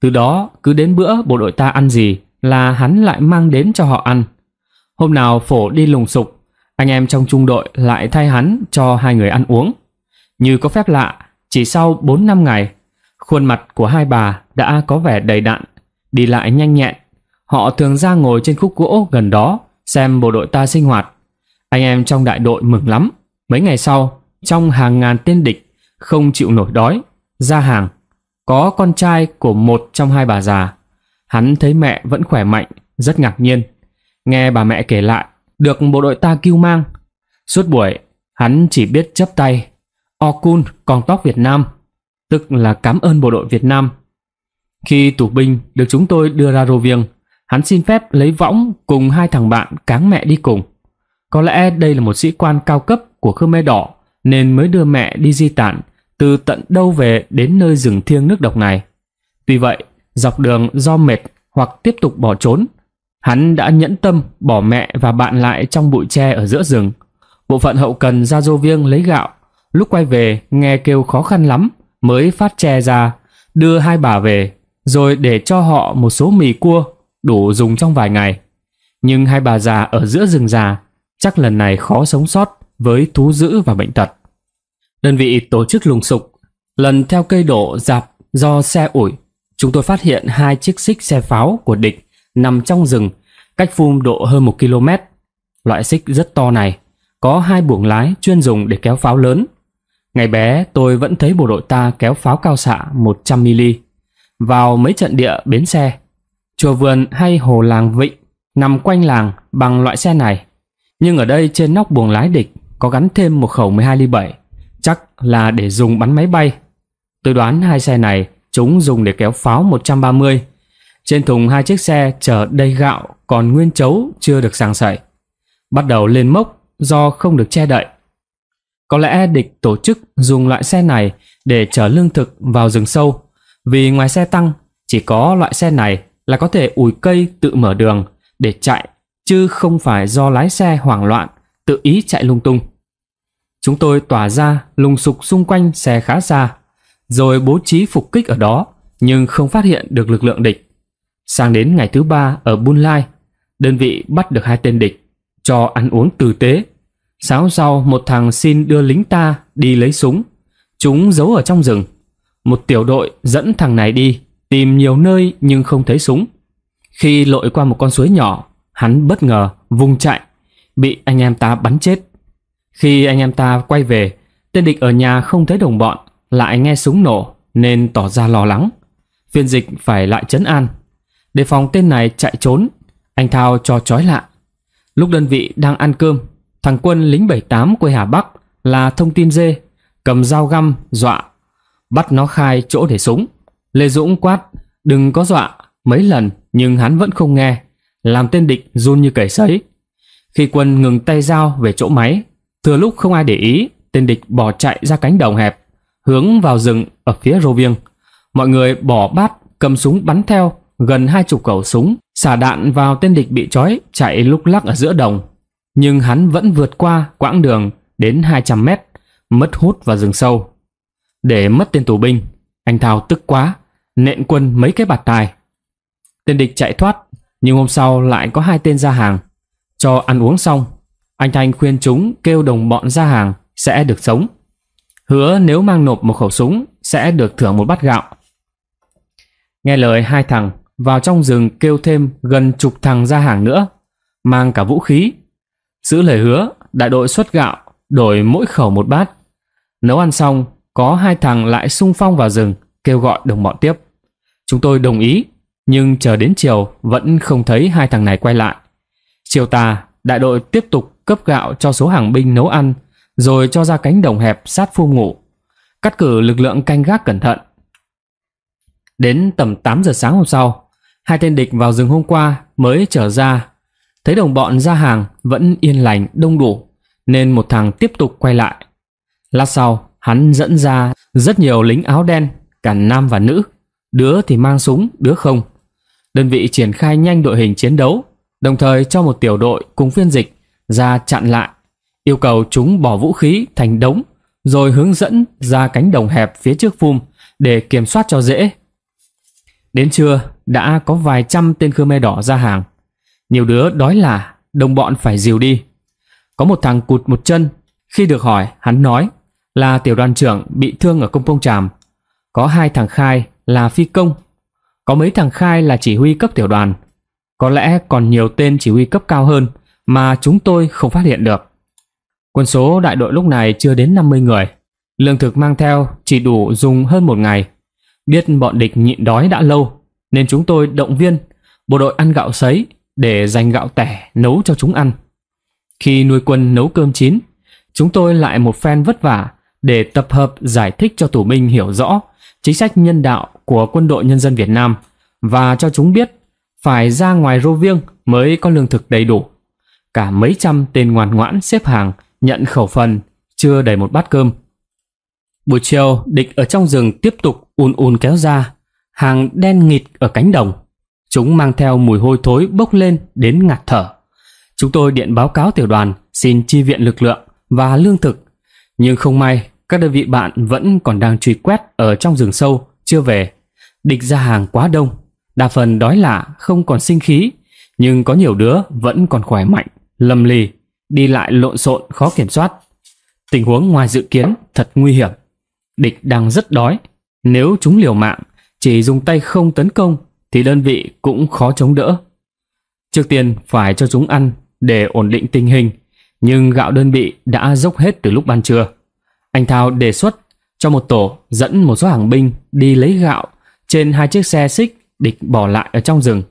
Từ đó cứ đến bữa bộ đội ta ăn gì là hắn lại mang đến cho họ ăn. Hôm nào Phổ đi lùng sục, anh em trong trung đội lại thay hắn cho hai người ăn uống. Như có phép lạ, chỉ sau 4-5 ngày, khuôn mặt của hai bà đã có vẻ đầy đặn, đi lại nhanh nhẹn. Họ thường ra ngồi trên khúc gỗ gần đó xem bộ đội ta sinh hoạt. Anh em trong đại đội mừng lắm. Mấy ngày sau, trong hàng ngàn tên địch không chịu nổi đói ra hàng, có con trai của một trong hai bà già. Hắn thấy mẹ vẫn khỏe mạnh, rất ngạc nhiên. Nghe bà mẹ kể lại, được bộ đội ta cưu mang. Suốt buổi, hắn chỉ biết chắp tay "Okun con tóc Việt Nam", tức là cảm ơn bộ đội Việt Nam. Khi tù binh được chúng tôi đưa ra Rô Viêng, hắn xin phép lấy võng cùng hai thằng bạn cáng mẹ đi cùng. Có lẽ đây là một sĩ quan cao cấp của Khmer Đỏ nên mới đưa mẹ đi di tản từ tận đâu về đến nơi rừng thiêng nước độc này. Tuy vậy, dọc đường do mệt hoặc tiếp tục bỏ trốn, hắn đã nhẫn tâm bỏ mẹ và bạn lại trong bụi tre ở giữa rừng. Bộ phận hậu cần ra Rô Viêng lấy gạo. Lúc quay về nghe kêu khó khăn lắm mới phát tre ra đưa hai bà về, rồi để cho họ một số mì cua đủ dùng trong vài ngày. Nhưng hai bà già ở giữa rừng già chắc lần này khó sống sót với thú dữ và bệnh tật. Đơn vị tổ chức lùng sục. Lần theo cây đổ dạp do xe ủi, chúng tôi phát hiện hai chiếc xích xe pháo của địch nằm trong rừng cách Phum độ hơn 1 km. Loại xích rất to này có hai buồng lái chuyên dùng để kéo pháo lớn. Ngày bé tôi vẫn thấy bộ đội ta kéo pháo cao xạ 100mm vào mấy trận địa bến xe. Chùa Vườn hay Hồ Làng Vịnh nằm quanh làng bằng loại xe này. Nhưng ở đây trên nóc buồng lái địch có gắn thêm một khẩu 12 ly 7, chắc là để dùng bắn máy bay. Tôi đoán hai xe này chúng dùng để kéo pháo 130. Trên thùng hai chiếc xe chở đầy gạo còn nguyên chấu chưa được sàng sẩy. Bắt đầu lên mốc do không được che đậy. Có lẽ địch tổ chức dùng loại xe này để chở lương thực vào rừng sâu, vì ngoài xe tăng chỉ có loại xe này là có thể ủi cây tự mở đường để chạy, chứ không phải do lái xe hoảng loạn tự ý chạy lung tung. Chúng tôi tỏa ra lùng sục xung quanh xe khá xa, rồi bố trí phục kích ở đó, nhưng không phát hiện được lực lượng địch. Sang đến ngày thứ ba ở Bun Lai, đơn vị bắt được hai tên địch, cho ăn uống tử tế. Sáng sau một thằng xin đưa lính ta đi lấy súng, chúng giấu ở trong rừng. Một tiểu đội dẫn thằng này đi tìm nhiều nơi nhưng không thấy súng. Khi lội qua một con suối nhỏ, hắn bất ngờ vùng chạy, bị anh em ta bắn chết. Khi anh em ta quay về, tên địch ở nhà không thấy đồng bọn, lại nghe súng nổ nên tỏ ra lo lắng. Phiên dịch phải lại trấn an, đề phòng tên này chạy trốn. Anh Thao cho trói lại. Lúc đơn vị đang ăn cơm, thằng Quân lính 78 quê Hà Bắc là Thông Tin Dê cầm dao găm dọa, bắt nó khai chỗ để súng. Lê Dũng quát đừng có dọa mấy lần nhưng hắn vẫn không nghe, làm tên địch run như cầy sấy. Khi Quân ngừng tay dao về chỗ máy, thừa lúc không ai để ý, tên địch bỏ chạy ra cánh đồng hẹp, hướng vào rừng ở phía Rô Viêng. Mọi người bỏ bát cầm súng bắn theo, gần 20 khẩu súng xả đạn vào tên địch bị trói chạy lúc lắc ở giữa đồng, nhưng hắn vẫn vượt qua quãng đường đến 200 mét, mất hút vào rừng sâu. Để mất tên tù binh, anh Thao tức quá nện Quân mấy cái bạt tài. Tên địch chạy thoát, nhưng hôm sau lại có 2 tên ra hàng. Cho ăn uống xong, anh Thanh khuyên chúng kêu đồng bọn ra hàng sẽ được sống, hứa nếu mang nộp một khẩu súng sẽ được thưởng một bát gạo. Nghe lời hai thằng, vào trong rừng kêu thêm gần chục thằng ra hàng nữa, mang cả vũ khí. Giữ lời hứa, đại đội xuất gạo, đổi mỗi khẩu một bát. Nấu ăn xong, có 2 thằng lại xung phong vào rừng kêu gọi đồng bọn tiếp. Chúng tôi đồng ý, nhưng chờ đến chiều vẫn không thấy 2 thằng này quay lại. Chiều tà, đại đội tiếp tục cấp gạo cho số hàng binh nấu ăn, rồi cho ra cánh đồng hẹp sát phu ngủ, cắt cử lực lượng canh gác cẩn thận. Đến tầm 8 giờ sáng hôm sau, 2 tên địch vào rừng hôm qua mới trở ra. Thấy đồng bọn ra hàng vẫn yên lành đông đủ, nên một thằng tiếp tục quay lại. Lát sau, hắn dẫn ra rất nhiều lính áo đen, cả nam và nữ, đứa thì mang súng, đứa không. Đơn vị triển khai nhanh đội hình chiến đấu, đồng thời cho một tiểu đội cùng phiên dịch ra chặn lại, yêu cầu chúng bỏ vũ khí thành đống, rồi hướng dẫn ra cánh đồng hẹp phía trước phum để kiểm soát cho dễ. Đến trưa, đã có vài trăm tên Khmer đỏ ra hàng. Nhiều đứa đói lả, đồng bọn phải dìu đi. Có một thằng cụt một chân, khi được hỏi, hắn nói là tiểu đoàn trưởng bị thương ở Công Pông Tràm. Có 2 thằng khai là phi công, có mấy thằng khai là chỉ huy cấp tiểu đoàn. Có lẽ còn nhiều tên chỉ huy cấp cao hơn mà chúng tôi không phát hiện được. Quân số đại đội lúc này chưa đến 50 người. Lương thực mang theo chỉ đủ dùng hơn 1 ngày. Biết bọn địch nhịn đói đã lâu, nên chúng tôi động viên bộ đội ăn gạo sấy để dành gạo tẻ nấu cho chúng ăn. Khi nuôi Quân nấu cơm chín, chúng tôi lại một phen vất vả để tập hợp giải thích cho tù binh hiểu rõ chính sách nhân đạo của Quân đội Nhân dân Việt Nam, và cho chúng biết phải ra ngoài Rô Viêng mới có lương thực đầy đủ. Cả mấy trăm tên ngoan ngoãn xếp hàng nhận khẩu phần chưa đầy một bát cơm. Buổi chiều, địch ở trong rừng tiếp tục ùn kéo ra, hàng đen nghịt ở cánh đồng. Chúng mang theo mùi hôi thối bốc lên đến ngạt thở. Chúng tôi điện báo cáo tiểu đoàn xin chi viện lực lượng và lương thực, nhưng không may các đơn vị bạn vẫn còn đang truy quét ở trong rừng sâu chưa về. Địch ra hàng quá đông, đa phần đói lả không còn sinh khí, nhưng có nhiều đứa vẫn còn khỏe mạnh, lầm lì, đi lại lộn xộn khó kiểm soát. Tình huống ngoài dự kiến thật nguy hiểm. Địch đang rất đói, nếu chúng liều mạng chỉ dùng tay không tấn công thì đơn vị cũng khó chống đỡ. Trước tiên phải cho chúng ăn để ổn định tình hình, nhưng gạo đơn vị đã dốc hết từ lúc ban trưa. Anh Thao đề xuất cho một tổ dẫn một số hàng binh đi lấy gạo trên 2 chiếc xe xích địch bỏ lại ở trong rừng.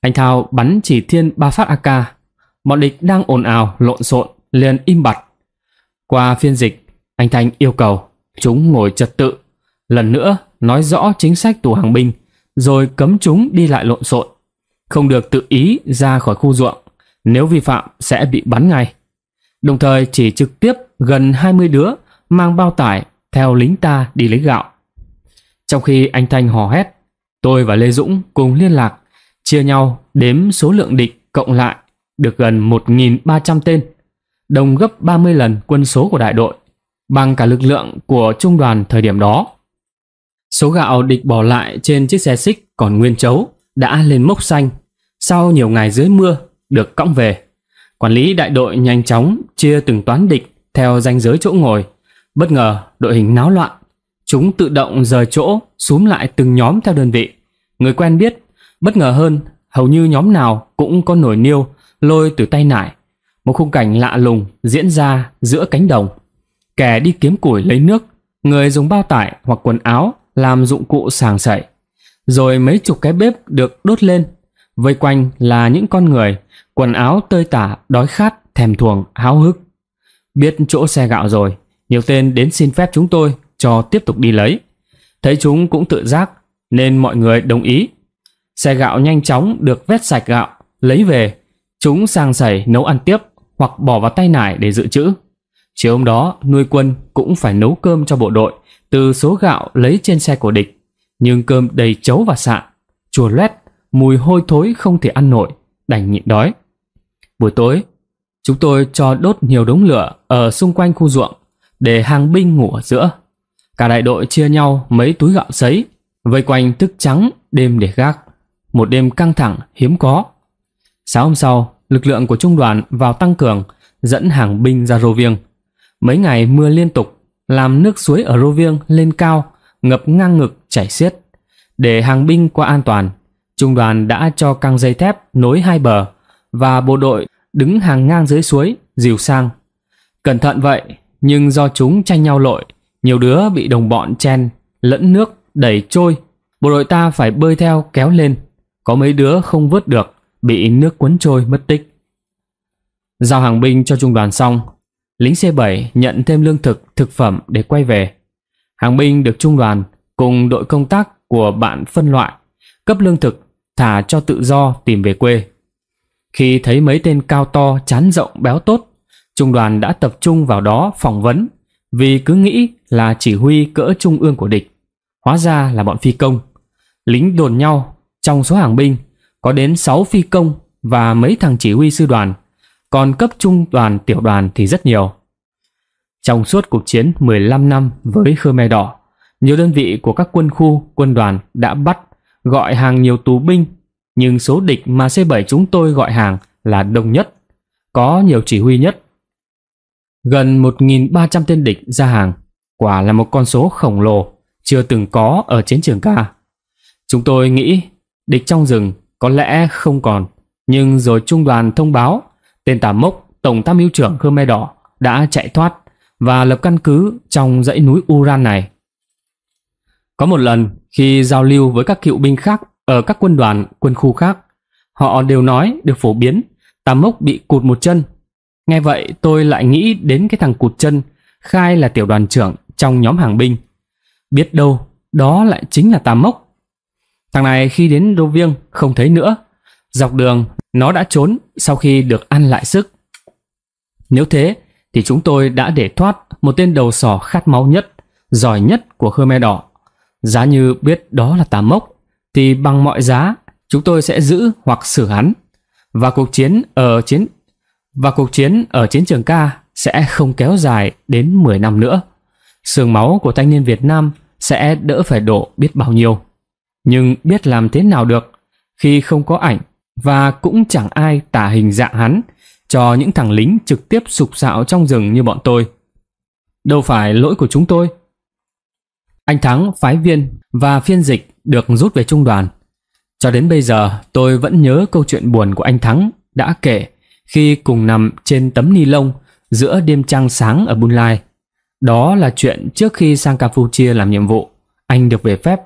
Anh Thao bắn chỉ thiên 3 phát AK, bọn địch đang ồn ào lộn xộn liền im bặt. Qua phiên dịch, anh Thanh yêu cầu chúng ngồi trật tự, lần nữa nói rõ chính sách tù hàng binh, rồi cấm chúng đi lại lộn xộn, không được tự ý ra khỏi khu ruộng, nếu vi phạm sẽ bị bắn ngay. Đồng thời chỉ trực tiếp gần 20 đứa mang bao tải theo lính ta đi lấy gạo. Trong khi anh Thanh hò hét, tôi và Lê Dũng cùng liên lạc, chia nhau đếm số lượng địch cộng lại được gần 1.300 tên, đồng gấp 30 lần quân số của đại đội, bằng cả lực lượng của trung đoàn thời điểm đó. Số gạo địch bỏ lại trên chiếc xe xích còn nguyên trấu đã lên mốc xanh, sau nhiều ngày dưới mưa được cõng về. Quản lý đại đội nhanh chóng chia từng toán địch theo ranh giới chỗ ngồi. Bất ngờ đội hình náo loạn, chúng tự động rời chỗ, xúm lại từng nhóm theo đơn vị. Người quen biết, bất ngờ hơn, hầu như nhóm nào cũng có nồi niêu lôi từ tay nải. Một khung cảnh lạ lùng diễn ra giữa cánh đồng. Kẻ đi kiếm củi lấy nước, người dùng bao tải hoặc quần áo làm dụng cụ sàng sẩy. Rồi mấy chục cái bếp được đốt lên, vây quanh là những con người quần áo tơi tả, đói khát, thèm thuồng, háo hức. Biết chỗ xe gạo rồi, nhiều tên đến xin phép chúng tôi cho tiếp tục đi lấy. Thấy chúng cũng tự giác nên mọi người đồng ý. Xe gạo nhanh chóng được vét sạch gạo, lấy về. Chúng sang sảy nấu ăn tiếp hoặc bỏ vào tay nải để dự trữ. Chiều hôm đó, nuôi quân cũng phải nấu cơm cho bộ đội từ số gạo lấy trên xe của địch. Nhưng cơm đầy trấu và sạn, chùa loét, mùi hôi thối không thể ăn nổi, đành nhịn đói. Buổi tối, chúng tôi cho đốt nhiều đống lửa ở xung quanh khu ruộng để hàng binh ngủ ở giữa. Cả đại đội chia nhau mấy túi gạo sấy, vây quanh thức trắng đêm để gác. Một đêm căng thẳng hiếm có. Sáng hôm sau, lực lượng của trung đoàn vào tăng cường, dẫn hàng binh ra Rô Viêng. Mấy ngày mưa liên tục làm nước suối ở Rô Viêng lên cao, ngập ngang ngực chảy xiết. Để hàng binh qua an toàn, trung đoàn đã cho căng dây thép nối hai bờ và bộ đội đứng hàng ngang dưới suối dìu sang. Cẩn thận vậy, nhưng do chúng tranh nhau lội, nhiều đứa bị đồng bọn chen lẫn nước đẩy trôi. Bộ đội ta phải bơi theo kéo lên. Có mấy đứa không vớt được, bị nước cuốn trôi mất tích. Giao hàng binh cho trung đoàn xong, lính C7 nhận thêm lương thực, thực phẩm để quay về. Hàng binh được trung đoàn cùng đội công tác của bạn phân loại, cấp lương thực, thả cho tự do tìm về quê. Khi thấy mấy tên cao to, chán rộng, béo tốt, trung đoàn đã tập trung vào đó phỏng vấn, vì cứ nghĩ là chỉ huy cỡ trung ương của địch. Hóa ra là bọn phi công. Lính đồn nhau, trong số hàng binh có đến 6 phi công và mấy thằng chỉ huy sư đoàn, còn cấp trung đoàn, tiểu đoàn thì rất nhiều. Trong suốt cuộc chiến 15 năm với Khmer Đỏ, nhiều đơn vị của các quân khu, quân đoàn đã bắt, gọi hàng nhiều tù binh, nhưng số địch mà C7 chúng tôi gọi hàng là đông nhất, có nhiều chỉ huy nhất. Gần 1.300 tên địch ra hàng, quả là một con số khổng lồ, chưa từng có ở chiến trường ca. Chúng tôi nghĩ địch trong rừng có lẽ không còn, nhưng rồi trung đoàn thông báo tên Tà Mốc, tổng tham mưu trưởng Khmer Đỏ, đã chạy thoát và lập căn cứ trong dãy núi Uran này. Có một lần khi giao lưu với các cựu binh khác ở các quân đoàn, quân khu khác, họ đều nói được phổ biến Tà Mốc bị cụt một chân. Nghe vậy tôi lại nghĩ đến cái thằng cụt chân, khai là tiểu đoàn trưởng trong nhóm hàng binh. Biết đâu đó lại chính là Tà Mốc. Thằng này khi đến Rô Viêng không thấy nữa. Dọc đường nó đã trốn sau khi được ăn lại sức. Nếu thế thì chúng tôi đã để thoát một tên đầu sỏ khát máu nhất, giỏi nhất của Khmer Đỏ. Giá như biết đó là Tà Mốc thì bằng mọi giá chúng tôi sẽ giữ hoặc xử hắn, và cuộc chiến ở chiến trường ca sẽ không kéo dài đến 10 năm nữa. Xương máu của thanh niên Việt Nam sẽ đỡ phải đổ biết bao nhiêu. Nhưng biết làm thế nào được khi không có ảnh, và cũng chẳng ai tả hình dạng hắn cho những thằng lính trực tiếp sục sạo trong rừng như bọn tôi. Đâu phải lỗi của chúng tôi. Anh Thắng, phái viên và phiên dịch được rút về trung đoàn. Cho đến bây giờ tôi vẫn nhớ câu chuyện buồn của anh Thắng đã kể khi cùng nằm trên tấm ni lông giữa đêm trăng sáng ở Bun Lai. Đó là chuyện trước khi sang Campuchia làm nhiệm vụ, anh được về phép.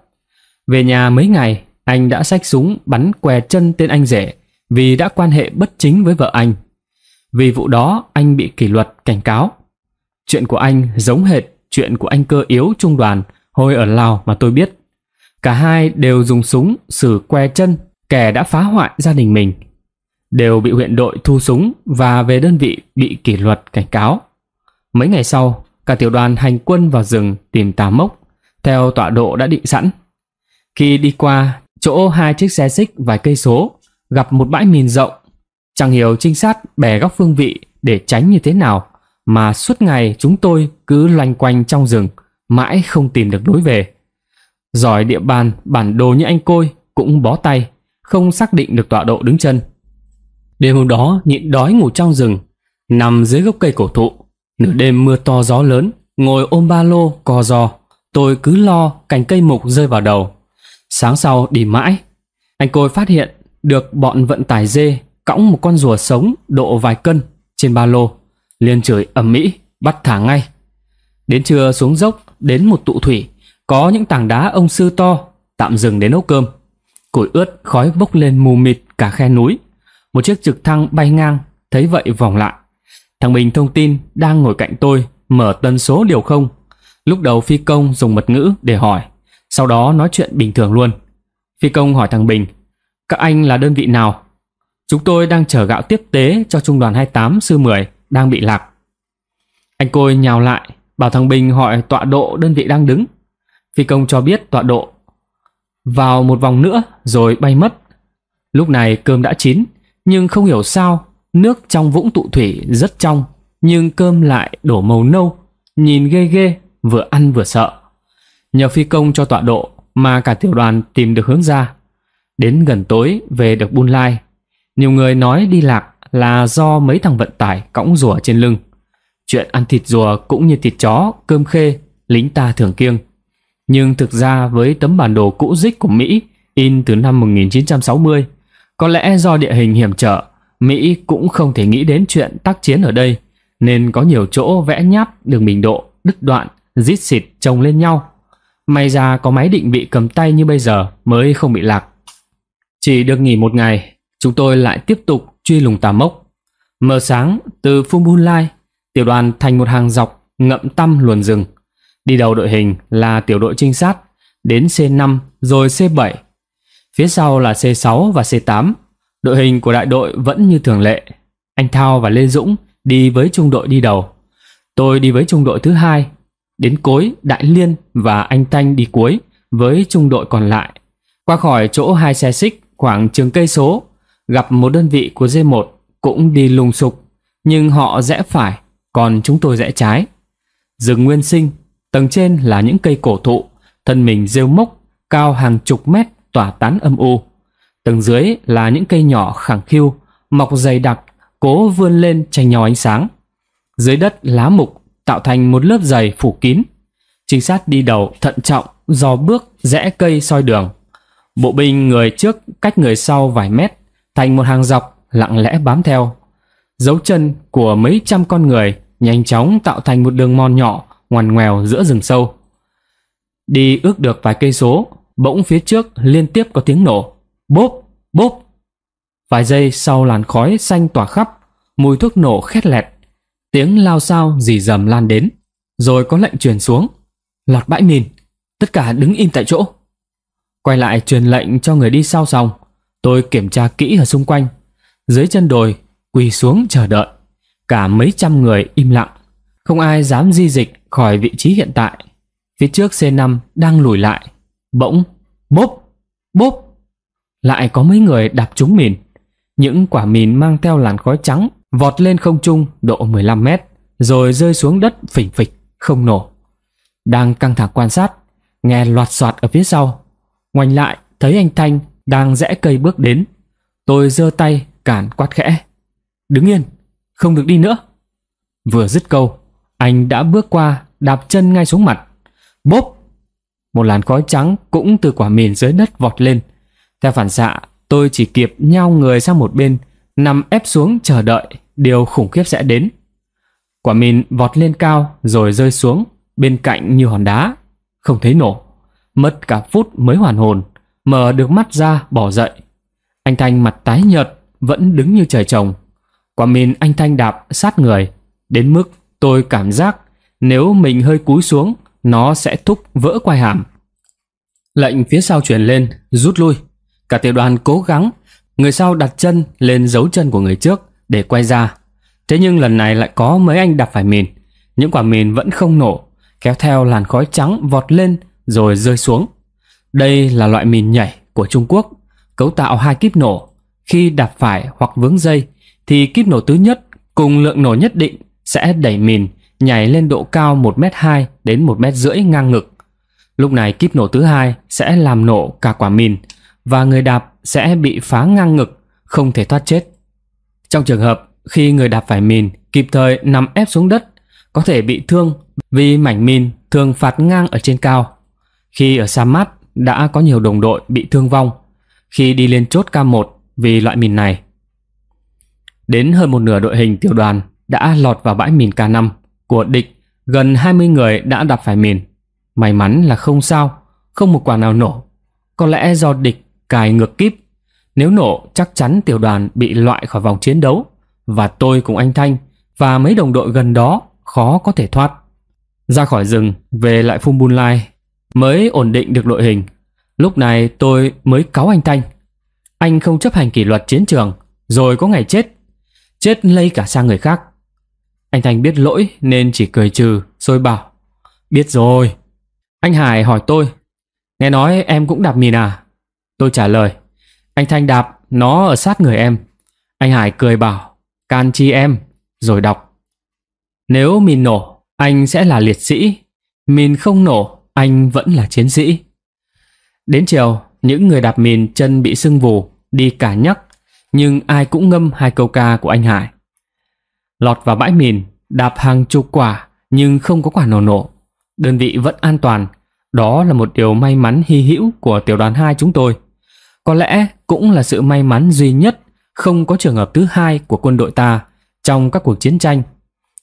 Về nhà mấy ngày, anh đã xách súng bắn què chân tên anh rể vì đã quan hệ bất chính với vợ anh. Vì vụ đó, anh bị kỷ luật cảnh cáo. Chuyện của anh giống hệt chuyện của anh Cơ Yếu trung đoàn hồi ở Lào mà tôi biết. Cả hai đều dùng súng xử què chân kẻ đã phá hoại gia đình mình. Đều bị huyện đội thu súng và về đơn vị bị kỷ luật cảnh cáo. Mấy ngày sau, cả tiểu đoàn hành quân vào rừng tìm Tà Mốc theo tọa độ đã định sẵn. Khi đi qua chỗ hai chiếc xe xích vài cây số, gặp một bãi mìn rộng, chẳng hiểu trinh sát bẻ góc phương vị để tránh như thế nào mà suốt ngày chúng tôi cứ loanh quanh trong rừng, mãi không tìm được lối về. Giỏi địa bàn bản đồ như anh Côi cũng bó tay, không xác định được tọa độ đứng chân. Đêm hôm đó nhịn đói ngủ trong rừng, nằm dưới gốc cây cổ thụ. Nửa đêm mưa to gió lớn, ngồi ôm ba lô co ro, tôi cứ lo cành cây mục rơi vào đầu. Sáng sau đi mãi, anh Côi phát hiện được bọn vận tải dê cõng một con rùa sống độ vài cân trên ba lô, liền chửi ầm ĩ bắt thả ngay. Đến trưa xuống dốc đến một tụ thủy có những tảng đá ông sư to, tạm dừng để nấu cơm. Củi ướt khói bốc lên mù mịt cả khe núi. một chiếc trực thăng bay ngang, thấy vậy vòng lại. Thằng Bình thông tin đang ngồi cạnh tôi mở tần số điều không. Lúc đầu phi công dùng mật ngữ để hỏi, sau đó nói chuyện bình thường luôn. Phi công hỏi thằng Bình, các anh là đơn vị nào? Chúng tôi đang chở gạo tiếp tế cho trung đoàn 28 sư 10 đang bị lạc. Anh Côi nhào lại, bảo thằng Bình hỏi tọa độ đơn vị đang đứng. Phi công cho biết tọa độ. Vào một vòng nữa rồi bay mất. Lúc này cơm đã chín, nhưng không hiểu sao nước trong vũng tụ thủy rất trong, nhưng cơm lại đổ màu nâu, nhìn ghê ghê, vừa ăn vừa sợ. Nhờ phi công cho tọa độ mà cả tiểu đoàn tìm được hướng ra. Đến gần tối về được Bun Lai. Nhiều người nói đi lạc là do mấy thằng vận tải cõng rùa trên lưng. Chuyện ăn thịt rùa cũng như thịt chó, cơm khê, lính ta thường kiêng. Nhưng thực ra với tấm bản đồ cũ rích của Mỹ in từ năm 1960, có lẽ do địa hình hiểm trở, Mỹ cũng không thể nghĩ đến chuyện tác chiến ở đây, nên có nhiều chỗ vẽ nháp đường bình độ, đứt đoạn, rít xịt chồng lên nhau. May ra có máy định vị cầm tay như bây giờ mới không bị lạc. Chỉ được nghỉ một ngày, chúng tôi lại tiếp tục truy lùng tà mốc. Mờ sáng từ Phung Bun Lai, tiểu đoàn thành một hàng dọc ngậm tăm luồn rừng. Đi đầu đội hình là tiểu đội trinh sát, đến C5 rồi C7. Phía sau là C6 và C8. Đội hình của đại đội vẫn như thường lệ. Anh Thao và Lê Dũng đi với trung đội đi đầu. Tôi đi với trung đội thứ hai. Đến Cối, Đại Liên và anh Thanh đi cuối với trung đội còn lại. Qua khỏi chỗ hai xe xích khoảng chừng cây số, gặp một đơn vị của D1 cũng đi lùng sục, nhưng họ rẽ phải, còn chúng tôi rẽ trái. Rừng nguyên sinh, tầng trên là những cây cổ thụ, thân mình rêu mốc, cao hàng chục mét tỏa tán âm u. Tầng dưới là những cây nhỏ khẳng khiu, mọc dày đặc, cố vươn lên tranh nhau ánh sáng. Dưới đất lá mục tạo thành một lớp dày phủ kín. Trinh sát đi đầu thận trọng, dò bước rẽ cây soi đường. Bộ binh người trước cách người sau vài mét, thành một hàng dọc lặng lẽ bám theo. Dấu chân của mấy trăm con người nhanh chóng tạo thành một đường mòn nhỏ ngoằn ngoèo giữa rừng sâu. Đi ước được vài cây số, bỗng phía trước liên tiếp có tiếng nổ. Bốp, bốp. Vài giây sau làn khói xanh tỏa khắp, mùi thuốc nổ khét lẹt. Tiếng lao xao rì rầm lan đến, rồi có lệnh truyền xuống. Lọt bãi mìn, tất cả đứng im tại chỗ. Quay lại truyền lệnh cho người đi sau xong, tôi kiểm tra kỹ ở xung quanh. Dưới chân đồi, quỳ xuống chờ đợi. Cả mấy trăm người im lặng, không ai dám di dịch khỏi vị trí hiện tại. Phía trước C5 đang lùi lại. Bỗng, bốp, bốp. Lại có mấy người đạp trúng mìn. Những quả mìn mang theo làn khói trắng vọt lên không trung độ 15 mét, rồi rơi xuống đất phỉnh phịch, không nổ. Đang căng thẳng quan sát, nghe loạt soạt ở phía sau. Ngoảnh lại thấy anh Thanh đang rẽ cây bước đến. Tôi giơ tay cản quát khẽ, đứng yên, không được đi nữa. Vừa dứt câu, anh đã bước qua, đạp chân ngay xuống mặt. Bốp! Một làn khói trắng cũng từ quả mìn dưới đất vọt lên. Theo phản xạ, tôi chỉ kịp nhao người sang một bên, nằm ép xuống chờ đợi điều khủng khiếp sẽ đến. Quả mìn vọt lên cao rồi rơi xuống bên cạnh như hòn đá, không thấy nổ. Mất cả phút mới hoàn hồn, mở được mắt ra bỏ dậy. Anh Thanh mặt tái nhợt, vẫn đứng như trời trồng. Quả mìn anh Thanh đạp sát người, đến mức tôi cảm giác nếu mình hơi cúi xuống, nó sẽ thúc vỡ quai hàm. Lệnh phía sau truyền lên, rút lui. Cả tiểu đoàn cố gắng, người sau đặt chân lên dấu chân của người trước để quay ra. Thế nhưng lần này lại có mấy anh đạp phải mìn. Những quả mìn vẫn không nổ, kéo theo làn khói trắng vọt lên rồi rơi xuống. Đây là loại mìn nhảy của Trung Quốc, cấu tạo hai kíp nổ. Khi đạp phải hoặc vướng dây thì kíp nổ thứ nhất cùng lượng nổ nhất định sẽ đẩy mìn nhảy lên độ cao 1m2 đến 1m rưỡi ngang ngực. Lúc này kíp nổ thứ hai sẽ làm nổ cả quả mìn, và người đạp sẽ bị phá ngang ngực, không thể thoát chết. Trong trường hợp khi người đạp phải mìn kịp thời nằm ép xuống đất, có thể bị thương vì mảnh mìn thường phạt ngang ở trên cao. Khi ở Sa Mát đã có nhiều đồng đội bị thương vong khi đi lên chốt K1 vì loại mìn này. Đến hơn một nửa đội hình tiểu đoàn đã lọt vào bãi mìn K5 của địch. Gần 20 người đã đạp phải mìn. May mắn là không sao, không một quả nào nổ. Có lẽ do địch cài ngược kíp. Nếu nổ, chắc chắn tiểu đoàn bị loại khỏi vòng chiến đấu, và tôi cùng anh Thanh và mấy đồng đội gần đó khó có thể thoát. Ra khỏi rừng, về lại Phum Bun Lai mới ổn định được đội hình. Lúc này tôi mới cáu anh Thanh. Anh không chấp hành kỷ luật chiến trường, rồi có ngày chết. Chết lây cả sang người khác. Anh Thanh biết lỗi nên chỉ cười trừ, rồi bảo: biết rồi. Anh Hải hỏi tôi: nghe nói em cũng đạp mìn à? Tôi trả lời: anh Thanh đạp, nó ở sát người em. Anh Hải cười bảo: can chi em, rồi đọc. Nếu mìn nổ, anh sẽ là liệt sĩ. Mìn không nổ, anh vẫn là chiến sĩ. Đến chiều, những người đạp mìn chân bị sưng vù, đi cả nhắc, nhưng ai cũng ngâm hai câu ca của anh Hải. Lọt vào bãi mìn, đạp hàng chục quả, nhưng không có quả nào nổ. Đơn vị vẫn an toàn. Đó là một điều may mắn hy hữu của tiểu đoàn 2 chúng tôi. Có lẽ cũng là sự may mắn duy nhất không có trường hợp thứ hai của quân đội ta trong các cuộc chiến tranh.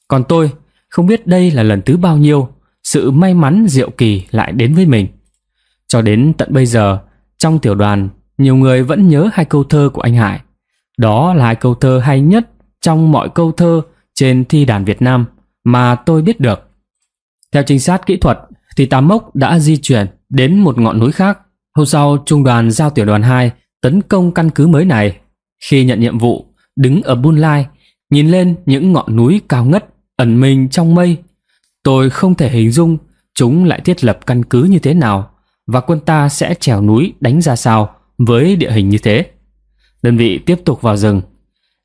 Còn tôi, không biết đây là lần thứ bao nhiêu sự may mắn diệu kỳ lại đến với mình. Cho đến tận bây giờ, trong tiểu đoàn, nhiều người vẫn nhớ hai câu thơ của anh Hải. Đó là hai câu thơ hay nhất trong mọi câu thơ trên thi đàn Việt Nam mà tôi biết được. Theo trinh sát kỹ thuật thì Tám Mốc đã di chuyển đến một ngọn núi khác. Hôm sau, trung đoàn giao tiểu đoàn 2 tấn công căn cứ mới này. Khi nhận nhiệm vụ, đứng ở Bun Lai, nhìn lên những ngọn núi cao ngất ẩn mình trong mây, tôi không thể hình dung chúng lại thiết lập căn cứ như thế nào và quân ta sẽ trèo núi đánh ra sao với địa hình như thế. Đơn vị tiếp tục vào rừng.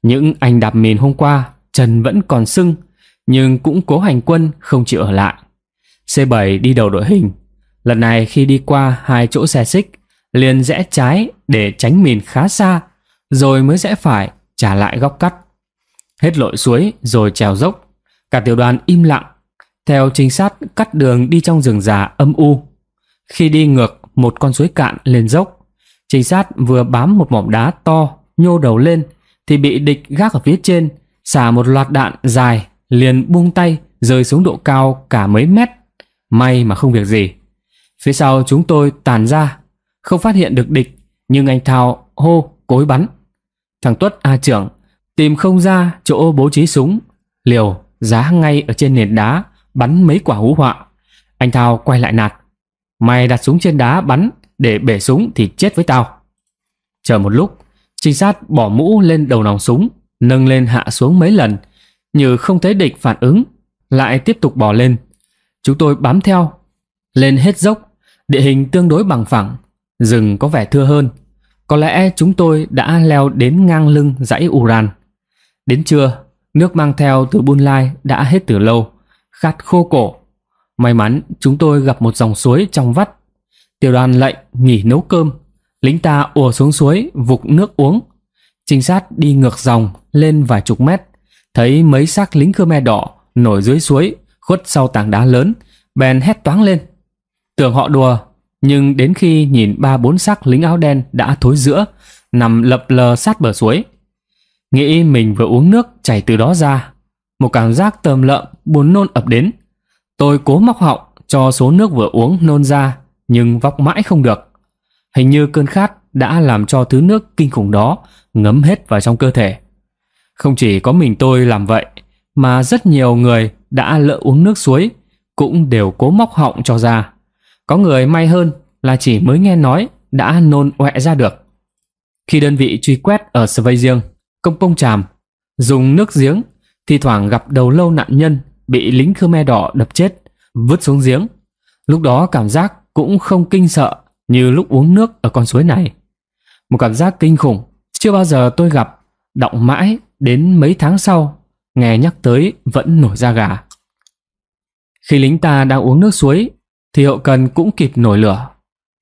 Những anh đạp mìn hôm qua chân vẫn còn sưng, nhưng cũng cố hành quân không chịu ở lại. C7 đi đầu đội hình. Lần này khi đi qua hai chỗ xe xích, liền rẽ trái để tránh mìn khá xa, rồi mới rẽ phải trả lại góc cắt. Hết lội suối rồi trèo dốc. Cả tiểu đoàn im lặng. Theo trinh sát cắt đường đi trong rừng già âm u. Khi đi ngược một con suối cạn lên dốc, trinh sát vừa bám một mỏm đá to nhô đầu lên thì bị địch gác ở phía trên xả một loạt đạn dài, liền buông tay rơi xuống độ cao cả mấy mét. May mà không việc gì. Phía sau chúng tôi tàn ra, không phát hiện được địch, nhưng anh Thao hô cối bắn. Thằng Tuất A trưởng tìm không ra chỗ bố trí súng, liều giá ngay ở trên nền đá bắn mấy quả hú họa. Anh Thao quay lại nạt: mày đặt súng trên đá bắn, để bể súng thì chết với tao. Chờ một lúc, trinh sát bỏ mũ lên đầu nòng súng, nâng lên hạ xuống mấy lần, như không thấy địch phản ứng, lại tiếp tục bỏ lên. Chúng tôi bám theo, lên hết dốc. Địa hình tương đối bằng phẳng, rừng có vẻ thưa hơn. Có lẽ chúng tôi đã leo đến ngang lưng dãy Uran. Đến trưa, nước mang theo từ Bun Lai đã hết từ lâu, khát khô cổ. May mắn chúng tôi gặp một dòng suối trong vắt. Tiểu đoàn lệnh nghỉ nấu cơm. Lính ta ùa xuống suối vục nước uống. Trinh sát đi ngược dòng lên vài chục mét, thấy mấy xác lính Khmer đỏ nổi dưới suối, khuất sau tảng đá lớn, bèn hét toáng lên. Tưởng họ đùa, nhưng đến khi nhìn 3-4 xác lính áo đen đã thối rữa nằm lập lờ sát bờ suối, nghĩ mình vừa uống nước chảy từ đó ra, một cảm giác tờm lợm buồn nôn ập đến. Tôi cố móc họng cho số nước vừa uống nôn ra, nhưng vóc mãi không được. Hình như cơn khát đã làm cho thứ nước kinh khủng đó ngấm hết vào trong cơ thể. Không chỉ có mình tôi làm vậy, mà rất nhiều người đã lỡ uống nước suối cũng đều cố móc họng cho ra. Có người may hơn là chỉ mới nghe nói đã nôn ọe ra được. Khi đơn vị truy quét ở Svei Riêng, Công Pông Tràm, dùng nước giếng, thi thoảng gặp đầu lâu nạn nhân bị lính Khmer Đỏ đập chết, vứt xuống giếng. Lúc đó cảm giác cũng không kinh sợ như lúc uống nước ở con suối này. Một cảm giác kinh khủng chưa bao giờ tôi gặp, đọng mãi đến mấy tháng sau, nghe nhắc tới vẫn nổi da gà. Khi lính ta đang uống nước suối thì hậu cần cũng kịp nổi lửa.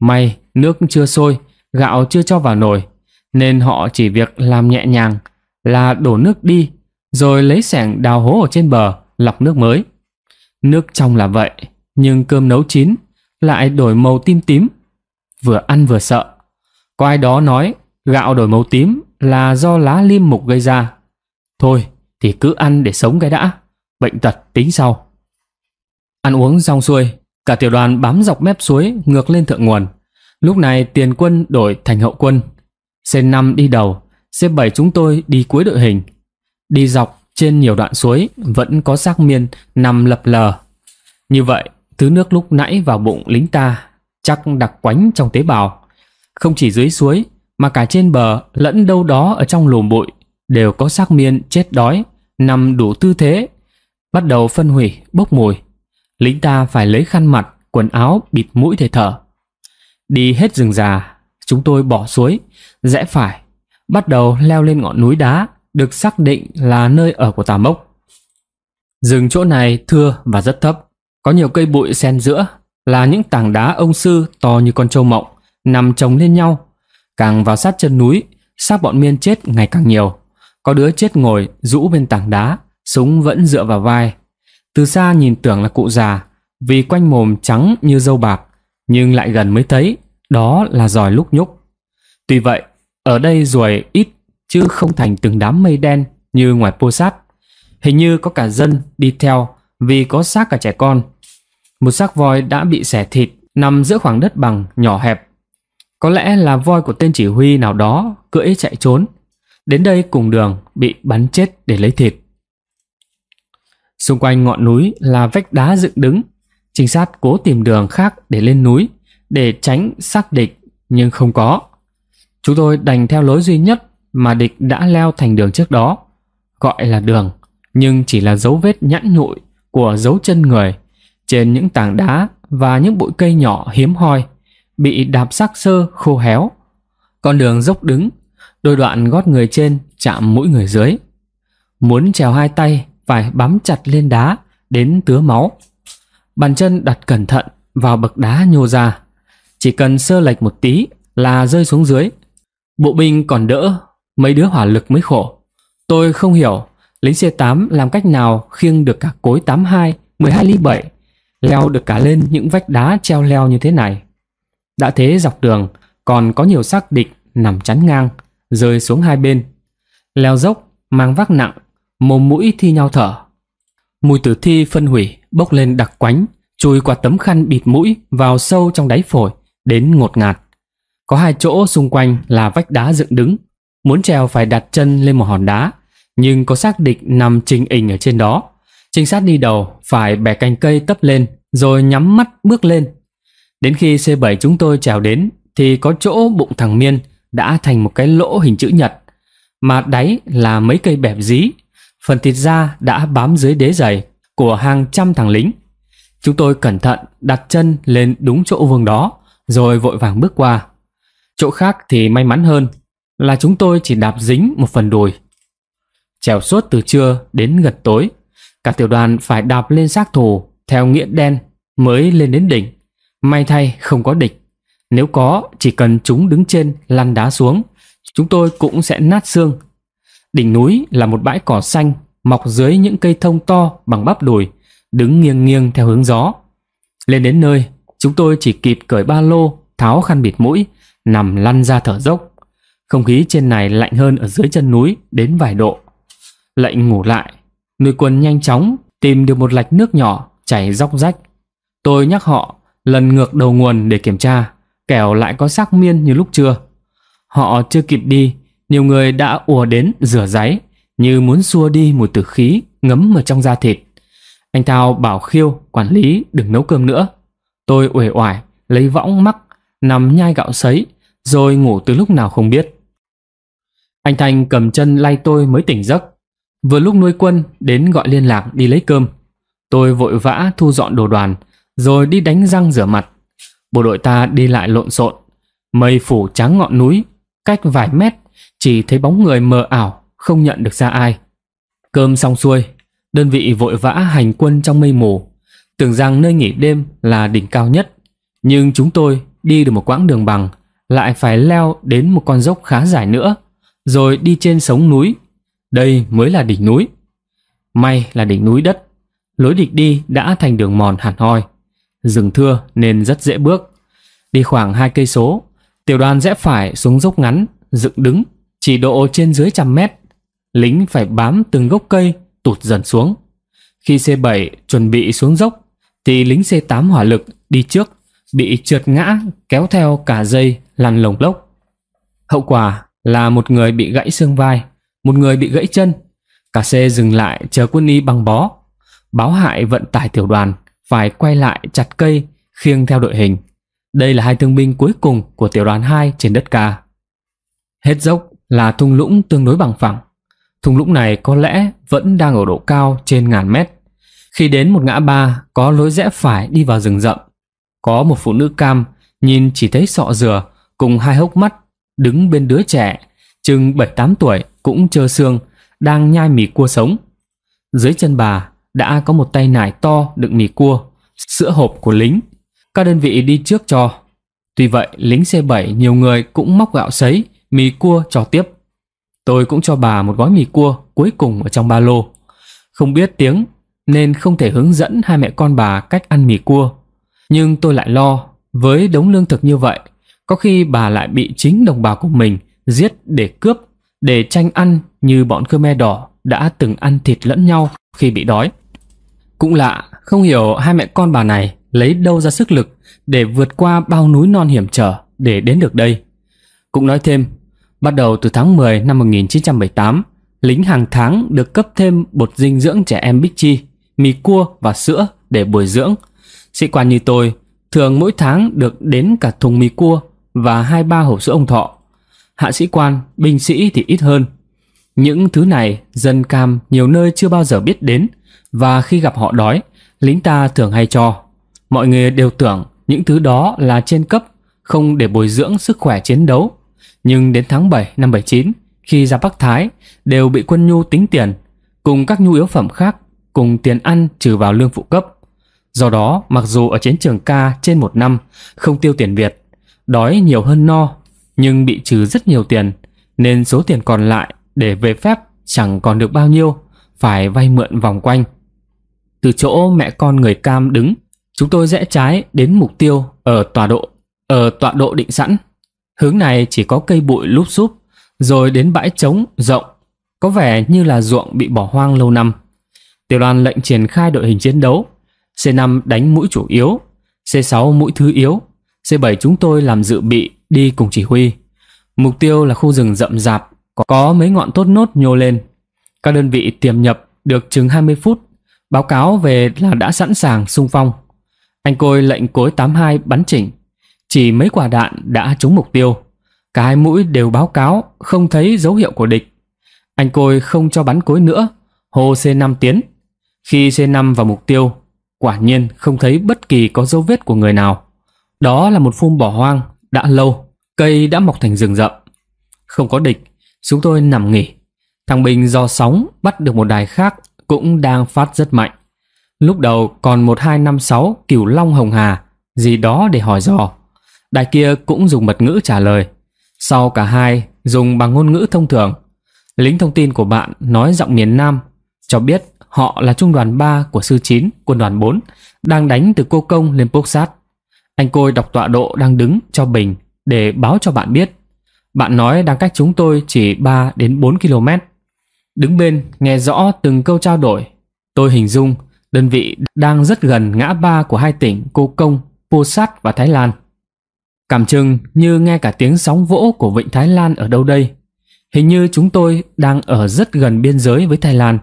May nước chưa sôi, gạo chưa cho vào nồi, nên họ chỉ việc làm nhẹ nhàng là đổ nước đi, rồi lấy xẻng đào hố ở trên bờ lọc nước mới. Nước trong là vậy, nhưng cơm nấu chín lại đổi màu tím tím. Vừa ăn vừa sợ. Có ai đó nói gạo đổi màu tím là do lá liêm mục gây ra. Thôi thì cứ ăn để sống cái đã, bệnh tật tính sau. Ăn uống xong xuôi, cả tiểu đoàn bám dọc mép suối ngược lên thượng nguồn. Lúc này tiền quân đổi thành hậu quân. C5 đi đầu, C7 chúng tôi đi cuối đội hình. Đi dọc trên nhiều đoạn suối vẫn có xác miên nằm lập lờ. Như vậy, thứ nước lúc nãy vào bụng lính ta chắc đặc quánh trong tế bào. Không chỉ dưới suối mà cả trên bờ lẫn đâu đó ở trong lùm bụi đều có xác miên chết đói nằm đủ tư thế, bắt đầu phân hủy bốc mùi. Lính ta phải lấy khăn mặt, quần áo bịt mũi để thở. Đi hết rừng già, chúng tôi bỏ suối, rẽ phải, bắt đầu leo lên ngọn núi đá được xác định là nơi ở của Tà Mốc. Rừng chỗ này thưa và rất thấp, có nhiều cây bụi xen giữa là những tảng đá ông sư to như con trâu mộng nằm chồng lên nhau. Càng vào sát chân núi, xác bọn miên chết ngày càng nhiều. Có đứa chết ngồi rũ bên tảng đá, súng vẫn dựa vào vai. Từ xa nhìn tưởng là cụ già, vì quanh mồm trắng như râu bạc, nhưng lại gần mới thấy đó là giòi lúc nhúc. Tuy vậy, ở đây ruồi ít chứ không thành từng đám mây đen như ngoài Pô Sát. Hình như có cả dân đi theo vì có xác cả trẻ con. Một xác voi đã bị xẻ thịt nằm giữa khoảng đất bằng nhỏ hẹp. Có lẽ là voi của tên chỉ huy nào đó cưỡi chạy trốn đến đây cùng đường bị bắn chết để lấy thịt. Xung quanh ngọn núi là vách đá dựng đứng. Trinh sát cố tìm đường khác để lên núi để tránh xác địch, nhưng không có. Chúng tôi đành theo lối duy nhất mà địch đã leo thành đường trước đó. Gọi là đường, nhưng chỉ là dấu vết nhẵn nhụi của dấu chân người trên những tảng đá và những bụi cây nhỏ hiếm hoi, bị đạp xác sơ khô héo. Con đường dốc đứng, đôi đoạn gót người trên chạm mũi người dưới. Muốn trèo hai tay phải bám chặt lên đá đến tứa máu. Bàn chân đặt cẩn thận vào bậc đá nhô ra, chỉ cần sơ lệch một tí là rơi xuống dưới. Bộ binh còn đỡ, mấy đứa hỏa lực mới khổ. Tôi không hiểu lính C8 làm cách nào khiêng được cả cối 82, 12 ly 7, leo được cả lên những vách đá treo leo như thế này. Đã thế dọc đường còn có nhiều xác địch nằm chắn ngang, rơi xuống hai bên. Leo dốc mang vác nặng, mồm mũi thi nhau thở. Mùi tử thi phân hủy bốc lên đặc quánh, chui qua tấm khăn bịt mũi vào sâu trong đáy phổi đến ngột ngạt. Có hai chỗ xung quanh là vách đá dựng đứng, muốn trèo phải đặt chân lên một hòn đá, nhưng có xác địch nằm trình ình ở trên đó. Trinh sát đi đầu phải bẻ cành cây tấp lên rồi nhắm mắt bước lên. Đến khi C7 chúng tôi trèo đến thì có chỗ bụng thằng miên đã thành một cái lỗ hình chữ nhật, mà đáy là mấy cây bẹp dí. Phần thịt da đã bám dưới đế giày của hàng trăm thằng lính. Chúng tôi cẩn thận đặt chân lên đúng chỗ vuông đó rồi vội vàng bước qua. Chỗ khác thì may mắn hơn, là chúng tôi chỉ đạp dính một phần đùi. Trèo suốt từ trưa đến gần tối, cả tiểu đoàn phải đạp lên xác thù theo nghĩa đen mới lên đến đỉnh. May thay không có địch, nếu có chỉ cần chúng đứng trên lăn đá xuống, chúng tôi cũng sẽ nát xương. Đỉnh núi là một bãi cỏ xanh mọc dưới những cây thông to bằng bắp đùi, đứng nghiêng nghiêng theo hướng gió. Lên đến nơi, chúng tôi chỉ kịp cởi ba lô, tháo khăn bịt mũi, nằm lăn ra thở dốc. Không khí trên này lạnh hơn ở dưới chân núi đến vài độ. Lệnh ngủ lại, nuôi quân nhanh chóng tìm được một lạch nước nhỏ chảy róc rách. Tôi nhắc họ lần ngược đầu nguồn để kiểm tra, kẻo lại có xác miên như lúc trưa. Họ chưa kịp đi, nhiều người đã ùa đến rửa ráy như muốn xua đi mùi tử khí ngấm ở trong da thịt. Anh Thao bảo Khiêu, quản lý, đừng nấu cơm nữa. Tôi uể oải lấy võng mắc, nằm nhai gạo sấy rồi ngủ từ lúc nào không biết. Anh Thành cầm chân lay tôi mới tỉnh giấc, vừa lúc nuôi quân đến gọi liên lạc đi lấy cơm. Tôi vội vã thu dọn đồ đoàn rồi đi đánh răng rửa mặt. Bộ đội ta đi lại lộn xộn, mây phủ trắng ngọn núi, cách vài mét chỉ thấy bóng người mờ ảo, không nhận được ra ai. Cơm xong xuôi, đơn vị vội vã hành quân trong mây mù, tưởng rằng nơi nghỉ đêm là đỉnh cao nhất. Nhưng chúng tôi đi được một quãng đường bằng, lại phải leo đến một con dốc khá dài nữa, rồi đi trên sống núi. Đây mới là đỉnh núi. May là đỉnh núi đất, lối địch đi đã thành đường mòn hẳn hoi. Rừng thưa nên rất dễ bước. Đi khoảng 2 cây số, tiểu đoàn rẽ phải xuống dốc ngắn, dựng đứng, chỉ độ trên dưới 100 mét. Lính phải bám từng gốc cây tụt dần xuống. Khi C7 chuẩn bị xuống dốc thì lính C8 hỏa lực đi trước bị trượt ngã, kéo theo cả dây lăn lồng lốc. Hậu quả là một người bị gãy xương vai, một người bị gãy chân. Cả xe dừng lại chờ quân y băng bó. Báo hại vận tải tiểu đoàn phải quay lại chặt cây khiêng theo đội hình. Đây là hai thương binh cuối cùng của tiểu đoàn 2 trên đất ca. Hết dốc là thung lũng tương đối bằng phẳng. Thung lũng này có lẽ vẫn đang ở độ cao trên 1000 mét. Khi đến một ngã ba có lối rẽ phải đi vào rừng rậm. Có một phụ nữ cam nhìn chỉ thấy sọ dừa cùng hai hốc mắt đứng bên đứa trẻ chừng 7-8 tuổi cũng trơ xương đang nhai mì cua sống. Dưới chân bà đã có một tay nải to đựng mì cua, sữa hộp của lính. Các đơn vị đi trước cho. Tuy vậy lính C7 nhiều người cũng móc gạo sấy, mì cua cho tiếp. Tôi cũng cho bà một gói mì cua cuối cùng ở trong ba lô. Không biết tiếng nên không thể hướng dẫn hai mẹ con bà cách ăn mì cua. Nhưng tôi lại lo, với đống lương thực như vậy, có khi bà lại bị chính đồng bào của mình giết để cướp, để tranh ăn như bọn Khmer Đỏ đã từng ăn thịt lẫn nhau khi bị đói. Cũng lạ, không hiểu hai mẹ con bà này lấy đâu ra sức lực để vượt qua bao núi non hiểm trở để đến được đây. Cũng nói thêm, bắt đầu từ tháng 10 năm 1978, lính hàng tháng được cấp thêm bột dinh dưỡng trẻ em Bích Chi, mì cua và sữa để bồi dưỡng. Sĩ quan như tôi thường mỗi tháng được đến cả thùng mì cua và 2-3 hộp sữa ông thọ. Hạ sĩ quan, binh sĩ thì ít hơn. Những thứ này dân cam nhiều nơi chưa bao giờ biết đến, và khi gặp họ đói, lính ta thường hay cho. Mọi người đều tưởng những thứ đó là trên cấp, không để bồi dưỡng sức khỏe chiến đấu. Nhưng đến tháng 7 năm 79, khi ra Bắc Thái, đều bị quân nhu tính tiền, cùng các nhu yếu phẩm khác, cùng tiền ăn trừ vào lương phụ cấp. Do đó, mặc dù ở chiến trường ca trên một năm, không tiêu tiền Việt, đói nhiều hơn no, nhưng bị trừ rất nhiều tiền, nên số tiền còn lại để về phép chẳng còn được bao nhiêu, phải vay mượn vòng quanh. Từ chỗ mẹ con người cam đứng, chúng tôi rẽ trái đến mục tiêu ở tọa độ định sẵn. Hướng này chỉ có cây bụi lúp xúp, rồi đến bãi trống rộng, có vẻ như là ruộng bị bỏ hoang lâu năm. Tiểu đoàn lệnh triển khai đội hình chiến đấu. C5 đánh mũi chủ yếu, C6 mũi thứ yếu, C7 chúng tôi làm dự bị đi cùng chỉ huy. Mục tiêu là khu rừng rậm rạp, có mấy ngọn thốt nốt nhô lên. Các đơn vị tiềm nhập được chừng 20 phút, báo cáo về là đã sẵn sàng xung phong. Anh Côi lệnh cối 82 bắn chỉnh, chỉ mấy quả đạn đã trúng mục tiêu. Cả hai mũi đều báo cáo không thấy dấu hiệu của địch. Anh Côi không cho bắn cối nữa, hô C5 tiến. Khi C5 vào mục tiêu, quả nhiên không thấy bất kỳ có dấu vết của người nào. Đó là một phum bỏ hoang đã lâu, cây đã mọc thành rừng rậm. Không có địch, chúng tôi nằm nghỉ. Thằng Bình do sóng bắt được một đài khác cũng đang phát rất mạnh. Lúc đầu còn 1256 Cửu Long Hồng Hà gì đó để hỏi dò. Đài kia cũng dùng mật ngữ trả lời. Sau cả hai dùng bằng ngôn ngữ thông thường. Lính thông tin của bạn nói giọng miền Nam cho biết họ là trung đoàn 3 của sư 9, quân đoàn 4, đang đánh từ Cô Công lên Pốc Sát. Anh Côi đọc tọa độ đang đứng cho Bình để báo cho bạn biết. Bạn nói đang cách chúng tôi chỉ 3 đến 4 km. Đứng bên nghe rõ từng câu trao đổi. Tôi hình dung đơn vị đang rất gần ngã ba của hai tỉnh Cô Công, Pốc Sát và Thái Lan. Cảm chừng như nghe cả tiếng sóng vỗ của vịnh Thái Lan ở đâu đây. Hình như chúng tôi đang ở rất gần biên giới với Thái Lan,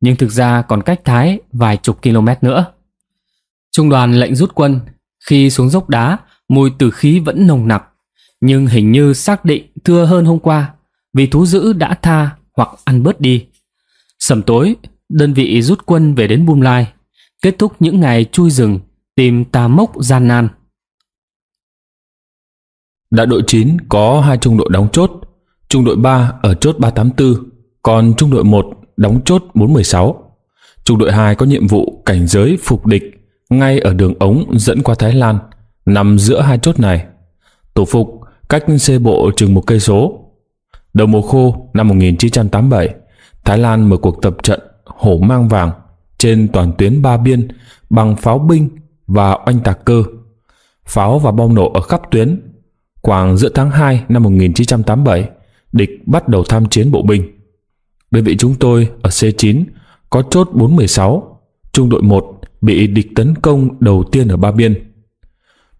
nhưng thực ra còn cách Thái vài chục km nữa. Trung đoàn lệnh rút quân. Khi xuống dốc đá, mùi tử khí vẫn nồng nặc, nhưng hình như xác định thưa hơn hôm qua, vì thú dữ đã tha hoặc ăn bớt đi. Sẩm tối, đơn vị rút quân về đến Bum Lai, kết thúc những ngày chui rừng tìm tà mốc gian nan. Đại đội 9 có hai trung đội đóng chốt. Trung đội 3 ở chốt 384, còn trung đội 1 đóng chốt 416. Trung đội 2 có nhiệm vụ cảnh giới phục địch ngay ở đường ống dẫn qua Thái Lan, nằm giữa hai chốt này. Tổ phục cách xe bộ chừng 1 cây số. Đầu mùa khô năm 1987, Thái Lan mở cuộc tập trận Hổ Mang Vàng trên toàn tuyến ba biên bằng pháo binh và oanh tạc cơ, pháo và bom nổ ở khắp tuyến. Khoảng giữa tháng 2 năm 1987, địch bắt đầu tham chiến bộ binh. Đơn vị chúng tôi ở C9 có chốt 416, trung đội 1 bị địch tấn công đầu tiên ở ba biên.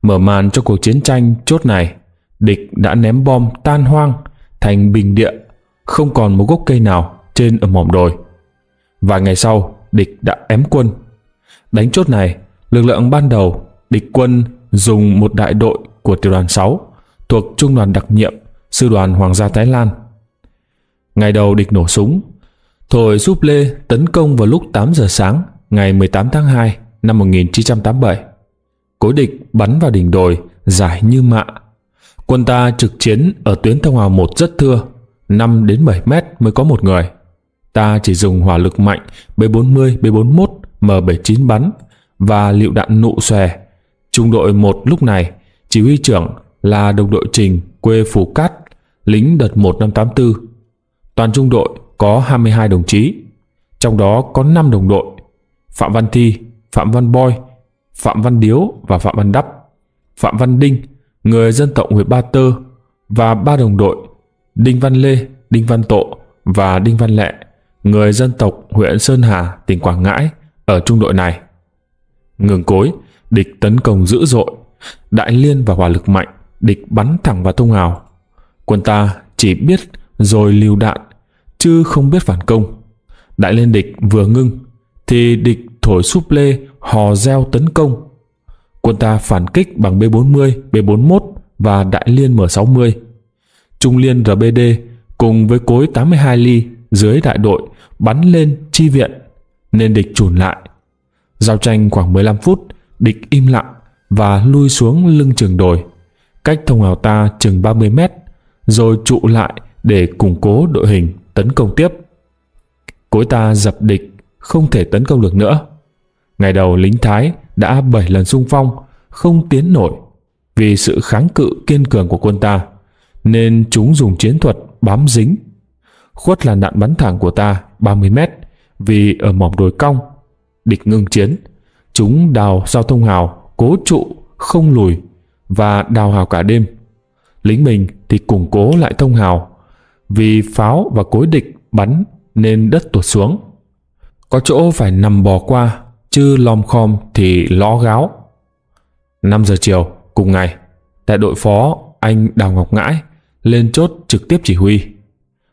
Mở màn cho cuộc chiến tranh chốt này, địch đã ném bom tan hoang thành bình địa, không còn một gốc cây nào trên ở mỏm đồi. Vài ngày sau, địch đã ém quân. Đánh chốt này, lực lượng ban đầu địch quân dùng một đại đội của tiểu đoàn 6 thuộc trung đoàn đặc nhiệm sư đoàn Hoàng gia Thái Lan. Ngày đầu địch nổ súng, Thổi Súp Lê tấn công vào lúc 8 giờ sáng ngày 18 tháng 2 năm 1987. Cối địch bắn vào đỉnh đồi dài như mạ. Quân ta trực chiến ở tuyến thông hào 1 rất thưa, 5 đến 7 mét mới có một người. Ta chỉ dùng hỏa lực mạnh B40, B41, M79 bắn và lựu đạn nụ xòe. Trung đội 1 lúc này, chỉ huy trưởng là đồng đội Trình quê Phú Cát, lính đợt 1 năm 84. Toàn trung đội có 22 đồng chí, trong đó có 5 đồng đội: Phạm Văn Thi, Phạm Văn Boy, Phạm Văn Điếu và Phạm Văn Đắp, Phạm Văn Đinh, người dân tộc huyện Ba Tơ, và 3 đồng đội: Đinh Văn Lê, Đinh Văn Tộ và Đinh Văn Lệ, người dân tộc huyện Sơn Hà, tỉnh Quảng Ngãi ở trung đội này. Ngừng cối, địch tấn công dữ dội, đại liên và hỏa lực mạnh, địch bắn thẳng vào thông hào. Quân ta chỉ biết dồi lựu đạn chứ không biết phản công. Đại liên địch vừa ngưng thì địch Thổi Súp Lê hò reo tấn công. Quân ta phản kích bằng B40, B41 và đại liên M60. Trung liên RBD cùng với cối 82 ly dưới đại đội bắn lên chi viện nên địch chùn lại. Giao tranh khoảng 15 phút, địch im lặng và lui xuống lưng chừng đồi, cách thông hào ta chừng 30 mét, rồi trụ lại để củng cố đội hình tấn công tiếp. Cối ta dập địch, không thể tấn công được nữa. Ngày đầu lính Thái đã 7 lần xung phong, không tiến nổi. Vì sự kháng cự kiên cường của quân ta, nên chúng dùng chiến thuật bám dính. Khuất làn đạn bắn thẳng của ta 30 mét, vì ở mỏm đồi cong. Địch ngưng chiến, chúng đào giao thông hào, cố trụ, không lùi và đào hào cả đêm. Lính mình thì củng cố lại thông hào, vì pháo và cối địch bắn nên đất tuột xuống. Có chỗ phải nằm bò qua, chứ lom khom thì ló gáo. 5 giờ chiều cùng ngày, đại đội phó anh Đào Ngọc Ngãi lên chốt trực tiếp chỉ huy.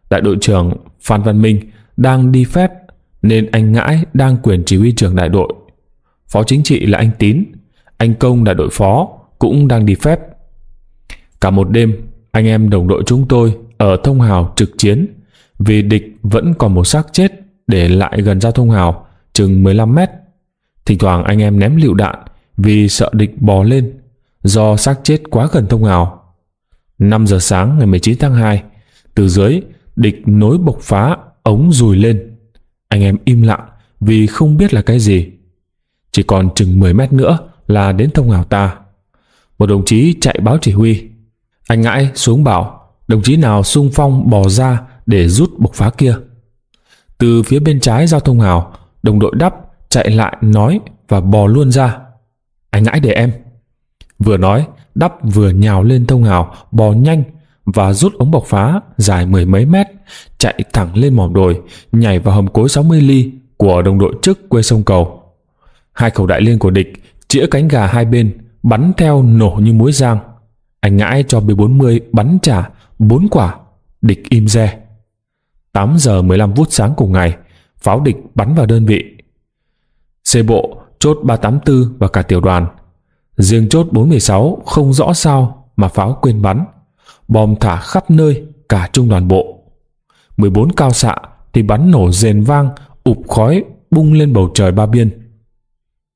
Đại đội trưởng Phan Văn Minh đang đi phép nên anh Ngãi đang quyền chỉ huy trưởng đại đội. Phó chính trị là anh Tín, anh Công đại đội phó cũng đang đi phép. Cả một đêm, anh em đồng đội chúng tôi ở thông hào trực chiến, vì địch vẫn còn một xác chết để lại gần ra thông hào chừng 15 mét. Thỉnh thoảng anh em ném lựu đạn vì sợ địch bò lên do xác chết quá gần thông hào. 5 giờ sáng ngày 19 tháng 2, từ dưới địch nối bộc phá ống dùi lên. Anh em im lặng vì không biết là cái gì. Chỉ còn chừng 10 mét nữa là đến thông hào ta. Một đồng chí chạy báo chỉ huy. Anh Ngãi xuống bảo đồng chí nào xung phong bò ra để rút bộc phá kia. Từ phía bên trái giao thông hào, đồng đội Đắp chạy lại nói và bò luôn ra. Anh Ngãi để em. Vừa nói, Đắp vừa nhào lên thông hào, bò nhanh và rút ống bộc phá dài 10 mấy mét, chạy thẳng lên mỏm đồi, nhảy vào hầm cối 60 ly của đồng đội Chức quê Sông Cầu. Hai khẩu đại liên của địch chĩa cánh gà hai bên, bắn theo nổ như muối rang. Anh Ngãi cho B40 bắn trả 4 quả, địch im re. 8 giờ 15 phút sáng cùng ngày, pháo địch bắn vào đơn vị. C bộ chốt 384 và cả tiểu đoàn. Riêng chốt 416 không rõ sao mà pháo quên bắn, bom thả khắp nơi cả trung đoàn bộ. 14 cao xạ thì bắn nổ rền vang, ụp khói bung lên bầu trời Ba Biên.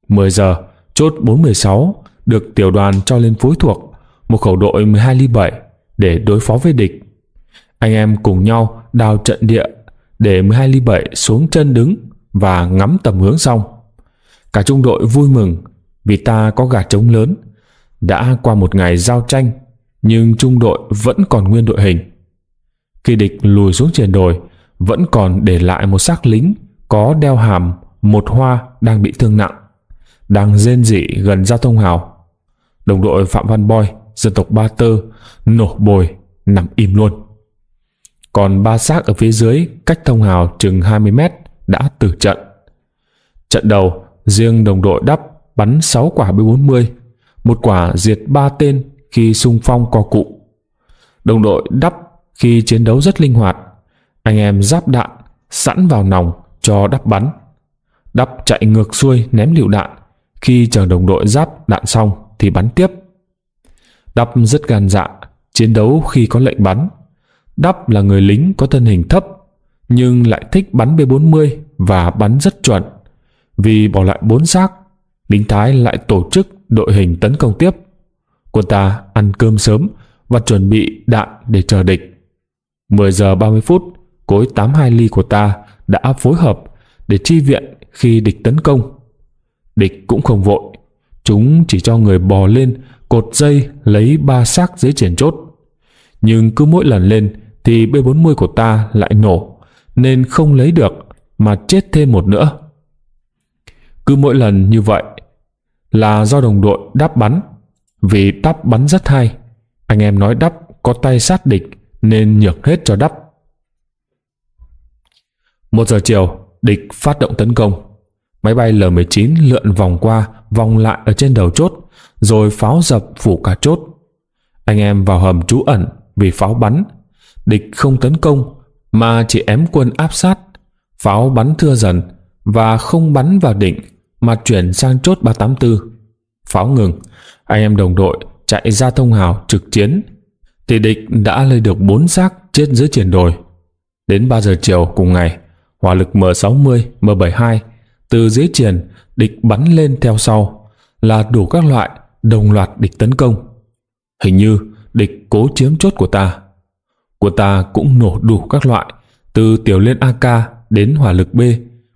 10 giờ, chốt 416 được tiểu đoàn cho lên phối thuộc, một khẩu đội 12 ly 7 để đối phó với địch. Anh em cùng nhau đào trận địa để 12 ly 7 xuống chân đứng và ngắm tầm hướng xong. Cả trung đội vui mừng vì ta có gà trống lớn. Đã qua một ngày giao tranh nhưng trung đội vẫn còn nguyên đội hình. Khi địch lùi xuống triền đồi, vẫn còn để lại một xác lính có đeo hàm một hoa đang bị thương nặng, đang rên rỉ gần giao thông hào. Đồng đội Phạm Văn Boy, dân tộc Ba Tơ, nổ bồi nằm im luôn. Còn 3 xác ở phía dưới cách thông hào chừng 20 mét đã tử trận. Trận đầu, riêng đồng đội Đắp bắn 6 quả B40, 1 quả diệt 3 tên khi xung phong co cụ. Đồng đội Đắp khi chiến đấu rất linh hoạt. Anh em giáp đạn sẵn vào nòng cho Đắp bắn. Đắp chạy ngược xuôi ném lựu đạn, khi chờ đồng đội giáp đạn xong thì bắn tiếp. Đắp rất gan dạ, chiến đấu khi có lệnh bắn. Đắp là người lính có thân hình thấp, nhưng lại thích bắn B40 và bắn rất chuẩn. Vì bỏ lại 4 xác, lính Thái lại tổ chức đội hình tấn công tiếp. Quân ta ăn cơm sớm và chuẩn bị đạn để chờ địch. 10 giờ 30 phút, cối 82 ly của ta đã phối hợp để chi viện khi địch tấn công. Địch cũng không vội, chúng chỉ cho người bò lên cột dây lấy 3 xác dưới triển chốt. Nhưng cứ mỗi lần lên thì B40 của ta lại nổ, nên không lấy được mà chết thêm một nữa. Cứ mỗi lần như vậy là do đồng đội Đắp bắn. Vì Đắp bắn rất hay, anh em nói Đắp có tay sát địch nên nhược hết cho Đắp. 1 giờ chiều, địch phát động tấn công. Máy bay L-19 lượn vòng qua vòng lại ở trên đầu chốt, rồi pháo dập phủ cả chốt. Anh em vào hầm trú ẩn vì pháo bắn. Địch không tấn công mà chỉ ém quân áp sát. Pháo bắn thưa dần và không bắn vào địch mà chuyển sang chốt 384. Pháo ngừng, anh em đồng đội chạy ra thông hào trực chiến thì địch đã lấy được 4 xác chết dưới triển đồi. Đến 3 giờ chiều cùng ngày, hỏa lực M60, M72 từ dưới triển địch bắn lên theo sau là đủ các loại, đồng loạt địch tấn công. Hình như địch cố chiếm chốt của ta. Của ta cũng nổ đủ các loại, từ tiểu liên AK đến hỏa lực B,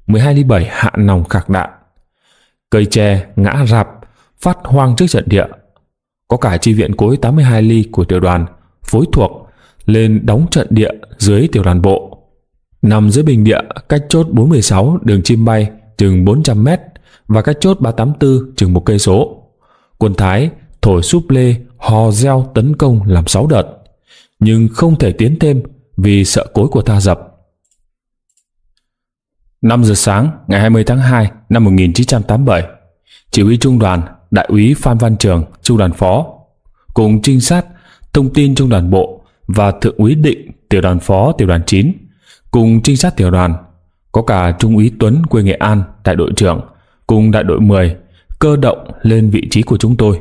12 ly 7 hạ nòng khạc đạn. Cây tre ngã rạp, phát hoang trước trận địa. Có cả chi viện cối 82 ly của tiểu đoàn phối thuộc lên đóng trận địa dưới tiểu đoàn bộ. Nằm dưới bình địa cách chốt 416 đường Chim Bay chừng 400 mét và cách chốt 384 chừng 1 cây số. Quân Thái thổi súp lê hò reo tấn công làm 6 đợt, nhưng không thể tiến thêm vì sợ cối của ta dập. 5 giờ sáng ngày 20 tháng 2 năm 1987, chỉ huy trung đoàn Đại úy Phan Văn Trường, trung đoàn phó, cùng trinh sát thông tin trung đoàn bộ và thượng úy Định, tiểu đoàn phó tiểu đoàn 9, cùng trinh sát tiểu đoàn, có cả trung úy Tuấn quê Nghệ An, đại đội trưởng, cùng đại đội 10 cơ động lên vị trí của chúng tôi.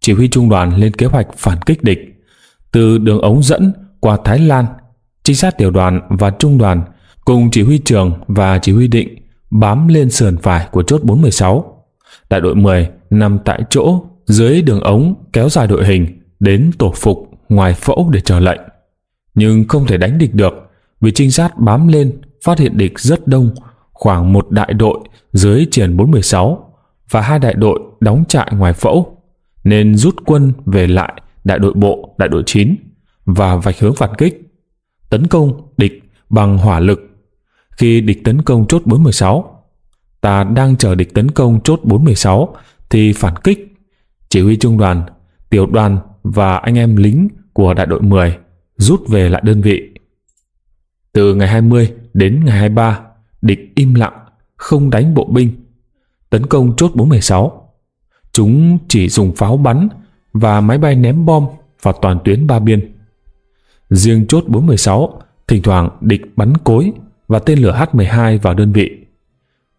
Chỉ huy trung đoàn lên kế hoạch phản kích địch từ đường ống dẫn qua Thái Lan. Trinh sát tiểu đoàn và trung đoàn cùng chỉ huy Trường và chỉ huy Định bám lên sườn phải của chốt 416. Đại đội 10 nằm tại chỗ dưới đường ống kéo dài đội hình đến tổ phục ngoài phẫu để chờ lệnh. Nhưng không thể đánh địch được vì trinh sát bám lên phát hiện địch rất đông, khoảng 1 đại đội dưới triển 416 và 2 đại đội đóng trại ngoài phẫu, nên rút quân về lại đại đội bộ, đại đội 9 và vạch hướng phản kích, tấn công địch bằng hỏa lực. Khi địch tấn công chốt 416, ta đang chờ địch tấn công chốt 416 thì phản kích. Chỉ huy trung đoàn, tiểu đoàn và anh em lính của đại đội 10 rút về lại đơn vị. Từ ngày 20 đến ngày 23, địch im lặng, không đánh bộ binh, tấn công chốt 416. Chúng chỉ dùng pháo bắn và máy bay ném bom vào toàn tuyến ba biên. Riêng chốt 416, thỉnh thoảng địch bắn cối và tên lửa H-12 vào đơn vị.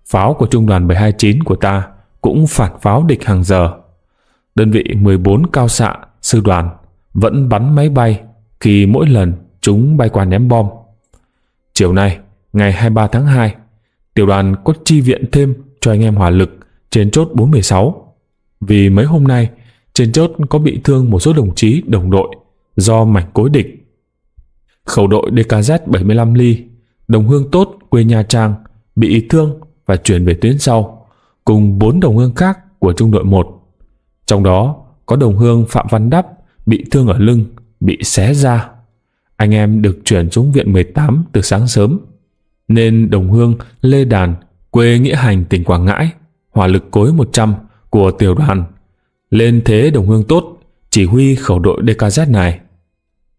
Pháo của trung đoàn 729 của ta cũng phản pháo địch hàng giờ. Đơn vị 14 cao xạ sư đoàn vẫn bắn máy bay khi mỗi lần chúng bay qua ném bom. Chiều nay, ngày 23 tháng 2, tiểu đoàn có chi viện thêm cho anh em hỏa lực trên chốt 416. Vì mấy hôm nay, trên chốt có bị thương một số đồng chí đồng đội do mảnh cối địch. Khẩu đội DKZ 75 ly, đồng hương tốt quê Nha Trang bị thương và chuyển về tuyến sau, cùng 4 đồng hương khác của trung đội 1. Trong đó có đồng hương Phạm Văn Đắp bị thương ở lưng, bị xé da. Anh em được chuyển xuống viện 18 từ sáng sớm, nên đồng hương Lê Đàn quê Nghĩa Hành tỉnh Quảng Ngãi, hỏa lực cối 100 của tiểu đoàn, lên thế đồng hương tốt chỉ huy khẩu đội DKZ này.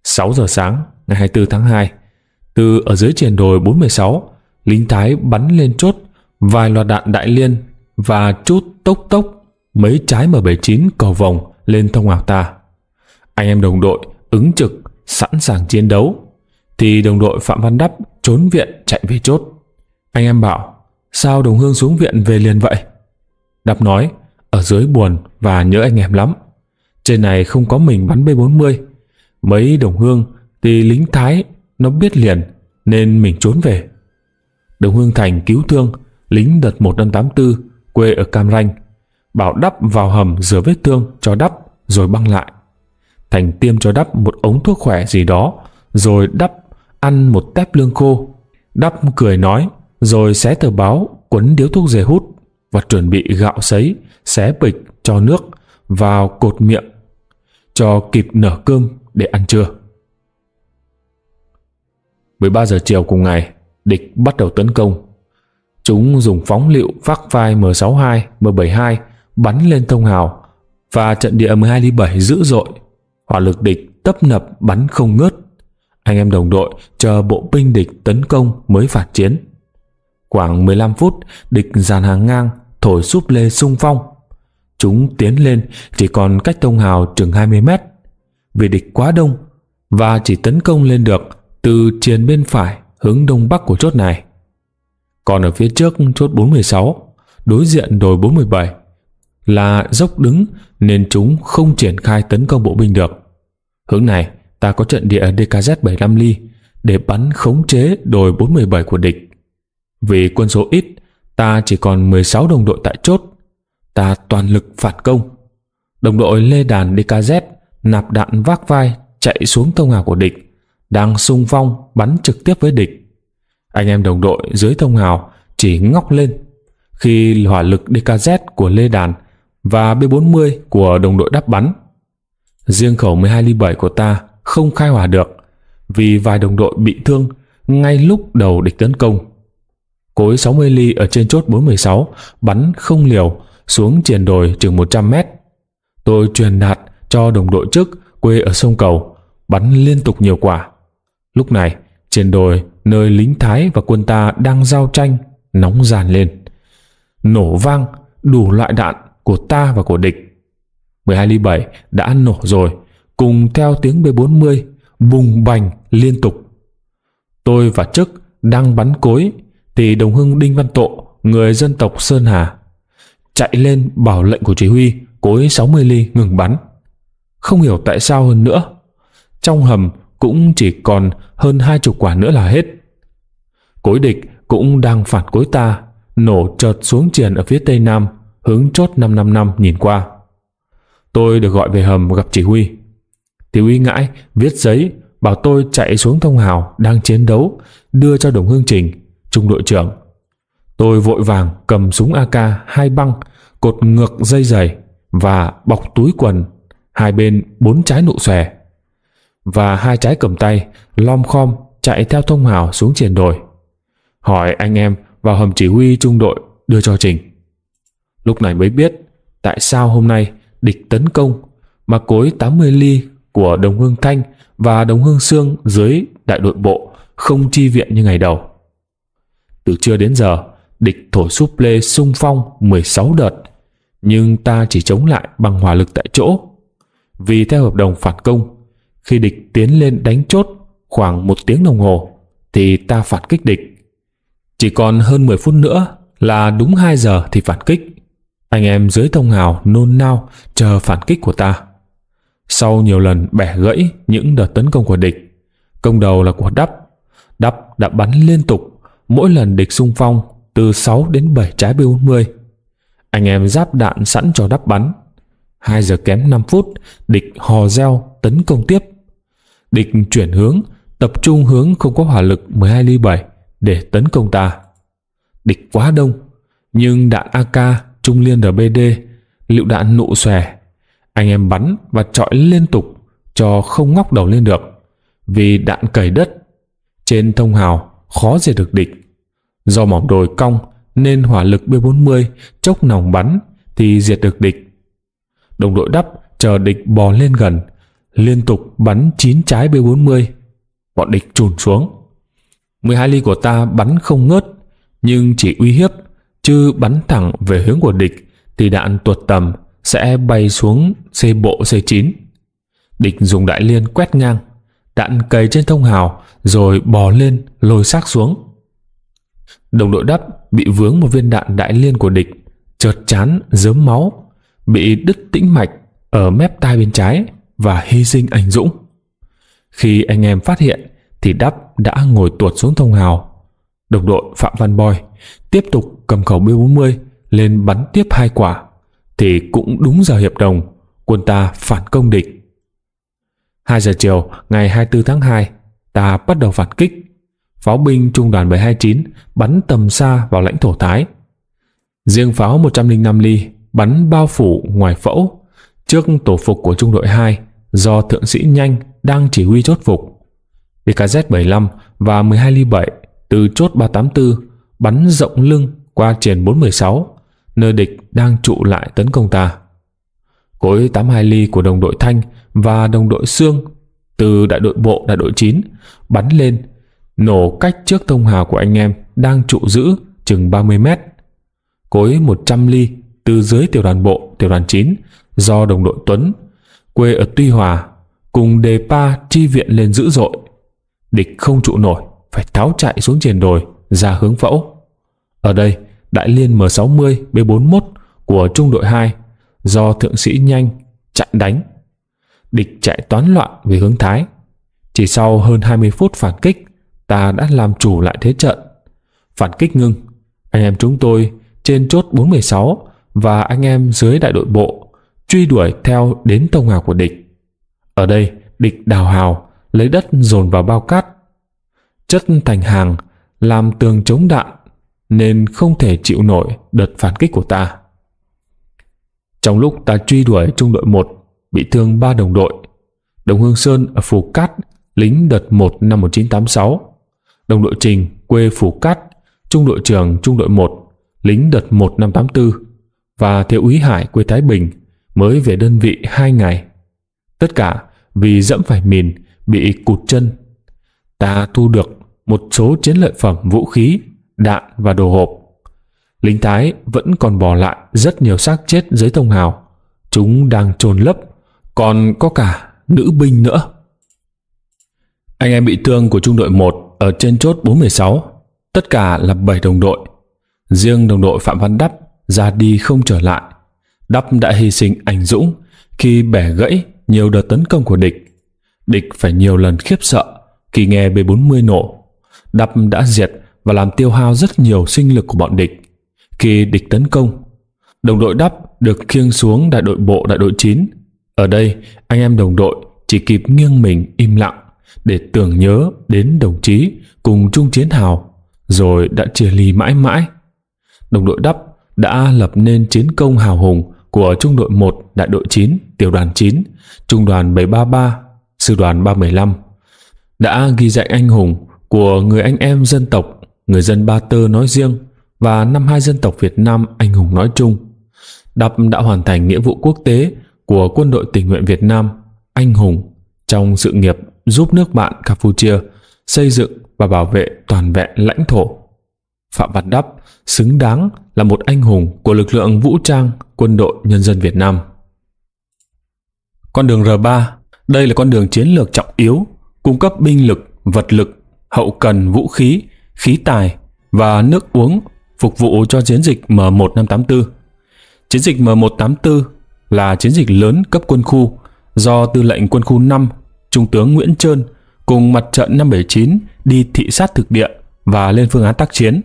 6 giờ sáng ngày 24 tháng 2, từ ở dưới triển đồi 416, lính Thái bắn lên chốt vài loạt đạn đại liên và chút tốc mấy trái M79 cầu vòng lên thông hào ta. Anh em đồng đội ứng trực sẵn sàng chiến đấu, thì đồng đội Phạm Văn Đắp trốn viện chạy về chốt. Anh em bảo, sao Đồng Hương xuống viện về liền vậy? Đắp nói, ở dưới buồn và nhớ anh em lắm. Trên này không có mình bắn B40, mấy Đồng Hương thì lính Thái nó biết liền, nên mình trốn về. Đồng Hương Thành cứu thương lính đợt 184 quê ở Cam Ranh, bảo Đắp vào hầm rửa vết thương cho Đắp rồi băng lại. Thành tiêm cho Đắp một ống thuốc khỏe gì đó, rồi Đắp ăn một tép lương khô. Đắp cười nói, rồi xé tờ báo quấn điếu thuốc dề hút và chuẩn bị gạo sấy, xé bịch cho nước vào cột miệng cho kịp nở cơm để ăn trưa. 13 giờ chiều cùng ngày, địch bắt đầu tấn công. Chúng dùng phóng lựu vác vai M62, M72 bắn lên Thông Hào và trận địa 12 ly 7 dữ dội. Hỏa lực địch tấp nập bắn không ngớt. Anh em đồng đội chờ bộ binh địch tấn công mới phản chiến. Khoảng 15 phút, địch dàn hàng ngang, thổi súp lê xung phong. Chúng tiến lên chỉ còn cách Thông Hào chừng 20 mét. Vì địch quá đông và chỉ tấn công lên được từ triền bên phải hướng đông bắc của chốt này. Còn ở phía trước chốt 416, đối diện đồi 417 là dốc đứng nên chúng không triển khai tấn công bộ binh được. Hướng này ta có trận địa DKZ 75 ly để bắn khống chế đồi 417 của địch. Vì quân số ít, ta chỉ còn 16 đồng đội tại chốt. Ta toàn lực phản công. Đồng đội Lê Đàn DKZ nạp đạn vác vai chạy xuống Thông Hào của địch, đang xung phong bắn trực tiếp với địch. Anh em đồng đội dưới Thông Hào chỉ ngóc lên khi hỏa lực DKZ của Lê Đàn và B40 của đồng đội Đắp bắn. Riêng khẩu 12 ly 7 của ta không khai hỏa được vì vài đồng đội bị thương ngay lúc đầu địch tấn công. Cối 60 ly ở trên chốt 416 bắn không liều xuống triền đồi chừng 100 mét. Tôi truyền đạt cho đồng đội trước quê ở Sông Cầu bắn liên tục nhiều quả. Lúc này triền đồi nơi lính Thái và quân ta đang giao tranh nóng dàn lên, nổ vang đủ loại đạn của ta và của địch. 12 ly 7 đã nổ rồi, cùng theo tiếng B40 bùng bành liên tục. Tôi và Chức đang bắn cối thì đồng hương Đinh Văn Tộ, người dân tộc Sơn Hà, chạy lên bảo lệnh của chỉ huy cối 60 ly ngừng bắn. Không hiểu tại sao hơn nữa, trong hầm cũng chỉ còn hơn 20 quả nữa là hết. Cối địch cũng đang phản cối ta, nổ chợt xuống triền ở phía tây nam, hướng chốt 555 nhìn qua. Tôi được gọi về hầm gặp chỉ huy. Chỉ huy Ngãi viết giấy bảo tôi chạy xuống Thông Hào đang chiến đấu, đưa cho đồng hương Trình, trung đội trưởng. Tôi vội vàng cầm súng AK 2 băng, cột ngược dây giày và bọc túi quần, hai bên 4 trái nụ xòe và 2 trái cầm tay, lom khom chạy theo Thông Hào xuống triền đồi. Hỏi anh em vào hầm chỉ huy trung đội đưa cho Trình. Lúc này mới biết tại sao hôm nay địch tấn công mà cối 80 ly của đồng hương Thanh và đồng hương Sương dưới đại đội bộ không chi viện như ngày đầu. Từ trưa đến giờ, địch thổi súp lê xung phong 16 đợt, nhưng ta chỉ chống lại bằng hỏa lực tại chỗ. Vì theo hợp đồng phản công, khi địch tiến lên đánh chốt khoảng 1 tiếng đồng hồ, thì ta phản kích địch. Chỉ còn hơn 10 phút nữa là đúng 2 giờ thì phản kích. Anh em dưới Thông Hào nôn nao chờ phản kích của ta. Sau nhiều lần bẻ gãy những đợt tấn công của địch, công đầu là của Đắp. Đắp đã bắn liên tục, mỗi lần địch xung phong từ 6 đến 7 trái B40. Anh em giáp đạn sẵn cho Đắp bắn. 2 giờ kém 5 phút, địch hò reo tấn công tiếp. Địch chuyển hướng, tập trung hướng không có hỏa lực 12 ly 7 để tấn công ta. Địch quá đông, nhưng đạn AK, trung liên RBD, lựu đạn nụ xòe, anh em bắn và chọi liên tục cho không ngóc đầu lên được vì đạn cầy đất. Trên Thông Hào khó diệt được địch. Do mỏm đồi cong nên hỏa lực B40 chốc nòng bắn thì diệt được địch. Đồng đội Đắp chờ địch bò lên gần, liên tục bắn 9 trái B40. Bọn địch trùn xuống. 12 ly của ta bắn không ngớt, nhưng chỉ uy hiếp, chứ bắn thẳng về hướng của địch thì đạn tuột tầm sẽ bay xuống C bộ C9. Địch dùng đại liên quét ngang, đạn cày trên thông hào rồi bò lên lôi xác xuống. Đồng đội Đắp bị vướng một viên đạn đại liên của địch, trợt trán rớm máu, bị đứt tĩnh mạch ở mép tai bên trái và hy sinh anh dũng. Khi anh em phát hiện thì Đắp đã ngồi tuột xuống thông hào. Đồng đội Phạm Văn Boy tiếp tục cầm khẩu B40 lên bắn tiếp 2 quả thì cũng đúng giờ hiệp đồng, quân ta phản công địch. 2 giờ chiều ngày 24 tháng 2, ta bắt đầu phản kích. Pháo binh trung đoàn 729 bắn tầm xa vào lãnh thổ Thái. Riêng pháo 105 ly bắn bao phủ ngoài phẫu trước tổ phục của trung đội 2 do thượng sĩ Nhanh đang chỉ huy chốt phục. BKZ-75 và 12 ly 7 từ chốt 384 bắn rộng lưng qua triền 416, nơi địch đang trụ lại tấn công ta. Cối 82 ly của đồng đội Thanh và đồng đội Sương từ đại đội bộ đại đội 9 bắn lên nổ cách trước thông hào của anh em đang trụ giữ chừng 30 mét. Cối 100 ly từ dưới tiểu đoàn bộ tiểu đoàn 9 do đồng đội Tuấn quê ở Tuy Hòa cùng đề pa chi viện lên dữ dội. Địch không trụ nổi phải tháo chạy xuống triền đồi ra hướng phẫu. Ở đây đại liên M60 B41 của trung đội 2 do thượng sĩ Nhanh chặn đánh. Địch chạy toán loạn về hướng Thái. Chỉ sau hơn 20 phút phản kích, ta đã làm chủ lại thế trận. Phản kích ngưng, anh em chúng tôi trên chốt 416 và anh em dưới đại đội bộ truy đuổi theo đến tông hào của địch. Ở đây địch đào hào, lấy đất dồn vào bao cát, chất thành hàng làm tường chống đạn nên không thể chịu nổi đợt phản kích của ta. Trong lúc ta truy đuổi, trung đội 1 bị thương 3 đồng đội. Đồng Hương Sơn ở Phù Cát lính đợt 1 năm 1986. Đồng đội Trình quê Phù Cát, trung đội trưởng trung đội 1 lính đợt 1 năm 84 và thiếu úy Hải quê Thái Bình mới về đơn vị 2 ngày. Tất cả vì dẫm phải mìn bị cụt chân. Ta thu được một số chiến lợi phẩm vũ khí, đạn và đồ hộp. Lính Thái vẫn còn bỏ lại rất nhiều xác chết dưới thông hào. Chúng đang chôn lấp, còn có cả nữ binh nữa. Anh em bị thương của trung đội 1 ở trên chốt 416, tất cả là 7 đồng đội. Riêng đồng đội Phạm Văn Đắp ra đi không trở lại. Đắp đã hy sinh anh dũng khi bẻ gãy nhiều đợt tấn công của địch. Địch phải nhiều lần khiếp sợ khi nghe B40 nổ. Đắp đã diệt và làm tiêu hao rất nhiều sinh lực của bọn địch. Khi địch tấn công, đồng đội Đắp được khiêng xuống đại đội bộ đại đội 9. Ở đây, anh em đồng đội chỉ kịp nghiêng mình im lặng để tưởng nhớ đến đồng chí cùng chung chiến hào, rồi đã chia ly mãi mãi. Đồng đội Đắp đã lập nên chiến công hào hùng của trung đội 1 đại đội 9 tiểu đoàn 9, trung đoàn 733, sư đoàn 315, đã ghi danh anh hùng của người anh em dân tộc, người dân Ba Tơ nói riêng và 52 dân tộc Việt Nam anh hùng nói chung. Đắp đã hoàn thành nghĩa vụ quốc tế của quân đội tình nguyện Việt Nam anh hùng trong sự nghiệp giúp nước bạn Campuchia xây dựng và bảo vệ toàn vẹn lãnh thổ. Phạm Văn Đắp xứng đáng là một anh hùng của lực lượng vũ trang quân đội nhân dân Việt Nam. Con đường R3, đây là con đường chiến lược trọng yếu, cung cấp binh lực, vật lực, hậu cần vũ khí, khí tài và nước uống phục vụ cho chiến dịch M1584. Chiến dịch M184 là chiến dịch lớn cấp quân khu do tư lệnh quân khu 5 Trung tướng Nguyễn Trơn cùng mặt trận 579 đi thị sát thực địa và lên phương án tác chiến.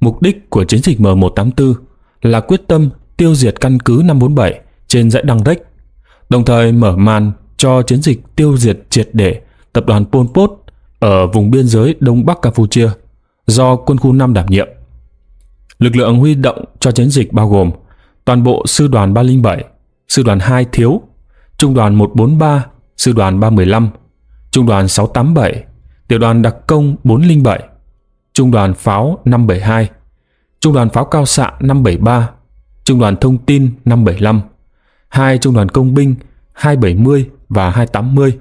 Mục đích của chiến dịch M184 là quyết tâm tiêu diệt căn cứ 547 trên dãy Đăng Rách, đồng thời mở màn cho chiến dịch tiêu diệt triệt để tập đoàn Pol Pot ở vùng biên giới Đông Bắc Campuchia do quân khu 5 đảm nhiệm. Lực lượng huy động cho chiến dịch bao gồm toàn bộ sư đoàn 307, sư đoàn 2 thiếu, trung đoàn 143, sư đoàn 315, trung đoàn 687, tiểu đoàn đặc công 407, trung đoàn pháo 572, trung đoàn pháo cao xạ 573, trung đoàn thông tin 575, 2 trung đoàn công binh 270 và 280,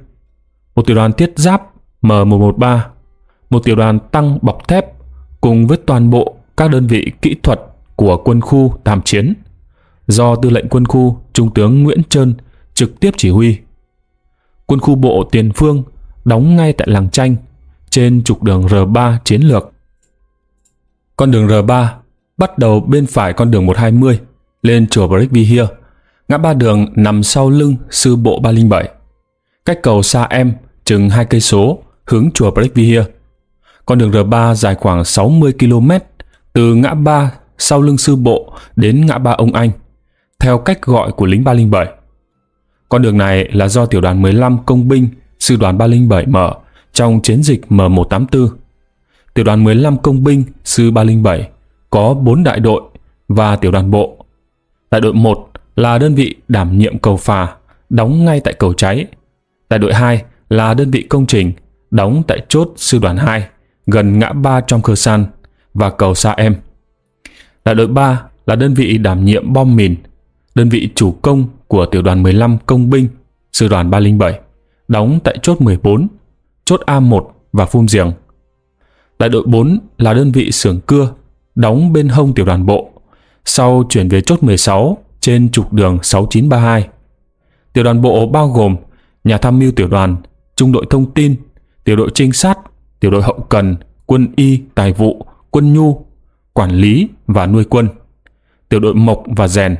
1 tiểu đoàn thiết giáp M113, 1 tiểu đoàn tăng bọc thép cùng với toàn bộ các đơn vị kỹ thuật của quân khu tham chiến do tư lệnh quân khu Trung tướng Nguyễn Trơn trực tiếp chỉ huy. Quân khu bộ tiền phương đóng ngay tại làng Chanh, trên trục đường R3 chiến lược. Con đường R3 bắt đầu bên phải con đường 120 lên chùa Brickby Hill, ngã ba đường nằm sau lưng sư bộ 307. Cách cầu Sa Em chừng 2 cây số hướng chùa Brickby Hill. Con đường R3 dài khoảng 60 km từ ngã ba sau lưng sư bộ đến ngã ba Ông Anh, theo cách gọi của lính 307. Con đường này là do tiểu đoàn 15 công binh sư đoàn 307 mở trong chiến dịch M184. Tiểu đoàn 15 công binh sư 307 có 4 đại đội và tiểu đoàn bộ. Đại đội 1 là đơn vị đảm nhiệm cầu phà, đóng ngay tại cầu Cháy. Đại đội 2 là đơn vị công trình, đóng tại chốt sư đoàn 2 gần ngã ba trong Khơ San và cầu Sa Em. Đại đội 3 là đơn vị đảm nhiệm bom mìn, đơn vị chủ công của tiểu đoàn 15 công binh sư đoàn 307, đóng tại chốt 14, chốt A1 và Phum Giềng. Đại đội 4 là đơn vị xưởng cưa, đóng bên hông tiểu đoàn bộ, sau chuyển về chốt 16 trên trục đường 6932. Tiểu đoàn bộ bao gồm nhà tham mưu tiểu đoàn, trung đội thông tin, tiểu đội trinh sát, tiểu đội hậu cần, quân y, tài vụ, quân nhu, quản lý và nuôi quân, tiểu đội mộc và rèn.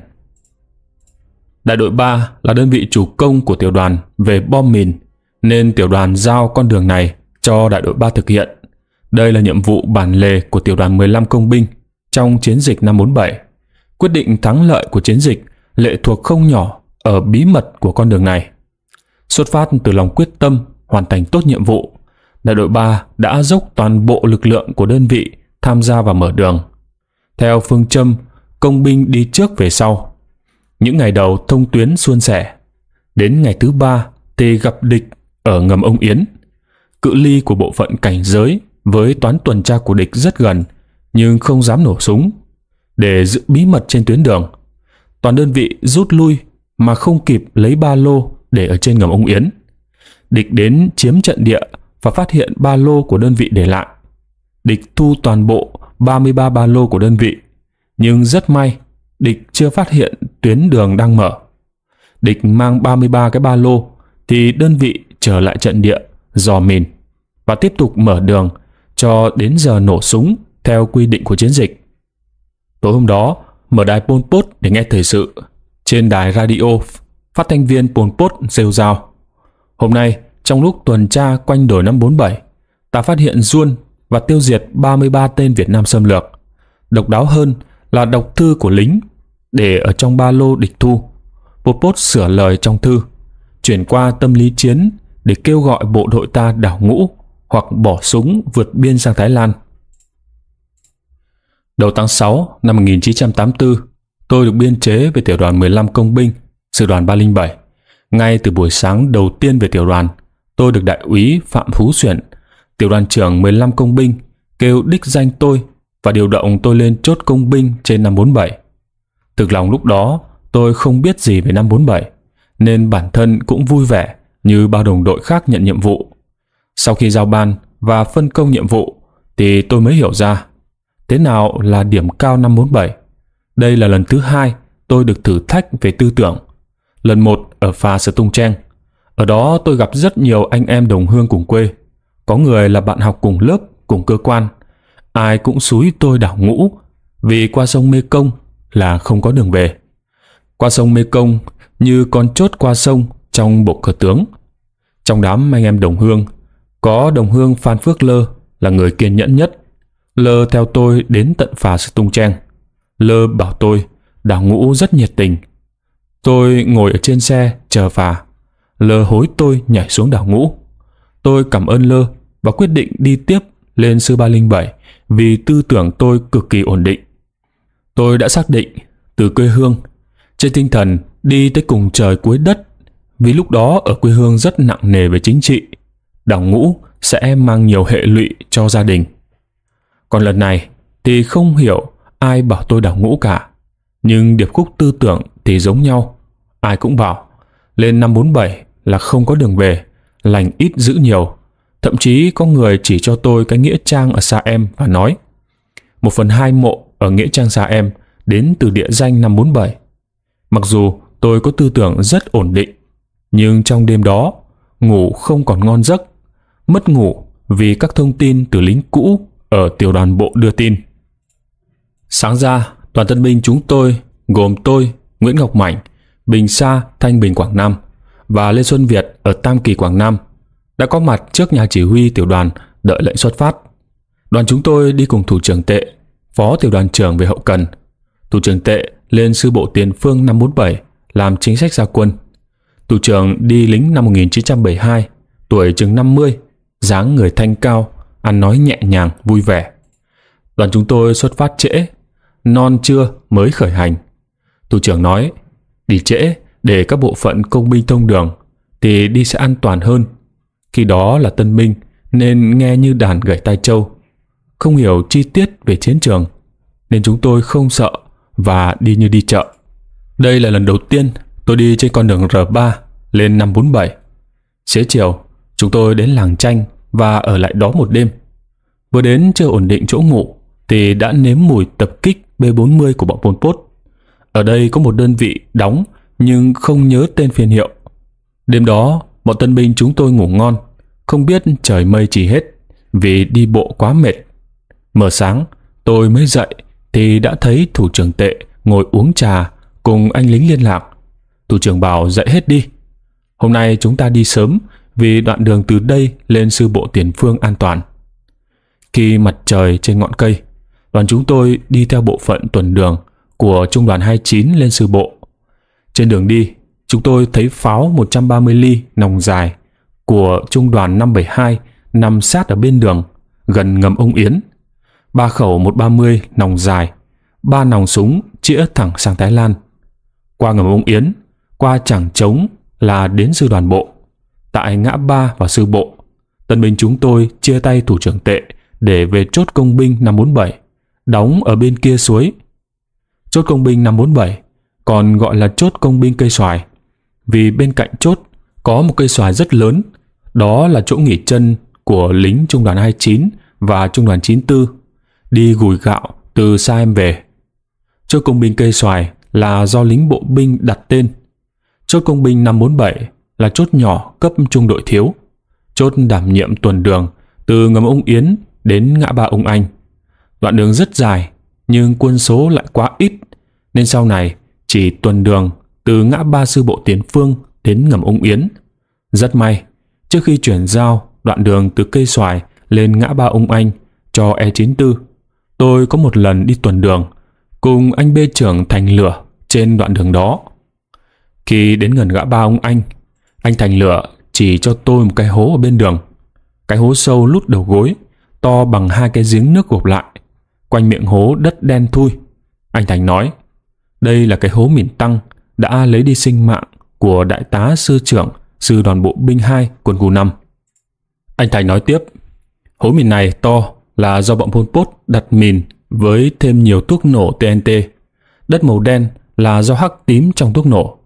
Đại đội 3 là đơn vị chủ công của tiểu đoàn về bom mìn, nên tiểu đoàn giao con đường này cho đại đội 3 thực hiện. Đây là nhiệm vụ bản lề của tiểu đoàn 15 công binh trong chiến dịch năm 47. Quyết định thắng lợi của chiến dịch lệ thuộc không nhỏ ở bí mật của con đường này. Xuất phát từ lòng quyết tâm hoàn thành tốt nhiệm vụ, đại đội 3 đã dốc toàn bộ lực lượng của đơn vị tham gia và mở đường. Theo phương châm công binh đi trước về sau, những ngày đầu thông tuyến suôn sẻ. Đến ngày thứ 3 thì gặp địch ở ngầm Ông Yến. Cự ly của bộ phận cảnh giới với toán tuần tra của địch rất gần, nhưng không dám nổ súng. Để giữ bí mật trên tuyến đường, toàn đơn vị rút lui mà không kịp lấy ba lô để ở trên ngầm Ông Yến. Địch đến chiếm trận địa và phát hiện ba lô của đơn vị để lại. Địch thu toàn bộ 33 ba lô của đơn vị, nhưng rất may địch chưa phát hiện tuyến đường đang mở. Địch mang 33 cái ba lô thì đơn vị trở lại trận địa dò mìn và tiếp tục mở đường cho đến giờ nổ súng theo quy định của chiến dịch. Tối hôm đó, mở đài Pol Pot để nghe thời sự. Trên đài radio, phát thanh viên Pol Pot rêu rao: "Hôm nay, trong lúc tuần tra quanh đồi năm 47, ta phát hiện Juan và tiêu diệt 33 tên Việt Nam xâm lược. Độc đáo hơn là đọc thư của lính để ở trong ba lô địch thu." Pol Pot sửa lời trong thư, chuyển qua tâm lý chiến để kêu gọi bộ đội ta đảo ngũ hoặc bỏ súng vượt biên sang Thái Lan. Đầu tháng 6 năm 1984, tôi được biên chế về tiểu đoàn 15 công binh, sư đoàn 307. Ngay từ buổi sáng đầu tiên về tiểu đoàn, tôi được đại úy Phạm Phú Xuyển, tiểu đoàn trưởng 15 công binh, kêu đích danh tôi và điều động tôi lên chốt công binh trên năm 47. Thực lòng lúc đó, tôi không biết gì về năm 47, nên bản thân cũng vui vẻ như bao đồng đội khác nhận nhiệm vụ. Sau khi giao ban và phân công nhiệm vụ, thì tôi mới hiểu ra thế nào là điểm cao năm 47. Đây là lần thứ 2 tôi được thử thách về tư tưởng. Lần 1 ở phà Sở Tung Trang. Ở đó tôi gặp rất nhiều anh em đồng hương cùng quê. Có người là bạn học cùng lớp, cùng cơ quan. Ai cũng xúi tôi đảo ngũ vì qua sông Mê Công là không có đường về. Qua sông Mê Công như con chốt qua sông trong bộ cờ tướng. Trong đám anh em đồng hương, có đồng hương Phan Phước Lơ là người kiên nhẫn nhất. Lơ theo tôi đến tận phà Sở Tung Trang. Lơ bảo tôi đảo ngũ rất nhiệt tình. Tôi ngồi ở trên xe chờ phà. Lơ hối tôi nhảy xuống đảo ngũ. Tôi cảm ơn Lơ và quyết định đi tiếp lên sư 307 vì tư tưởng tôi cực kỳ ổn định. Tôi đã xác định từ quê hương, trên tinh thần đi tới cùng trời cuối đất, vì lúc đó ở quê hương rất nặng nề về chính trị. Đảo ngũ sẽ mang nhiều hệ lụy cho gia đình. Còn lần này thì không hiểu ai bảo tôi đảo ngũ cả. Nhưng điệp khúc tư tưởng thì giống nhau. Ai cũng bảo lên năm 47 là không có đường về, lành ít giữ nhiều. Thậm chí có người chỉ cho tôi cái nghĩa trang ở Sa Em và nói 1/2 mộ ở nghĩa trang Sa Em đến từ địa danh năm 47. Mặc dù tôi có tư tưởng rất ổn định, nhưng trong đêm đó ngủ không còn ngon giấc mất ngủ vì các thông tin từ lính cũ ở tiểu đoàn bộ đưa tin. Sáng ra, đoàn tân binh chúng tôi gồm tôi, Nguyễn Ngọc Mạnh, Bình Sa, Thanh Bình Quảng Nam và Lê Xuân Việt ở Tam Kỳ Quảng Nam đã có mặt trước nhà chỉ huy tiểu đoàn đợi lệnh xuất phát. Đoàn chúng tôi đi cùng thủ trưởng Tệ, phó tiểu đoàn trưởng về hậu cần. Thủ trưởng Tệ lên sư bộ tiền phương năm 47 làm chính sách gia quân. Thủ trưởng đi lính năm 1972, tuổi chừng 50, dáng người thanh cao, ăn nói nhẹ nhàng vui vẻ. Đoàn chúng tôi xuất phát trễ, non trưa mới khởi hành. Thủ trưởng nói, đi trễ để các bộ phận công binh thông đường thì đi sẽ an toàn hơn. Khi đó là tân binh nên nghe như đàn gảy tai trâu, không hiểu chi tiết về chiến trường nên chúng tôi không sợ và đi như đi chợ. Đây là lần đầu tiên tôi đi trên con đường R3 lên 547. Xế chiều chúng tôi đến làng Chanh và ở lại đó một đêm. Vừa đến chưa ổn định chỗ ngủ thì đã nếm mùi tập kích B40 của bọn Pol Pot. Ở đây có một đơn vị đóng nhưng không nhớ tên phiên hiệu. Đêm đó bọn tân binh chúng tôi ngủ ngon, không biết trời mây chỉ hết vì đi bộ quá mệt. Mờ sáng tôi mới dậy thì đã thấy thủ trưởng Tệ ngồi uống trà cùng anh lính liên lạc. Thủ trưởng bảo dậy hết đi, hôm nay chúng ta đi sớm vì đoạn đường từ đây lên sư bộ tiền phương an toàn. Khi mặt trời trên ngọn cây, đoàn chúng tôi đi theo bộ phận tuần đường của trung đoàn 29 lên sư bộ. Trên đường đi, chúng tôi thấy pháo 130 ly nòng dài của trung đoàn 572 nằm sát ở bên đường, gần ngầm Ông Yến. 3 khẩu 130 nòng dài, 3 nòng súng chĩa thẳng sang Thái Lan. Qua ngầm Ông Yến, qua Trảng Trống là đến sư đoàn bộ. Tại ngã ba và sư bộ, tân binh chúng tôi chia tay thủ trưởng Tệ để về chốt công binh 547, đóng ở bên kia suối. Chốt công binh 547 còn gọi là chốt công binh cây xoài, vì bên cạnh chốt có một cây xoài rất lớn, đó là chỗ nghỉ chân của lính trung đoàn 29 và trung đoàn 94, đi gùi gạo từ xa em về. Chốt công binh cây xoài là do lính bộ binh đặt tên. Chốt công binh 547 là chốt nhỏ cấp trung đội thiếu, chốt đảm nhiệm tuần đường từ ngầm Ông Yến đến ngã ba Ông Anh. Đoạn đường rất dài nhưng quân số lại quá ít nên sau này chỉ tuần đường từ ngã ba sư bộ tiền phương đến ngầm Ông Yến. Rất may, trước khi chuyển giao đoạn đường từ cây xoài lên ngã ba Ông Anh cho E94, tôi có một lần đi tuần đường cùng anh B trưởng Thành Lửa trên đoạn đường đó. Khi đến gần ngã ba Ông anh Thành Lửa chỉ cho tôi một cái hố ở bên đường. Cái hố sâu lút đầu gối, to bằng 2 cái giếng nước gộp lại. Quanh miệng hố đất đen thui. Anh Thành nói, đây là cái hố mìn tăng đã lấy đi sinh mạng của đại tá sư trưởng sư đoàn bộ binh 2 quân khu 5. Anh Thành nói tiếp, hố mìn này to là do bọn Pol Pot đặt mìn với thêm nhiều thuốc nổ TNT. Đất màu đen là do hắc tím trong thuốc nổ.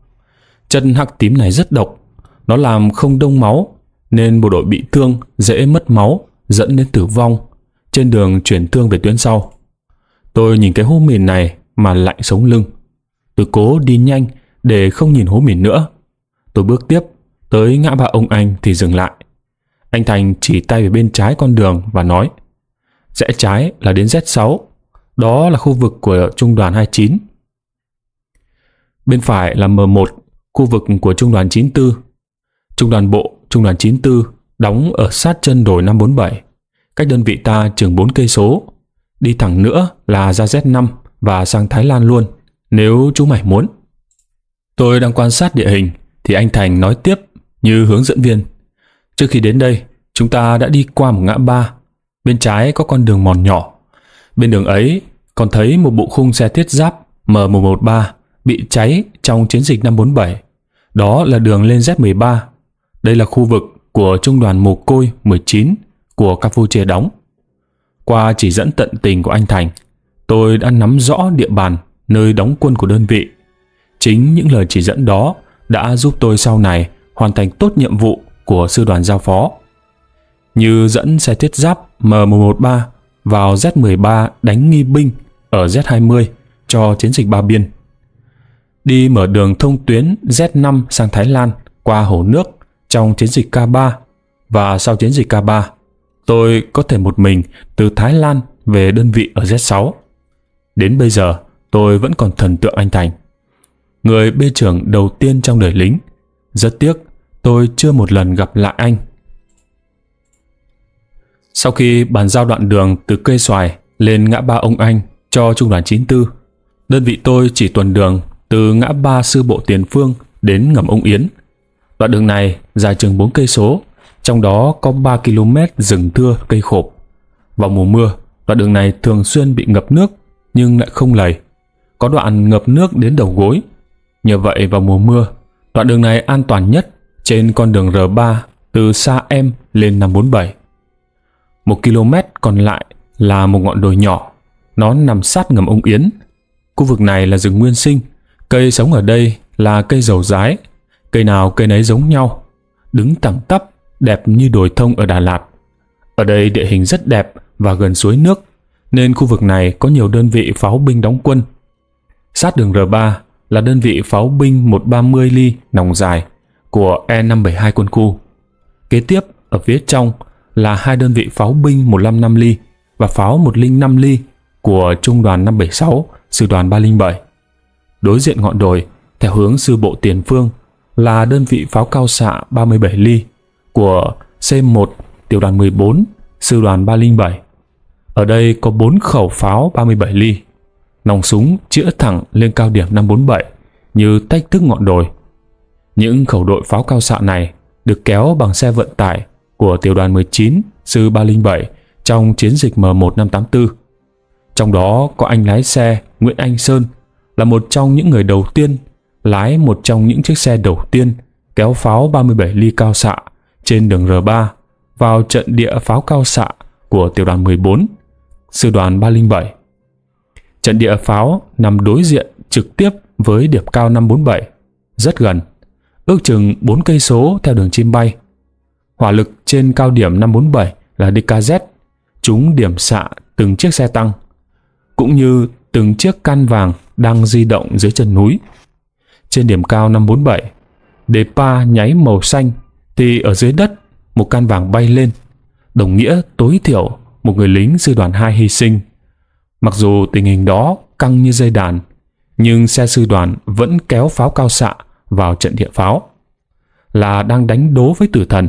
Chất hắc tím này rất độc, nó làm không đông máu nên bộ đội bị thương dễ mất máu, dẫn đến tử vong trên đường chuyển thương về tuyến sau. Tôi nhìn cái hố mìn này mà lạnh sống lưng. Tôi cố đi nhanh để không nhìn hố mìn nữa. Tôi bước tiếp tới ngã ba Ông Anh thì dừng lại. Anh Thành chỉ tay về bên trái con đường và nói, rẽ trái là đến Z6, đó là khu vực của trung đoàn 29. Bên phải là M1, khu vực của trung đoàn 94. Trung đoàn bộ, trung đoàn 94 đóng ở sát chân đồi 547, cách đơn vị ta chừng 4 cây số. Đi thẳng nữa là ra Z5 và sang Thái Lan luôn, nếu chú mày muốn. Tôi đang quan sát địa hình thì anh Thành nói tiếp như hướng dẫn viên. Trước khi đến đây, chúng ta đã đi qua một ngã ba, bên trái có con đường mòn nhỏ. Bên đường ấy còn thấy một bộ khung xe thiết giáp M113 bị cháy trong chiến dịch 547. Đó là đường lên Z13. Đây là khu vực của trung đoàn mồ côi 19 của Campuchia đóng. Qua chỉ dẫn tận tình của anh Thành, tôi đã nắm rõ địa bàn nơi đóng quân của đơn vị. Chính những lời chỉ dẫn đó đã giúp tôi sau này hoàn thành tốt nhiệm vụ của sư đoàn giao phó, như dẫn xe thiết giáp M113 vào Z13 đánh nghi binh ở Z20 cho chiến dịch Ba Biên, đi mở đường thông tuyến Z5 sang Thái Lan qua Hồ Nước trong chiến dịch K3, và sau chiến dịch K3, tôi có thể một mình từ Thái Lan về đơn vị ở Z6. Đến bây giờ, tôi vẫn còn thần tượng anh Thành, người bê trưởng đầu tiên trong đời lính. Rất tiếc, tôi chưa một lần gặp lại anh. Sau khi bàn giao đoạn đường từ Cây Xoài lên ngã ba Ông Anh cho Trung đoàn 94, đơn vị tôi chỉ tuần đường từ ngã ba Sư Bộ Tiền Phương đến ngầm Ông Yến. Đoạn đường này dài chừng 4 cây số, trong đó có 3 km rừng thưa cây khộp. Vào mùa mưa, đoạn đường này thường xuyên bị ngập nước nhưng lại không lầy. Có đoạn ngập nước đến đầu gối. Nhờ vậy vào mùa mưa, đoạn đường này an toàn nhất trên con đường R3 từ Sa Em lên 547. 1 km còn lại là một ngọn đồi nhỏ, nó nằm sát ngầm Ông Yến. Khu vực này là rừng nguyên sinh, cây sống ở đây là cây dầu rái, cây nào cây nấy giống nhau, đứng thẳng tắp, đẹp như đồi thông ở Đà Lạt. Ở đây địa hình rất đẹp và gần suối nước, nên khu vực này có nhiều đơn vị pháo binh đóng quân. Sát đường R3 là đơn vị pháo binh 130 ly nòng dài của E572 quân khu. Kế tiếp ở phía trong là 2 đơn vị pháo binh 155 ly và pháo 105 ly của Trung đoàn 576, Sư đoàn 307. Đối diện ngọn đồi, theo hướng Sư Bộ Tiền Phương, là đơn vị pháo cao xạ 37 ly của C1 Tiểu đoàn 14, Sư đoàn 307. Ở đây có 4 khẩu pháo 37 ly. Nòng súng chĩa thẳng lên cao điểm 547 như thách thức ngọn đồi. Những khẩu đội pháo cao xạ này được kéo bằng xe vận tải của Tiểu đoàn 19, Sư 307 trong chiến dịch M1584. Trong đó có anh lái xe Nguyễn Anh Sơn, là một trong những người đầu tiên lái một trong những chiếc xe đầu tiên kéo pháo 37 ly cao xạ trên đường R3 vào trận địa pháo cao xạ của Tiểu đoàn 14, Sư đoàn 307. Trận địa pháo nằm đối diện trực tiếp với điệp cao 547, rất gần, ước chừng 4 cây số theo đường chim bay. Hỏa lực trên cao điểm 547 là DKZ, chúng điểm xạ từng chiếc xe tăng, cũng như từng chiếc can vàng đang di động dưới chân núi. Trên điểm cao 547, DPA nháy màu xanh thì ở dưới đất một can vàng bay lên, đồng nghĩa tối thiểu một người lính Sư đoàn 2 hy sinh. Mặc dù tình hình đó căng như dây đàn, nhưng xe sư đoàn vẫn kéo pháo cao xạ vào trận địa pháo, là đang đánh đố với tử thần.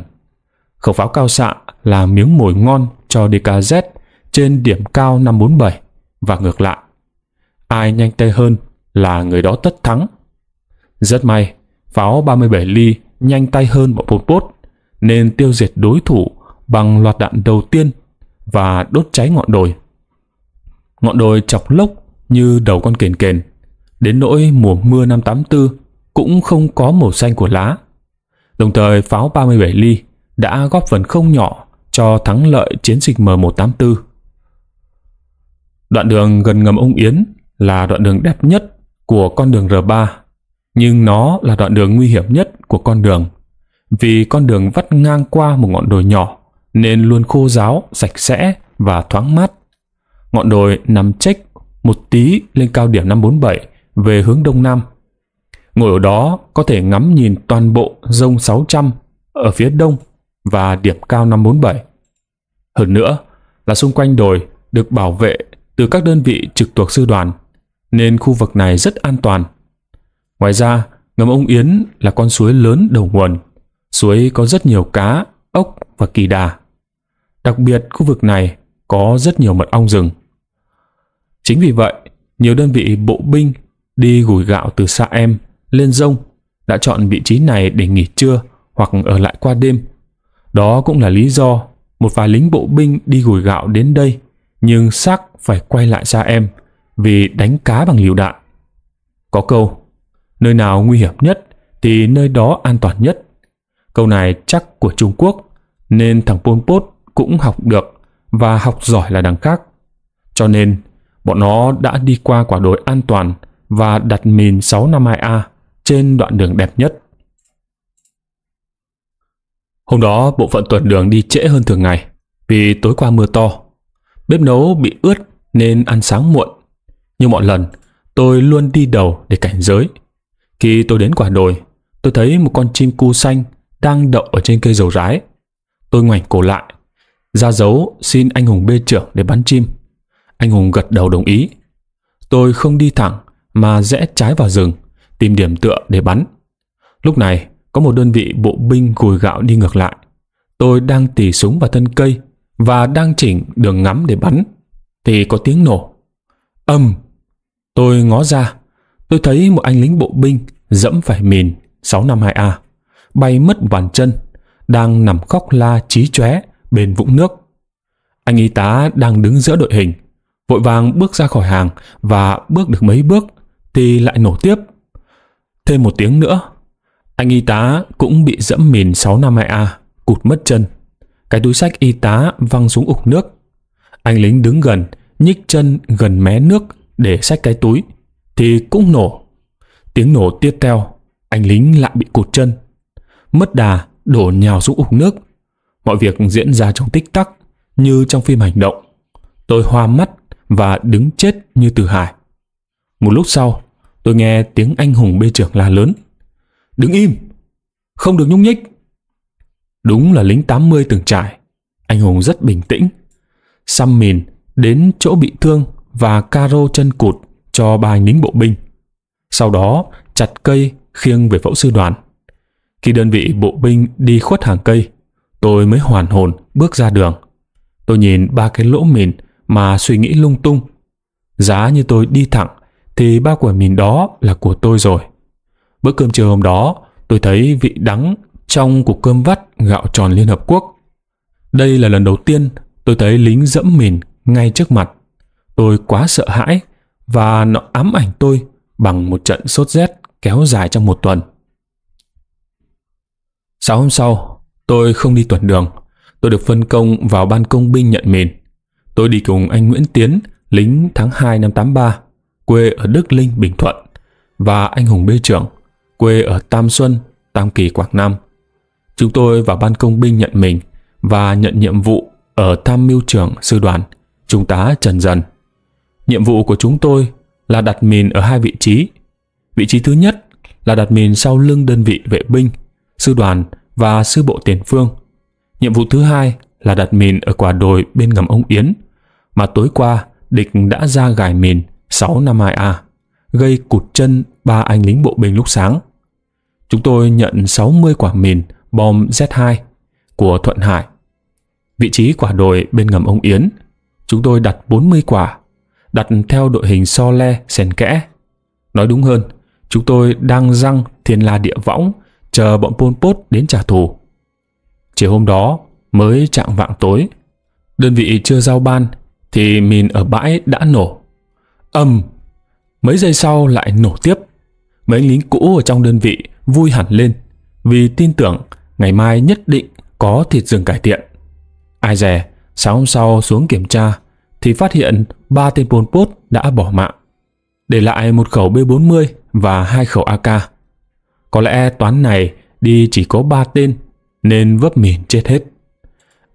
Khẩu pháo cao xạ là miếng mồi ngon cho DKZ trên điểm cao 547 và ngược lại. Ai nhanh tay hơn là người đó tất thắng. Rất may, pháo 37 ly nhanh tay hơn bọn Pol Pot nên tiêu diệt đối thủ bằng loạt đạn đầu tiên và đốt cháy ngọn đồi. Ngọn đồi chọc lốc như đầu con kền kền, đến nỗi mùa mưa 584 cũng không có màu xanh của lá. Đồng thời pháo 37 ly đã góp phần không nhỏ cho thắng lợi chiến dịch M184. Đoạn đường gần ngầm Ông Yến là đoạn đường đẹp nhất của con đường R3, nhưng nó là đoạn đường nguy hiểm nhất của con đường, vì con đường vắt ngang qua một ngọn đồi nhỏ nên luôn khô ráo, sạch sẽ và thoáng mát. Ngọn đồi nằm chếch một tí lên cao điểm 547 về hướng đông nam. Ngồi ở đó có thể ngắm nhìn toàn bộ dông 600 ở phía đông và điểm cao 547. Hơn nữa là xung quanh đồi được bảo vệ từ các đơn vị trực thuộc sư đoàn, nên khu vực này rất an toàn. Ngoài ra, ngầm Ông Yến là con suối lớn đầu nguồn. Suối có rất nhiều cá, ốc và kỳ đà. Đặc biệt khu vực này có rất nhiều mật ong rừng. Chính vì vậy, nhiều đơn vị bộ binh đi gùi gạo từ Sa Em lên dông đã chọn vị trí này để nghỉ trưa hoặc ở lại qua đêm. Đó cũng là lý do một vài lính bộ binh đi gùi gạo đến đây nhưng xác phải quay lại Sa Em vì đánh cá bằng lựu đạn. Có câu, nơi nào nguy hiểm nhất thì nơi đó an toàn nhất. Câu này chắc của Trung Quốc nên thằng Pol Pot cũng học được, và học giỏi là đằng khác. Cho nên bọn nó đã đi qua quả đồi an toàn và đặt mìn 652A trên đoạn đường đẹp nhất. Hôm đó bộ phận tuần đường đi trễ hơn thường ngày vì tối qua mưa to. Bếp nấu bị ướt nên ăn sáng muộn. Như mọi lần, tôi luôn đi đầu để cảnh giới. Khi tôi đến quả đồi, tôi thấy một con chim cu xanh đang đậu ở trên cây dầu rái. Tôi ngoảnh cổ lại, ra dấu xin anh Hùng bê trưởng để bắn chim. Anh Hùng gật đầu đồng ý. Tôi không đi thẳng mà rẽ trái vào rừng, tìm điểm tựa để bắn. Lúc này có một đơn vị bộ binh gùi gạo đi ngược lại. Tôi đang tì súng vào thân cây và đang chỉnh đường ngắm để bắn thì có tiếng nổ. Ầm! Tôi ngó ra, tôi thấy một anh lính bộ binh dẫm phải mìn 652A, bay mất bàn chân, đang nằm khóc la chí chóe bên vũng nước. Anh y tá đang đứng giữa đội hình, vội vàng bước ra khỏi hàng và bước được mấy bước thì lại nổ tiếp. Thêm một tiếng nữa, anh y tá cũng bị dẫm mìn 652A, cụt mất chân. Cái túi xách y tá văng xuống ục nước. Anh lính đứng gần, nhích chân gần mé nước để xách cái túi thì cũng nổ. Tiếng nổ tiếp theo, anh lính lại bị cụt chân, mất đà, đổ nhào xuống ục nước. Mọi việc diễn ra trong tích tắc như trong phim hành động. Tôi hoa mắt và đứng chết như từ hải. Một lúc sau, tôi nghe tiếng anh Hùng bê trưởng la lớn: "Đứng im, không được nhúc nhích." Đúng là lính 80 từng trải. Anh Hùng rất bình tĩnh, xăm mìn đến chỗ bị thương và caro chân cụt cho ba anh lính bộ binh, sau đó chặt cây khiêng về phẫu sư đoàn. Khi đơn vị bộ binh đi khuất hàng cây, tôi mới hoàn hồn bước ra đường. Tôi nhìn ba cái lỗ mìn mà suy nghĩ lung tung. Giá như tôi đi thẳng thì ba quả mìn đó là của tôi rồi. Bữa cơm trưa hôm đó, tôi thấy vị đắng trong cục cơm vắt gạo tròn Liên Hợp Quốc. Đây là lần đầu tiên tôi thấy lính dẫm mìn ngay trước mặt. Tôi quá sợ hãi và nó ám ảnh tôi bằng một trận sốt rét kéo dài trong một tuần. 6 hôm sau, tôi không đi tuần đường. Tôi được phân công vào ban công binh nhận mìn. Tôi đi cùng anh Nguyễn Tiến, lính tháng 2 năm 83, quê ở Đức Linh, Bình Thuận, và anh Hùng bê trưởng, quê ở Tam Xuân, Tam Kỳ, Quảng Nam. Chúng tôi vào ban công binh nhận mình và nhận nhiệm vụ ở tham mưu trưởng sư đoàn, Trung tá Trần Dần. Nhiệm vụ của chúng tôi là đặt mìn ở hai vị trí. Vị trí thứ nhất là đặt mìn sau lưng đơn vị vệ binh, sư đoàn và sư bộ tiền phương. Nhiệm vụ thứ hai là đặt mìn ở quả đồi bên ngầm ông Yến mà tối qua địch đã ra gài mìn 652A, gây cụt chân ba anh lính bộ binh lúc sáng. Chúng tôi nhận 60 quả mìn bom Z2 của Thuận Hải. Vị trí quả đồi bên ngầm ông Yến, chúng tôi đặt 40 quả, đặt theo đội hình so le xen kẽ. Nói đúng hơn, chúng tôi đang răng thiên la địa võng chờ bọn Pol Pot đến trả thù. Chiều hôm đó mới chạng vạng tối, đơn vị chưa giao ban thì mìn ở bãi đã nổ. Ầm! Mấy giây sau lại nổ tiếp. Mấy lính cũ ở trong đơn vị vui hẳn lên vì tin tưởng ngày mai nhất định có thịt rừng cải thiện. Ai dè, sáng hôm sau xuống kiểm tra thì phát hiện ba tên Pol Pot đã bỏ mạng, để lại một khẩu B40 và hai khẩu AK. Có lẽ toán này đi chỉ có 3 tên nên vấp mìn chết hết.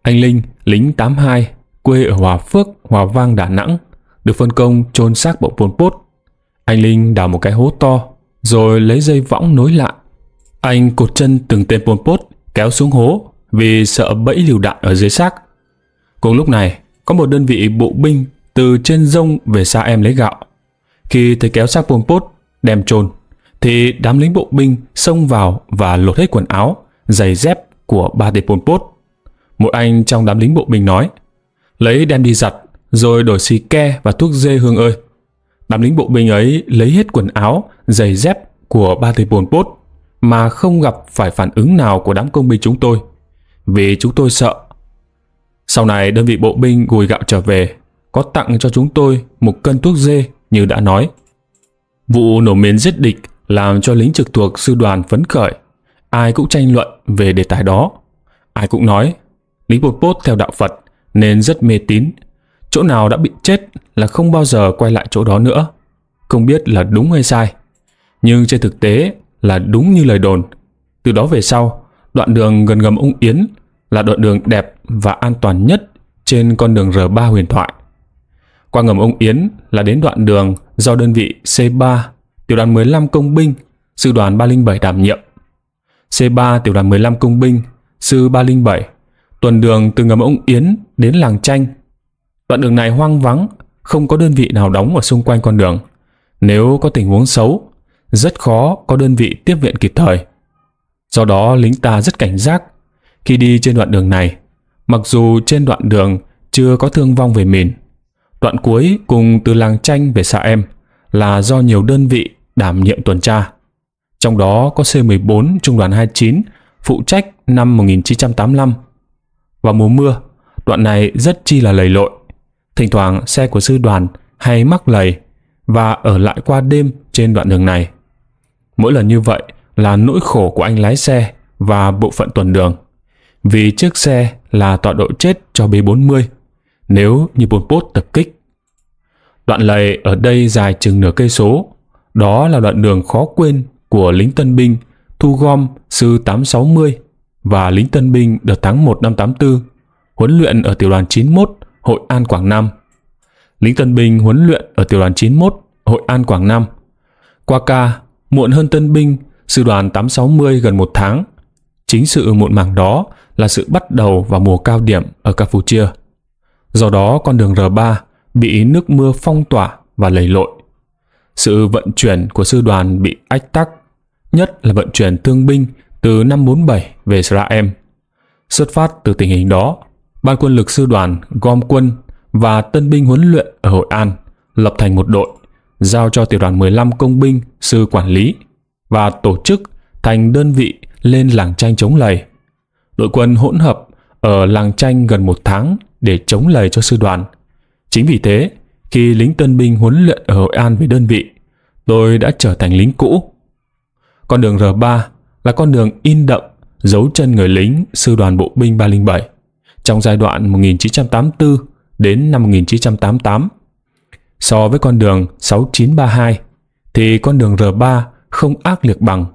Anh Linh, lính 82, quê ở Hòa Phước, Hòa Vang, Đà Nẵng, được phân công chôn xác bộ Pol Pot. Anh Linh đào một cái hố to rồi lấy dây võng nối lại. Anh cột chân từng tên Pol Pot kéo xuống hố vì sợ bẫy lựu đạn ở dưới xác. Cùng lúc này, có một đơn vị bộ binh từ trên dông về xa em lấy gạo. Khi thấy kéo xác Pol Pot đem chôn thì đám lính bộ binh xông vào và lột hết quần áo, giày dép của ba tên Pol Pot. Một anh trong đám lính bộ binh nói: "Lấy đem đi giặt rồi đổi xì ke và thuốc dê Hương ơi." Đám lính bộ binh ấy lấy hết quần áo, giày dép của ba tên Pol Pot mà không gặp phải phản ứng nào của đám công binh chúng tôi, vì chúng tôi sợ. Sau này đơn vị bộ binh gùi gạo trở về có tặng cho chúng tôi 1 cân thuốc dê như đã nói. Vụ nổ mìn giết địch làm cho lính trực thuộc sư đoàn phấn khởi. Ai cũng tranh luận về đề tài đó. Ai cũng nói lính Pol Pot theo đạo Phật nên rất mê tín, chỗ nào đã bị chết là không bao giờ quay lại chỗ đó nữa. Không biết là đúng hay sai, nhưng trên thực tế là đúng như lời đồn. Từ đó về sau, đoạn đường gần ngầm ông Yến là đoạn đường đẹp và an toàn nhất trên con đường R3 huyền thoại. Qua ngầm ông Yến là đến đoạn đường do đơn vị C3 tiểu đoàn 15 công binh sư đoàn 307 đảm nhiệm. C3 tiểu đoàn 15 công binh sư 307 Tuần đường từ ngầm Ông Yến đến làng Chanh. Đoạn đường này hoang vắng, không có đơn vị nào đóng ở xung quanh con đường. Nếu có tình huống xấu, rất khó có đơn vị tiếp viện kịp thời. Do đó lính ta rất cảnh giác khi đi trên đoạn đường này. Mặc dù trên đoạn đường chưa có thương vong về mìn, đoạn cuối cùng từ làng Chanh về xã Em là do nhiều đơn vị đảm nhiệm tuần tra. Trong đó có C-14 Trung đoàn 29 phụ trách năm 1985. Vào mùa mưa, đoạn này rất chi là lầy lội. Thỉnh thoảng xe của sư đoàn hay mắc lầy và ở lại qua đêm trên đoạn đường này. Mỗi lần như vậy là nỗi khổ của anh lái xe và bộ phận tuần đường, vì chiếc xe là tọa độ chết cho B-40 nếu như Pol Pot tập kích. Đoạn lầy ở đây dài chừng nửa cây số. Đó là đoạn đường khó quên của lính tân binh thu gom sư 860 và lính tân binh đợt tháng 1 năm 84 huấn luyện ở tiểu đoàn 91 Hội An Quảng Nam. Lính tân binh huấn luyện ở tiểu đoàn 91 Hội An Quảng Nam qua ca muộn hơn tân binh sư đoàn 860 gần một tháng. Chính sự muộn màng đó là sự bắt đầu vào mùa cao điểm ở Campuchia. Do đó con đường R3 bị nước mưa phong tỏa và lầy lội. Sự vận chuyển của sư đoàn bị ách tắc, nhất là vận chuyển thương binh từ năm 47 về Israel. Xuất phát từ tình hình đó, Ban Quân lực sư đoàn gom quân và tân binh huấn luyện ở Hội An lập thành một đội, giao cho tiểu đoàn 15 công binh sư quản lý và tổ chức thành đơn vị lên làng Chanh chống lầy. Đội quân hỗn hợp ở làng Chanh gần một tháng để chống lầy cho sư đoàn. Chính vì thế, khi lính tân binh huấn luyện ở Hội An về đơn vị, tôi đã trở thành lính cũ. Con đường R3 là con đường in đậm dấu chân người lính sư đoàn bộ binh 307 trong giai đoạn 1984 đến năm 1988. So với con đường 6932 thì con đường R3 không ác liệt bằng,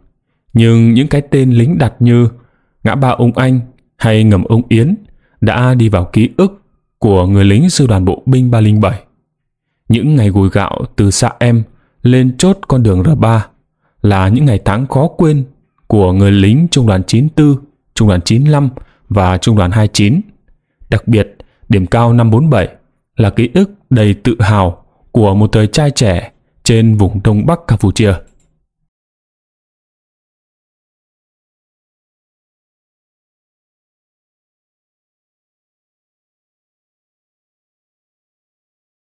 nhưng những cái tên lính đặt như ngã ba Ông Anh hay ngầm Ông Yến đã đi vào ký ức của người lính sư đoàn bộ binh 307. Những ngày gùi gạo từ xã Em lên chốt con đường R3 là những ngày tháng khó quên của người lính Trung đoàn 94, Trung đoàn 95 và Trung đoàn 29. Đặc biệt, điểm cao năm 47 là ký ức đầy tự hào của một thời trai trẻ trên vùng Đông Bắc Campuchia.